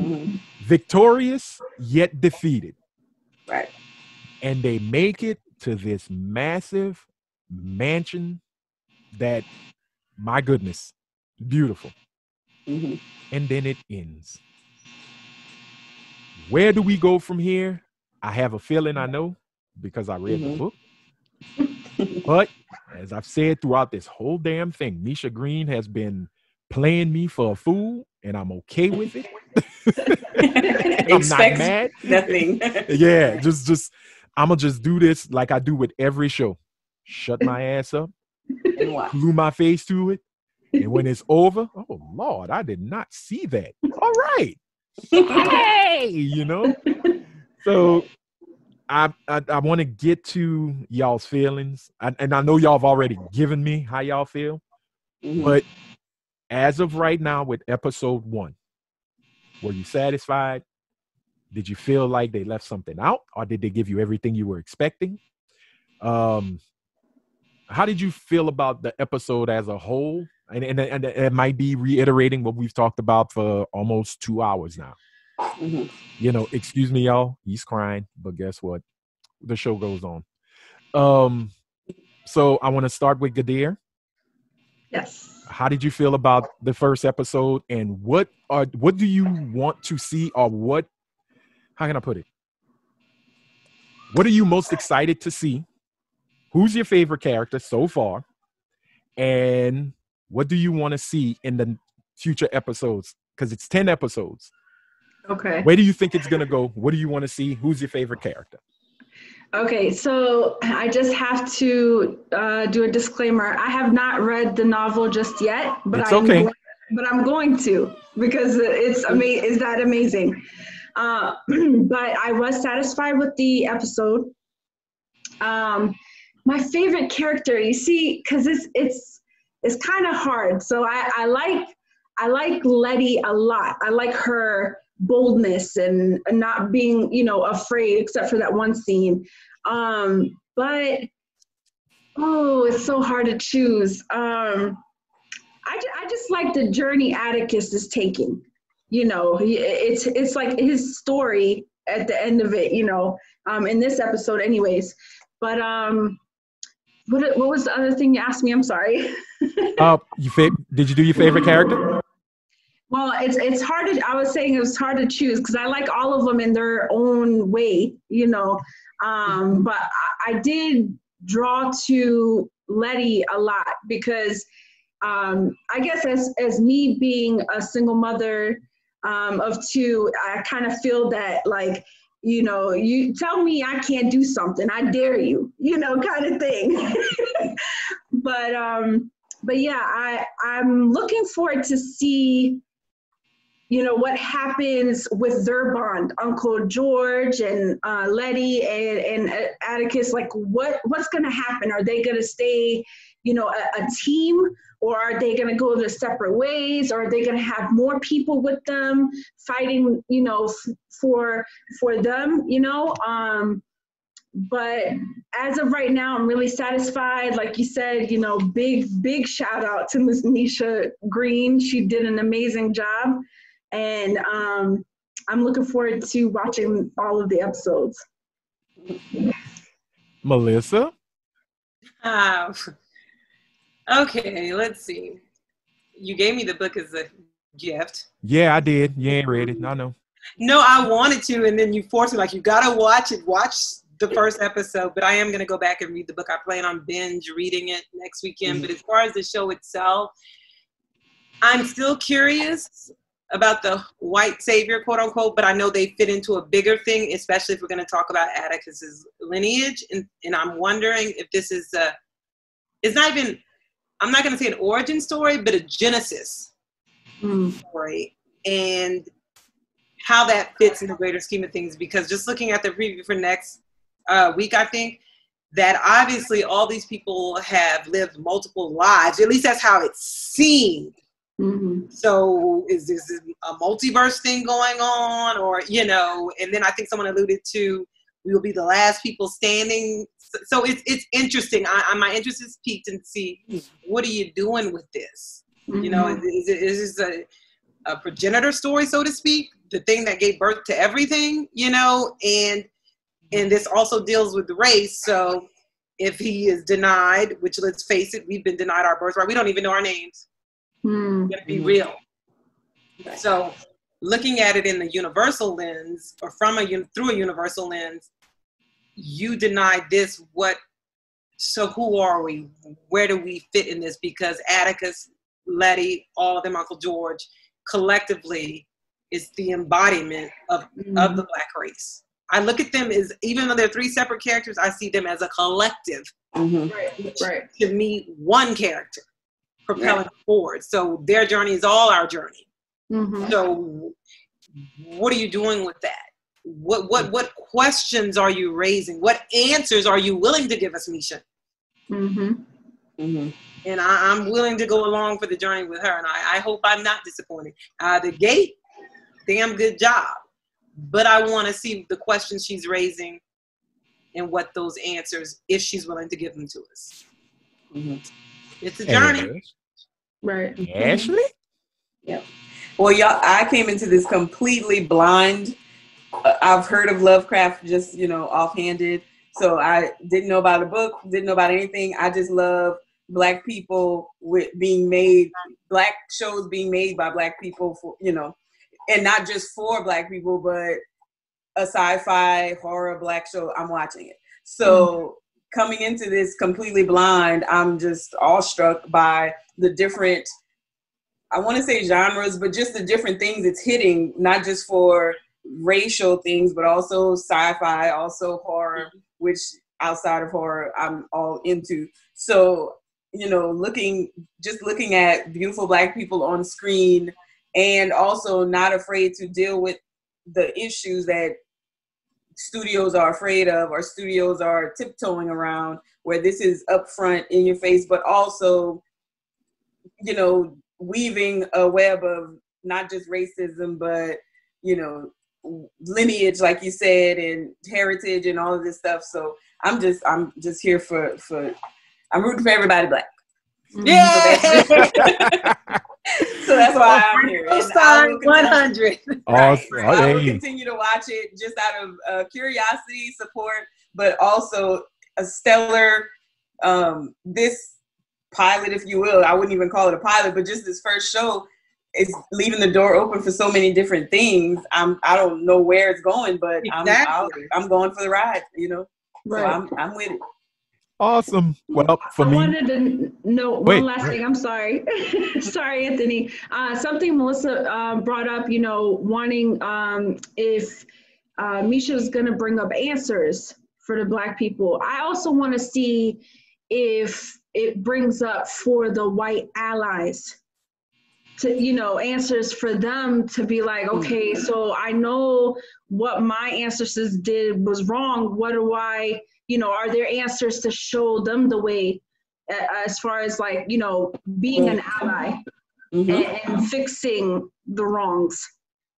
Victorious, yet defeated. Right. And they make it to this massive mansion that, my goodness, beautiful. And then it ends. Where do we go from here? I have a feeling I know because I read the book. But as I've said throughout this whole damn thing, Misha Green has been playing me for a fool, and I'm okay with it. I'm not mad. Nothing. Yeah, just I'm gonna just do this like I do with every show. Shut my ass up, glue my face to it, And when it's over, oh, Lord, I did not see that. All right. Hey, you know? So I want to get to y'all's feelings. And I know y'all have already given me how y'all feel. Mm-hmm. But as of right now with episode 1, were you satisfied? Did you feel like they left something out? Or did they give you everything you were expecting? How did you feel about the episode as a whole? And it might be reiterating what we've talked about for almost 2 hours now. Mm-hmm. You know, excuse me, y'all. He's crying, but guess what? The show goes on. So I want to start with Gadeer. Yes. How did you feel about the first episode, and what do you want to see, or what? How can I put it? What are you most excited to see? Who's your favorite character so far? And what do you want to see in the future episodes? Because it's 10 episodes. Okay. Where do you think it's going to go? What do you want to see? Who's your favorite character? Okay, so I just have to do a disclaimer. I have not read the novel just yet, but it's okay. I'm going to, because it's that amazing. But I was satisfied with the episode. My favorite character, you see, because it's kind of hard. So I like Letty a lot. I like her boldness and not being, afraid, except for that one scene. But it's so hard to choose. I just like the journey Atticus is taking. It's like his story at the end of it. In this episode, anyways. But What was the other thing you asked me? I'm sorry. Did you do your favorite character? Well, it's hard to. I was saying it was hard to choose because I like all of them in their own way, But I did draw to Letty a lot because I guess as me being a single mother of two, I kind of feel that like. You tell me I can't do something. I dare you, kind of thing. But yeah, I'm looking forward to see, what happens with their bond, Uncle George and Letty and Atticus. Like, what's going to happen? Are they going to stay, a team? Or are they going to go their separate ways? Or are they going to have more people with them fighting, for them, But as of right now, I'm really satisfied. Like you said, big shout out to Miss Misha Green. She did an amazing job. And I'm looking forward to watching all of the episodes. Melissa? Okay, let's see. You gave me the book as a gift. Yeah, I did. You ain't read it. I know. No, I wanted to, and then you forced me. Like, you got to watch it. Watch the first episode. But I am going to go back and read the book. I plan on binge reading it next weekend. But as far as the show itself, I'm still curious about the white savior, quote unquote. But I know they fit into a bigger thing, especially if we're going to talk about Atticus's lineage. And I'm wondering if this is it's not even... I'm not going to say an origin story, but a genesis story, and how that fits in the greater scheme of things. Because just looking at the preview for next week, I think that obviously all these people have lived multiple lives. At least that's how it seemed. Mm-hmm. So is this a multiverse thing going on, or, and then I think someone alluded to, we will be the last people standing. So it's interesting. My interest is piqued and see, what are you doing with this? Mm-hmm. Is this a progenitor story, so to speak? The thing that gave birth to everything, And this also deals with race. So if he is denied, which let's face it, we've been denied our birthright. We don't even know our names. Mm-hmm. We have to be real. Right. So looking at it in the universal lens, or through a universal lens, you denied this, so who are we? Where do we fit in this? Because Atticus, Letty, all of them, Uncle George, collectively is the embodiment of the Black race. I look at them as, even though they're three separate characters, I see them as a collective. Mm-hmm. Right. To me, one character. propelling forward. So their journey is all our journey. Mm-hmm. So what are you doing with that? What questions are you raising? What answers are you willing to give us, Misha? Mm-hmm. Mm-hmm. And I'm willing to go along for the journey with her. And I hope I'm not disappointed. The gate, damn good job. But I want to see the questions she's raising and what those answers, if she's willing to give them to us. Mm-hmm. It's a journey. Right. Ashley? Yeah. Well, y'all, I came into this completely blind. I've heard of Lovecraft just, you know, offhanded. So I didn't know about a book, didn't know about anything. I just love Black people with being made, Black shows being made by Black people, for, you know, and not just for Black people, but a sci-fi horror Black show, I'm watching it. So coming into this completely blind, I'm just awestruck by the different, I want to say genres, but just the different things it's hitting, not just for racial things, but also sci-fi, also horror, which outside of horror, I'm all into. So, you know, looking at beautiful Black people on screen and also not afraid to deal with the issues that studios are afraid of or studios are tiptoeing around, where this is upfront in your face, but also, you know, weaving a web of not just racism, but, you know, lineage, like you said, and heritage and all of this stuff. So I'm just here for I'm rooting for everybody Black. Yeah. So that's why I'm here. Star 100. Awesome. Right. I will continue to watch it just out of curiosity, support, but also a stellar, this pilot, if you will. I wouldn't even call it a pilot, but just this first show is leaving the door open for so many different things. I don't know where it's going, but I'm going for the ride, you know? Right. So I'm with it. Awesome. Well, for me, I wanted to know one last thing. I'm sorry. Sorry, Anthony. Something Melissa brought up, you know, wanting if Misha's going to bring up answers for the Black people. I also want to see if it brings up for the white allies to, you know, answers for them to be like, okay, so I know what my ancestors did was wrong. What do I, you know, are there answers to show them the way as far as like, you know, being an ally and fixing the wrongs?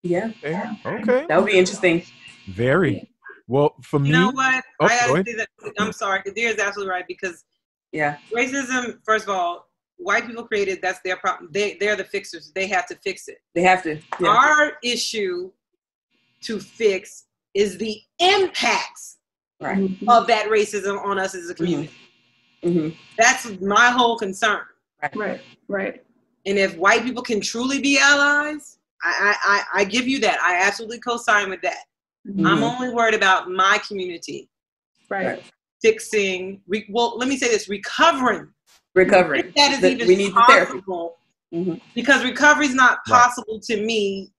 Yeah. Okay. That would be interesting. Very. Well, for me. You know what? Oh, I gotta say that, I'm sorry. Gadeer is absolutely right because racism, first of all, white people created, that's their problem. They're the fixers. They have to fix it. They have to. Yeah. Our issue to fix is the impacts of that racism on us as a community. Mm-hmm. That's my whole concern. Right. And if white people can truly be allies, I give you that. I absolutely co-sign with that. Mm-hmm. I'm only worried about my community. Right. Fixing, well, let me say this, recovering. If that is even we need possible, the therapy. Because recovery is not possible to me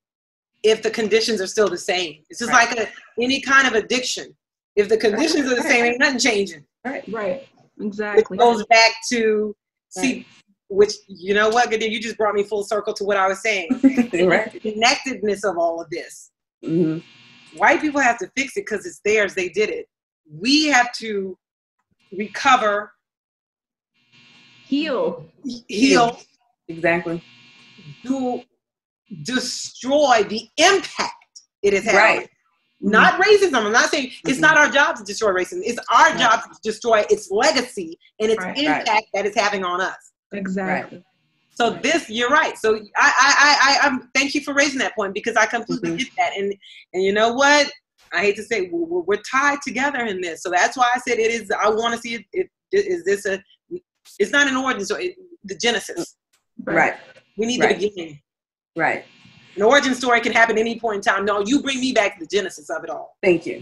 if the conditions are still the same. It's just like any kind of addiction. If the conditions are the same, ain't nothing changing. Right. Exactly. It goes back to see, which you know what, Gadeer, you just brought me full circle to what I was saying. The connectedness of all of this. Mm-hmm. White people have to fix it because it's theirs. They did it. We have to recover. Heal. Exactly. Destroy the impact it has had. Right. Not racism. I'm not saying it's not our job to destroy racism. It's our job to destroy its legacy and its impact that it's having on us. Exactly. Right. So this, you're right. So I'm thank you for raising that point because I completely get that. And you know what? I hate to say we're tied together in this. So that's why I said it is. I want to see it is this a. It's not an origin story, the genesis. Right. We need the beginning. Right. An origin story can happen at any point in time. No, you bring me back to the genesis of it all. Thank you.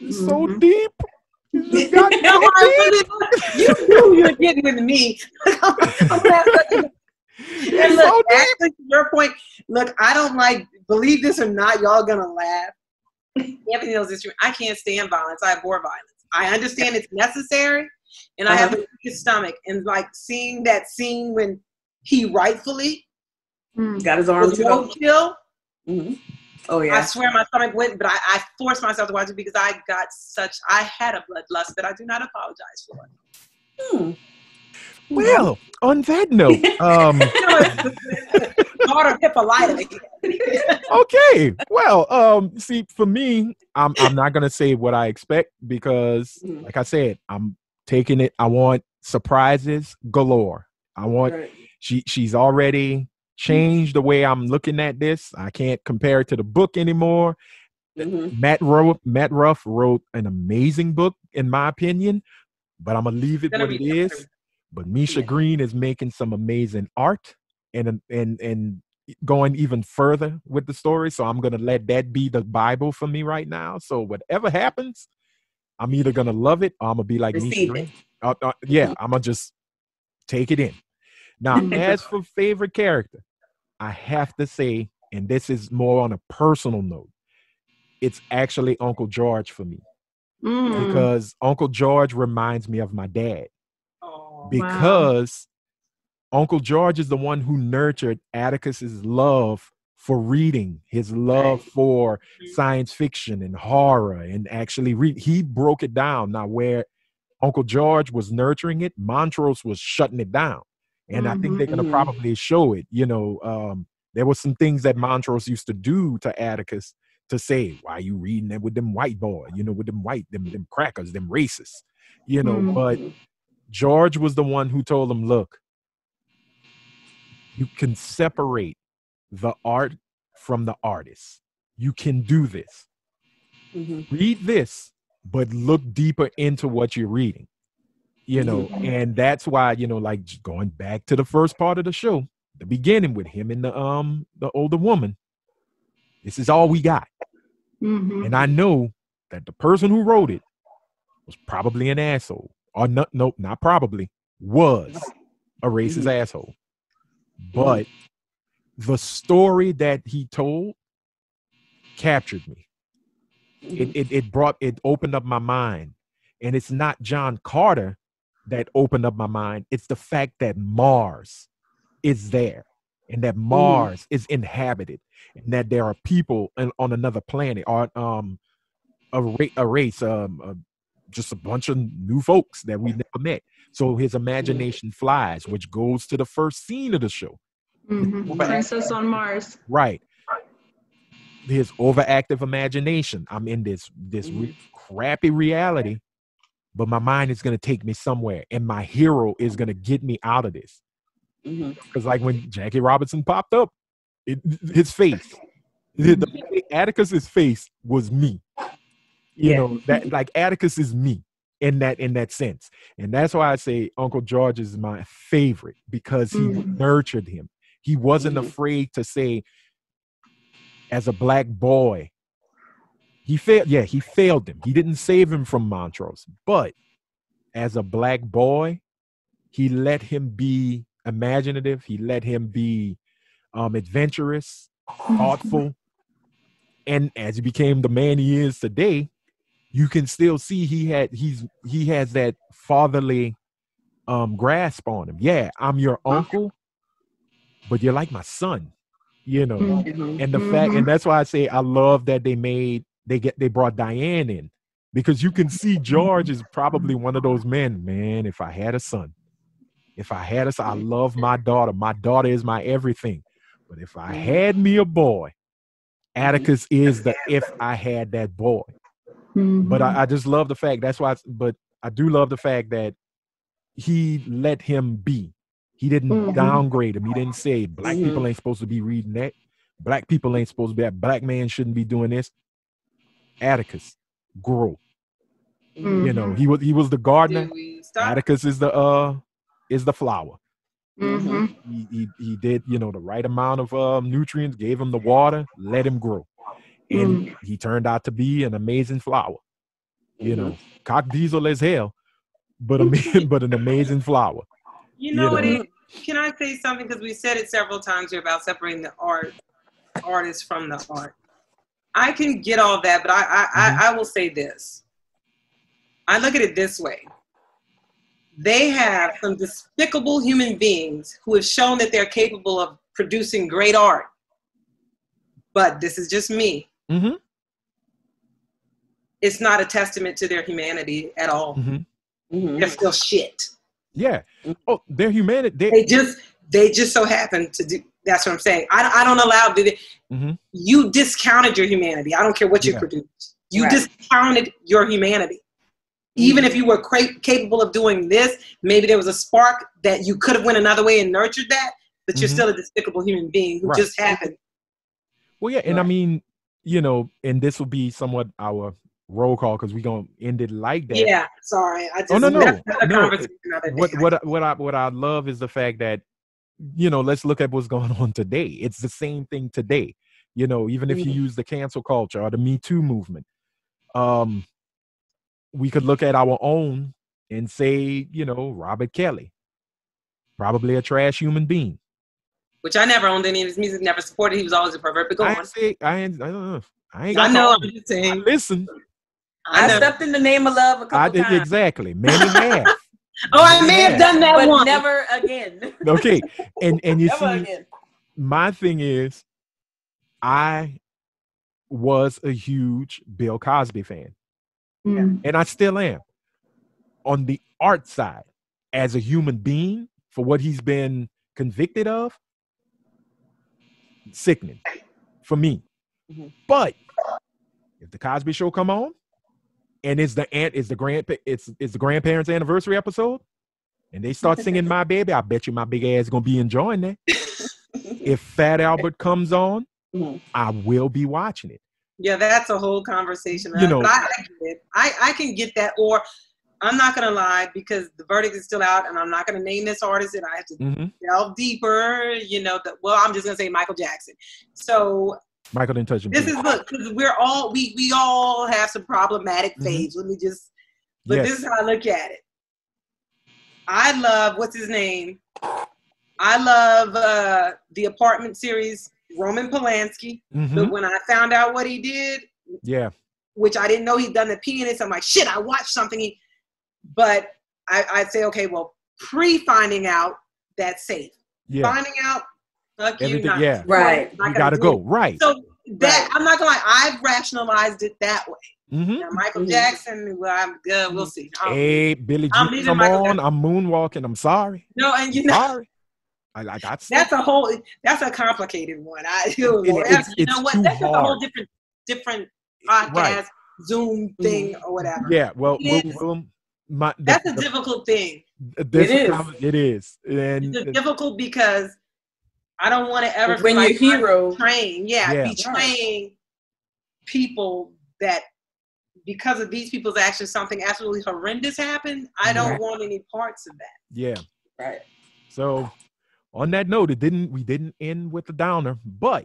It's so deep. You got you knew you were getting with me. And look, so actually, to your point, look, I don't believe this or not, y'all going to laugh. Everything else is true. I can't stand violence. I abhor violence. I understand it's necessary. And I have a stomach, and like seeing that scene when he rightfully got his arm killed. Mm-hmm. Oh yeah. I swear my stomach went, but I forced myself to watch it because I got such, I had a bloodlust that I do not apologize for. Hmm. Well, on that note, daughter of Hippolyta. Okay. Well, see, for me, I'm not gonna say what I expect because, like I said, I'm taking it. I want surprises galore. I want. Right. She's already changed the way I'm looking at this. I can't compare it to the book anymore. Mm-hmm. Matt Ruff wrote an amazing book, in my opinion, but I'm gonna leave it what it is. But Misha Green is making some amazing art and going even further with the story. So I'm going to let that be the Bible for me right now. So whatever happens, I'm either going to love it or I'm going to be like Misha Green. I'm going to just take it in. Now, as for favorite character, I have to say, and this is more on a personal note, it's actually Uncle George for me. Mm. Because Uncle George reminds me of my dad. Because Uncle George is the one who nurtured Atticus's love for reading, his love for science fiction and horror, and actually he broke it down. Now, where Uncle George was nurturing it, Montrose was shutting it down. And I think they're going to probably show it. You know, there were some things that Montrose used to do to Atticus to say, why are you reading that with them white boy? You know, with them white, them crackers, them racists, you know, but George was the one who told him, look, you can separate the art from the artist. You can do this. Mm-hmm. Read this, but look deeper into what you're reading. You know, and that's why, you know, like going back to the first part of the show, the beginning with him and the older woman, this is all we got. Mm-hmm. And I know that the person who wrote it was probably an asshole. Or not probably, was a racist asshole. But the story that he told captured me. It opened up my mind. And it's not John Carter that opened up my mind. It's the fact that Mars is there and that Mars is inhabited and that there are people on another planet or a race, just a bunch of new folks that we never met. So his imagination flies, which goes to the first scene of the show. Princess on Mars. Right. His overactive imagination. I'm in this crappy reality, but my mind is going to take me somewhere and my hero is going to get me out of this. Because like when Jackie Robinson popped up, his face, Atticus's face was me. You know, that like Atticus is me in that sense. And that's why I say Uncle George is my favorite, because he nurtured him. He wasn't afraid to say, as a black boy, he failed him. He didn't save him from Montrose, but as a black boy, he let him be imaginative. He let him be adventurous, thoughtful. And as he became the man he is today, you can still see he has that fatherly grasp on him. Yeah, I'm your uncle, but you're like my son, you know. And the fact, and that's why I say I love that they brought Diane in, because you can see George is probably one of those men. Man, if I had a son, I love my daughter. My daughter is my everything. But if I had me a boy, Atticus is the if I had that boy. But I just love the fact I do love the fact that he let him be. He didn't downgrade him. He didn't say black people ain't supposed to be reading that. Black people ain't supposed to be that. Black man shouldn't be doing this. Atticus, grow. You know, he was the gardener. Atticus is the flower. He did, you know, the right amount of nutrients, gave him the water, let him grow. And he turned out to be an amazing flower, you know, cock diesel as hell, but an amazing flower. You know what it is? Can I say something? Because we said it several times here about separating the artist from the art. I can get all that, but I will say this. I look at it this way. They have some despicable human beings who have shown that they're capable of producing great art. But this is just me. Mm-hmm. It's not a testament to their humanity at all. Mm-hmm. Mm-hmm. They're still shit. Yeah. Oh, their humanity. They just so happen to do. That's what I'm saying. I don't allow. Mm-hmm. You discounted your humanity. I don't care what you produced. You discounted your humanity. Even if you were capable of doing this, maybe there was a spark that you could have went another way and nurtured that, but you're still a despicable human being who just happened. Well, yeah, and I mean, you know, and this will be somewhat our roll call because we're going to end it like that. Yeah, sorry. I just, oh, no. What I love is the fact that, you know, let's look at what's going on today. It's the same thing today. You know, even if you use the cancel culture or the Me Too movement, we could look at our own and say, you know, Robert Kelly, probably a trash human being. Which I never owned any of his music, never supported. He was always a pervert. But go on. I don't know. I know. I'm just saying. Listen. I stepped in the name of love a couple times. Exactly. Many have. Oh, I may have done that but one. But never again. Okay. And you see, my thing is, I was a huge Bill Cosby fan. Mm. And I still am. On the art side, as a human being, for what he's been convicted of, sickening for me. Mm-hmm. But if the Cosby Show come on, and it's the grandparents' anniversary episode, and they start singing "My Baby," I bet you my big ass is gonna be enjoying that. If Fat Albert comes on, I will be watching it. Yeah, that's a whole conversation. You know, I can get that, or I'm not going to lie because the verdict is still out and I'm not going to name this artist and I have to delve deeper, you know, I'm just going to say Michael Jackson. So Michael didn't touch him. This is, look, because we all have some problematic phase. Let me just, this is how I look at it. I love, what's his name? I love the Apartment series, Roman Polanski, but when I found out what he did, which I didn't know he'd done the pianist, I'm like, shit, I watched something. But I'd say, okay, well, pre-finding out, that's safe. Yeah. Finding out, fuck you, not. Yeah. Right. You gotta go. Right. So that, I'm not gonna lie, I've rationalized it that way. Mm-hmm. Now, Michael Jackson, well, I'm good, we'll see. Hey, Billy Jean, come on, I'm moonwalking, I'm sorry. No, and you know. Sorry. I got stuff. That's a complicated one. You know what? That's just a whole different podcast, Zoom thing or whatever. Yeah, well, that's a difficult thing. It is. And it's difficult because I don't want to ever be a hero. Betraying people that because of these people's actions, something absolutely horrendous happened. I don't want any parts of that. Yeah. Right. So on that note, we didn't end with the downer, but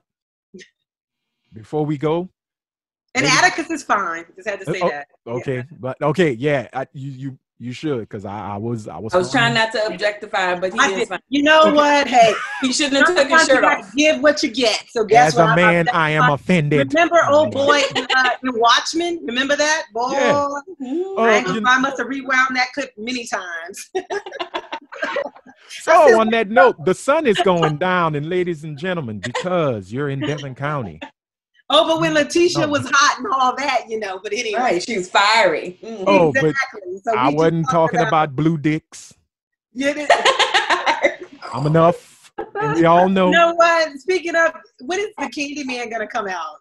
before we go, and Atticus is fine. Just had to say that. Okay, you should, because I was trying not to objectify, but he is fine. You know what? Hey, he shouldn't have took his shirt off. Give what you get. So guess what? As a man, I am offended. Remember, old boy, in Watchmen. Remember that, boy? Yeah. I must have rewound that clip many times. So on that note, the sun is going down, and ladies and gentlemen, because you're in Devon County. Oh, but when Letitia was hot and all that, you know, but anyway. Right, she was fiery. Mm. Oh, exactly. But so I wasn't talking about blue dicks. Yeah, I'm enough. And we all know. You know what? Speaking of, when is the Candyman going to come out?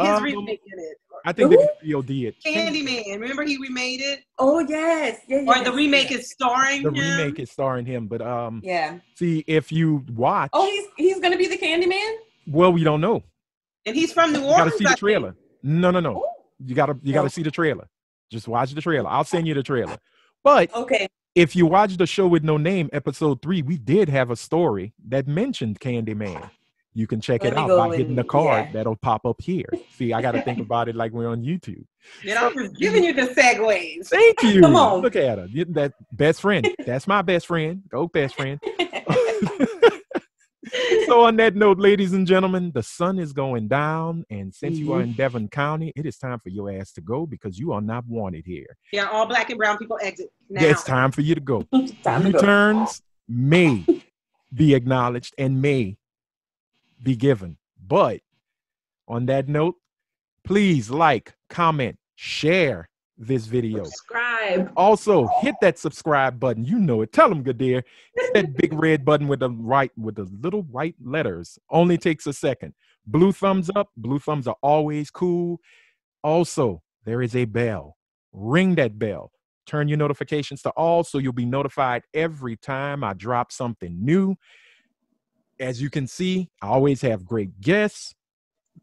He's remaking it. I think they VOD it. Candyman. Remember he remade it? Oh, yes. Or the remake is starring him. The remake is starring him. But see, if you watch. Oh, he's going to be the Candyman? Well, we don't know. And he's from New Orleans. You gotta see the trailer. No. Ooh. You gotta see the trailer. Just watch the trailer. I'll send you the trailer. But if you watch the show with no name, episode 3, we did have a story that mentioned Candyman. You can check it out by getting the card that'll pop up here. See, I gotta think about it like we're on YouTube. And I'm just giving you the segues. Thank you. Come on. Look at her. That best friend. That's my best friend. Go best friend. So on that note, ladies and gentlemen, the sun is going down. And since you are in Devon County, it is time for your ass to go because you are not wanted here. Yeah, all black and brown people exit now. Yeah, it's time for you to go. Returns may be acknowledged and may be given. But on that note, please like, comment, share this video. Subscribe. Also, hit that subscribe button. You know it. Tell them, Gadeer. Hit that big red button with the little white letters. Only takes a second. Blue thumbs up. Blue thumbs are always cool. Also, there is a bell. Ring that bell. Turn your notifications to all so you'll be notified every time I drop something new. As you can see, I always have great guests.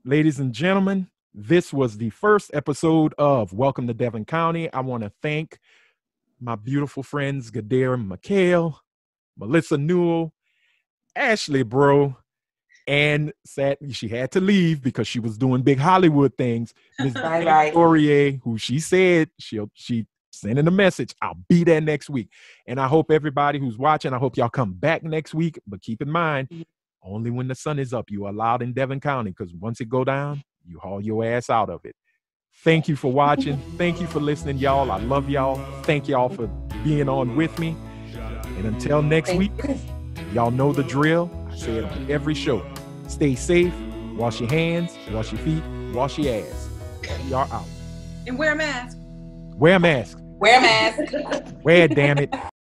Ladies and gentlemen, this was the first episode of Welcome to Devon County. I want to thank my beautiful friends, Gadeer McHale, Melissa Newell, Ashley Burrow, and sadly, she had to leave because she was doing big Hollywood things. Ms. Dana Gourrier, who she said she sent in a message. I'll be there next week. And I hope everybody who's watching, I hope y'all come back next week. But keep in mind, only when the sun is up, you are allowed in Devon County because once it go down, you haul your ass out of it. Thank you for watching. Thank you for listening, y'all. I love y'all. Thank y'all for being on with me. And until next week, y'all know the drill. I say it on every show. Stay safe. Wash your hands. Wash your feet. Wash your ass. Y'all out. And wear a mask. Wear a mask. Wear a mask. Wear it, damn it.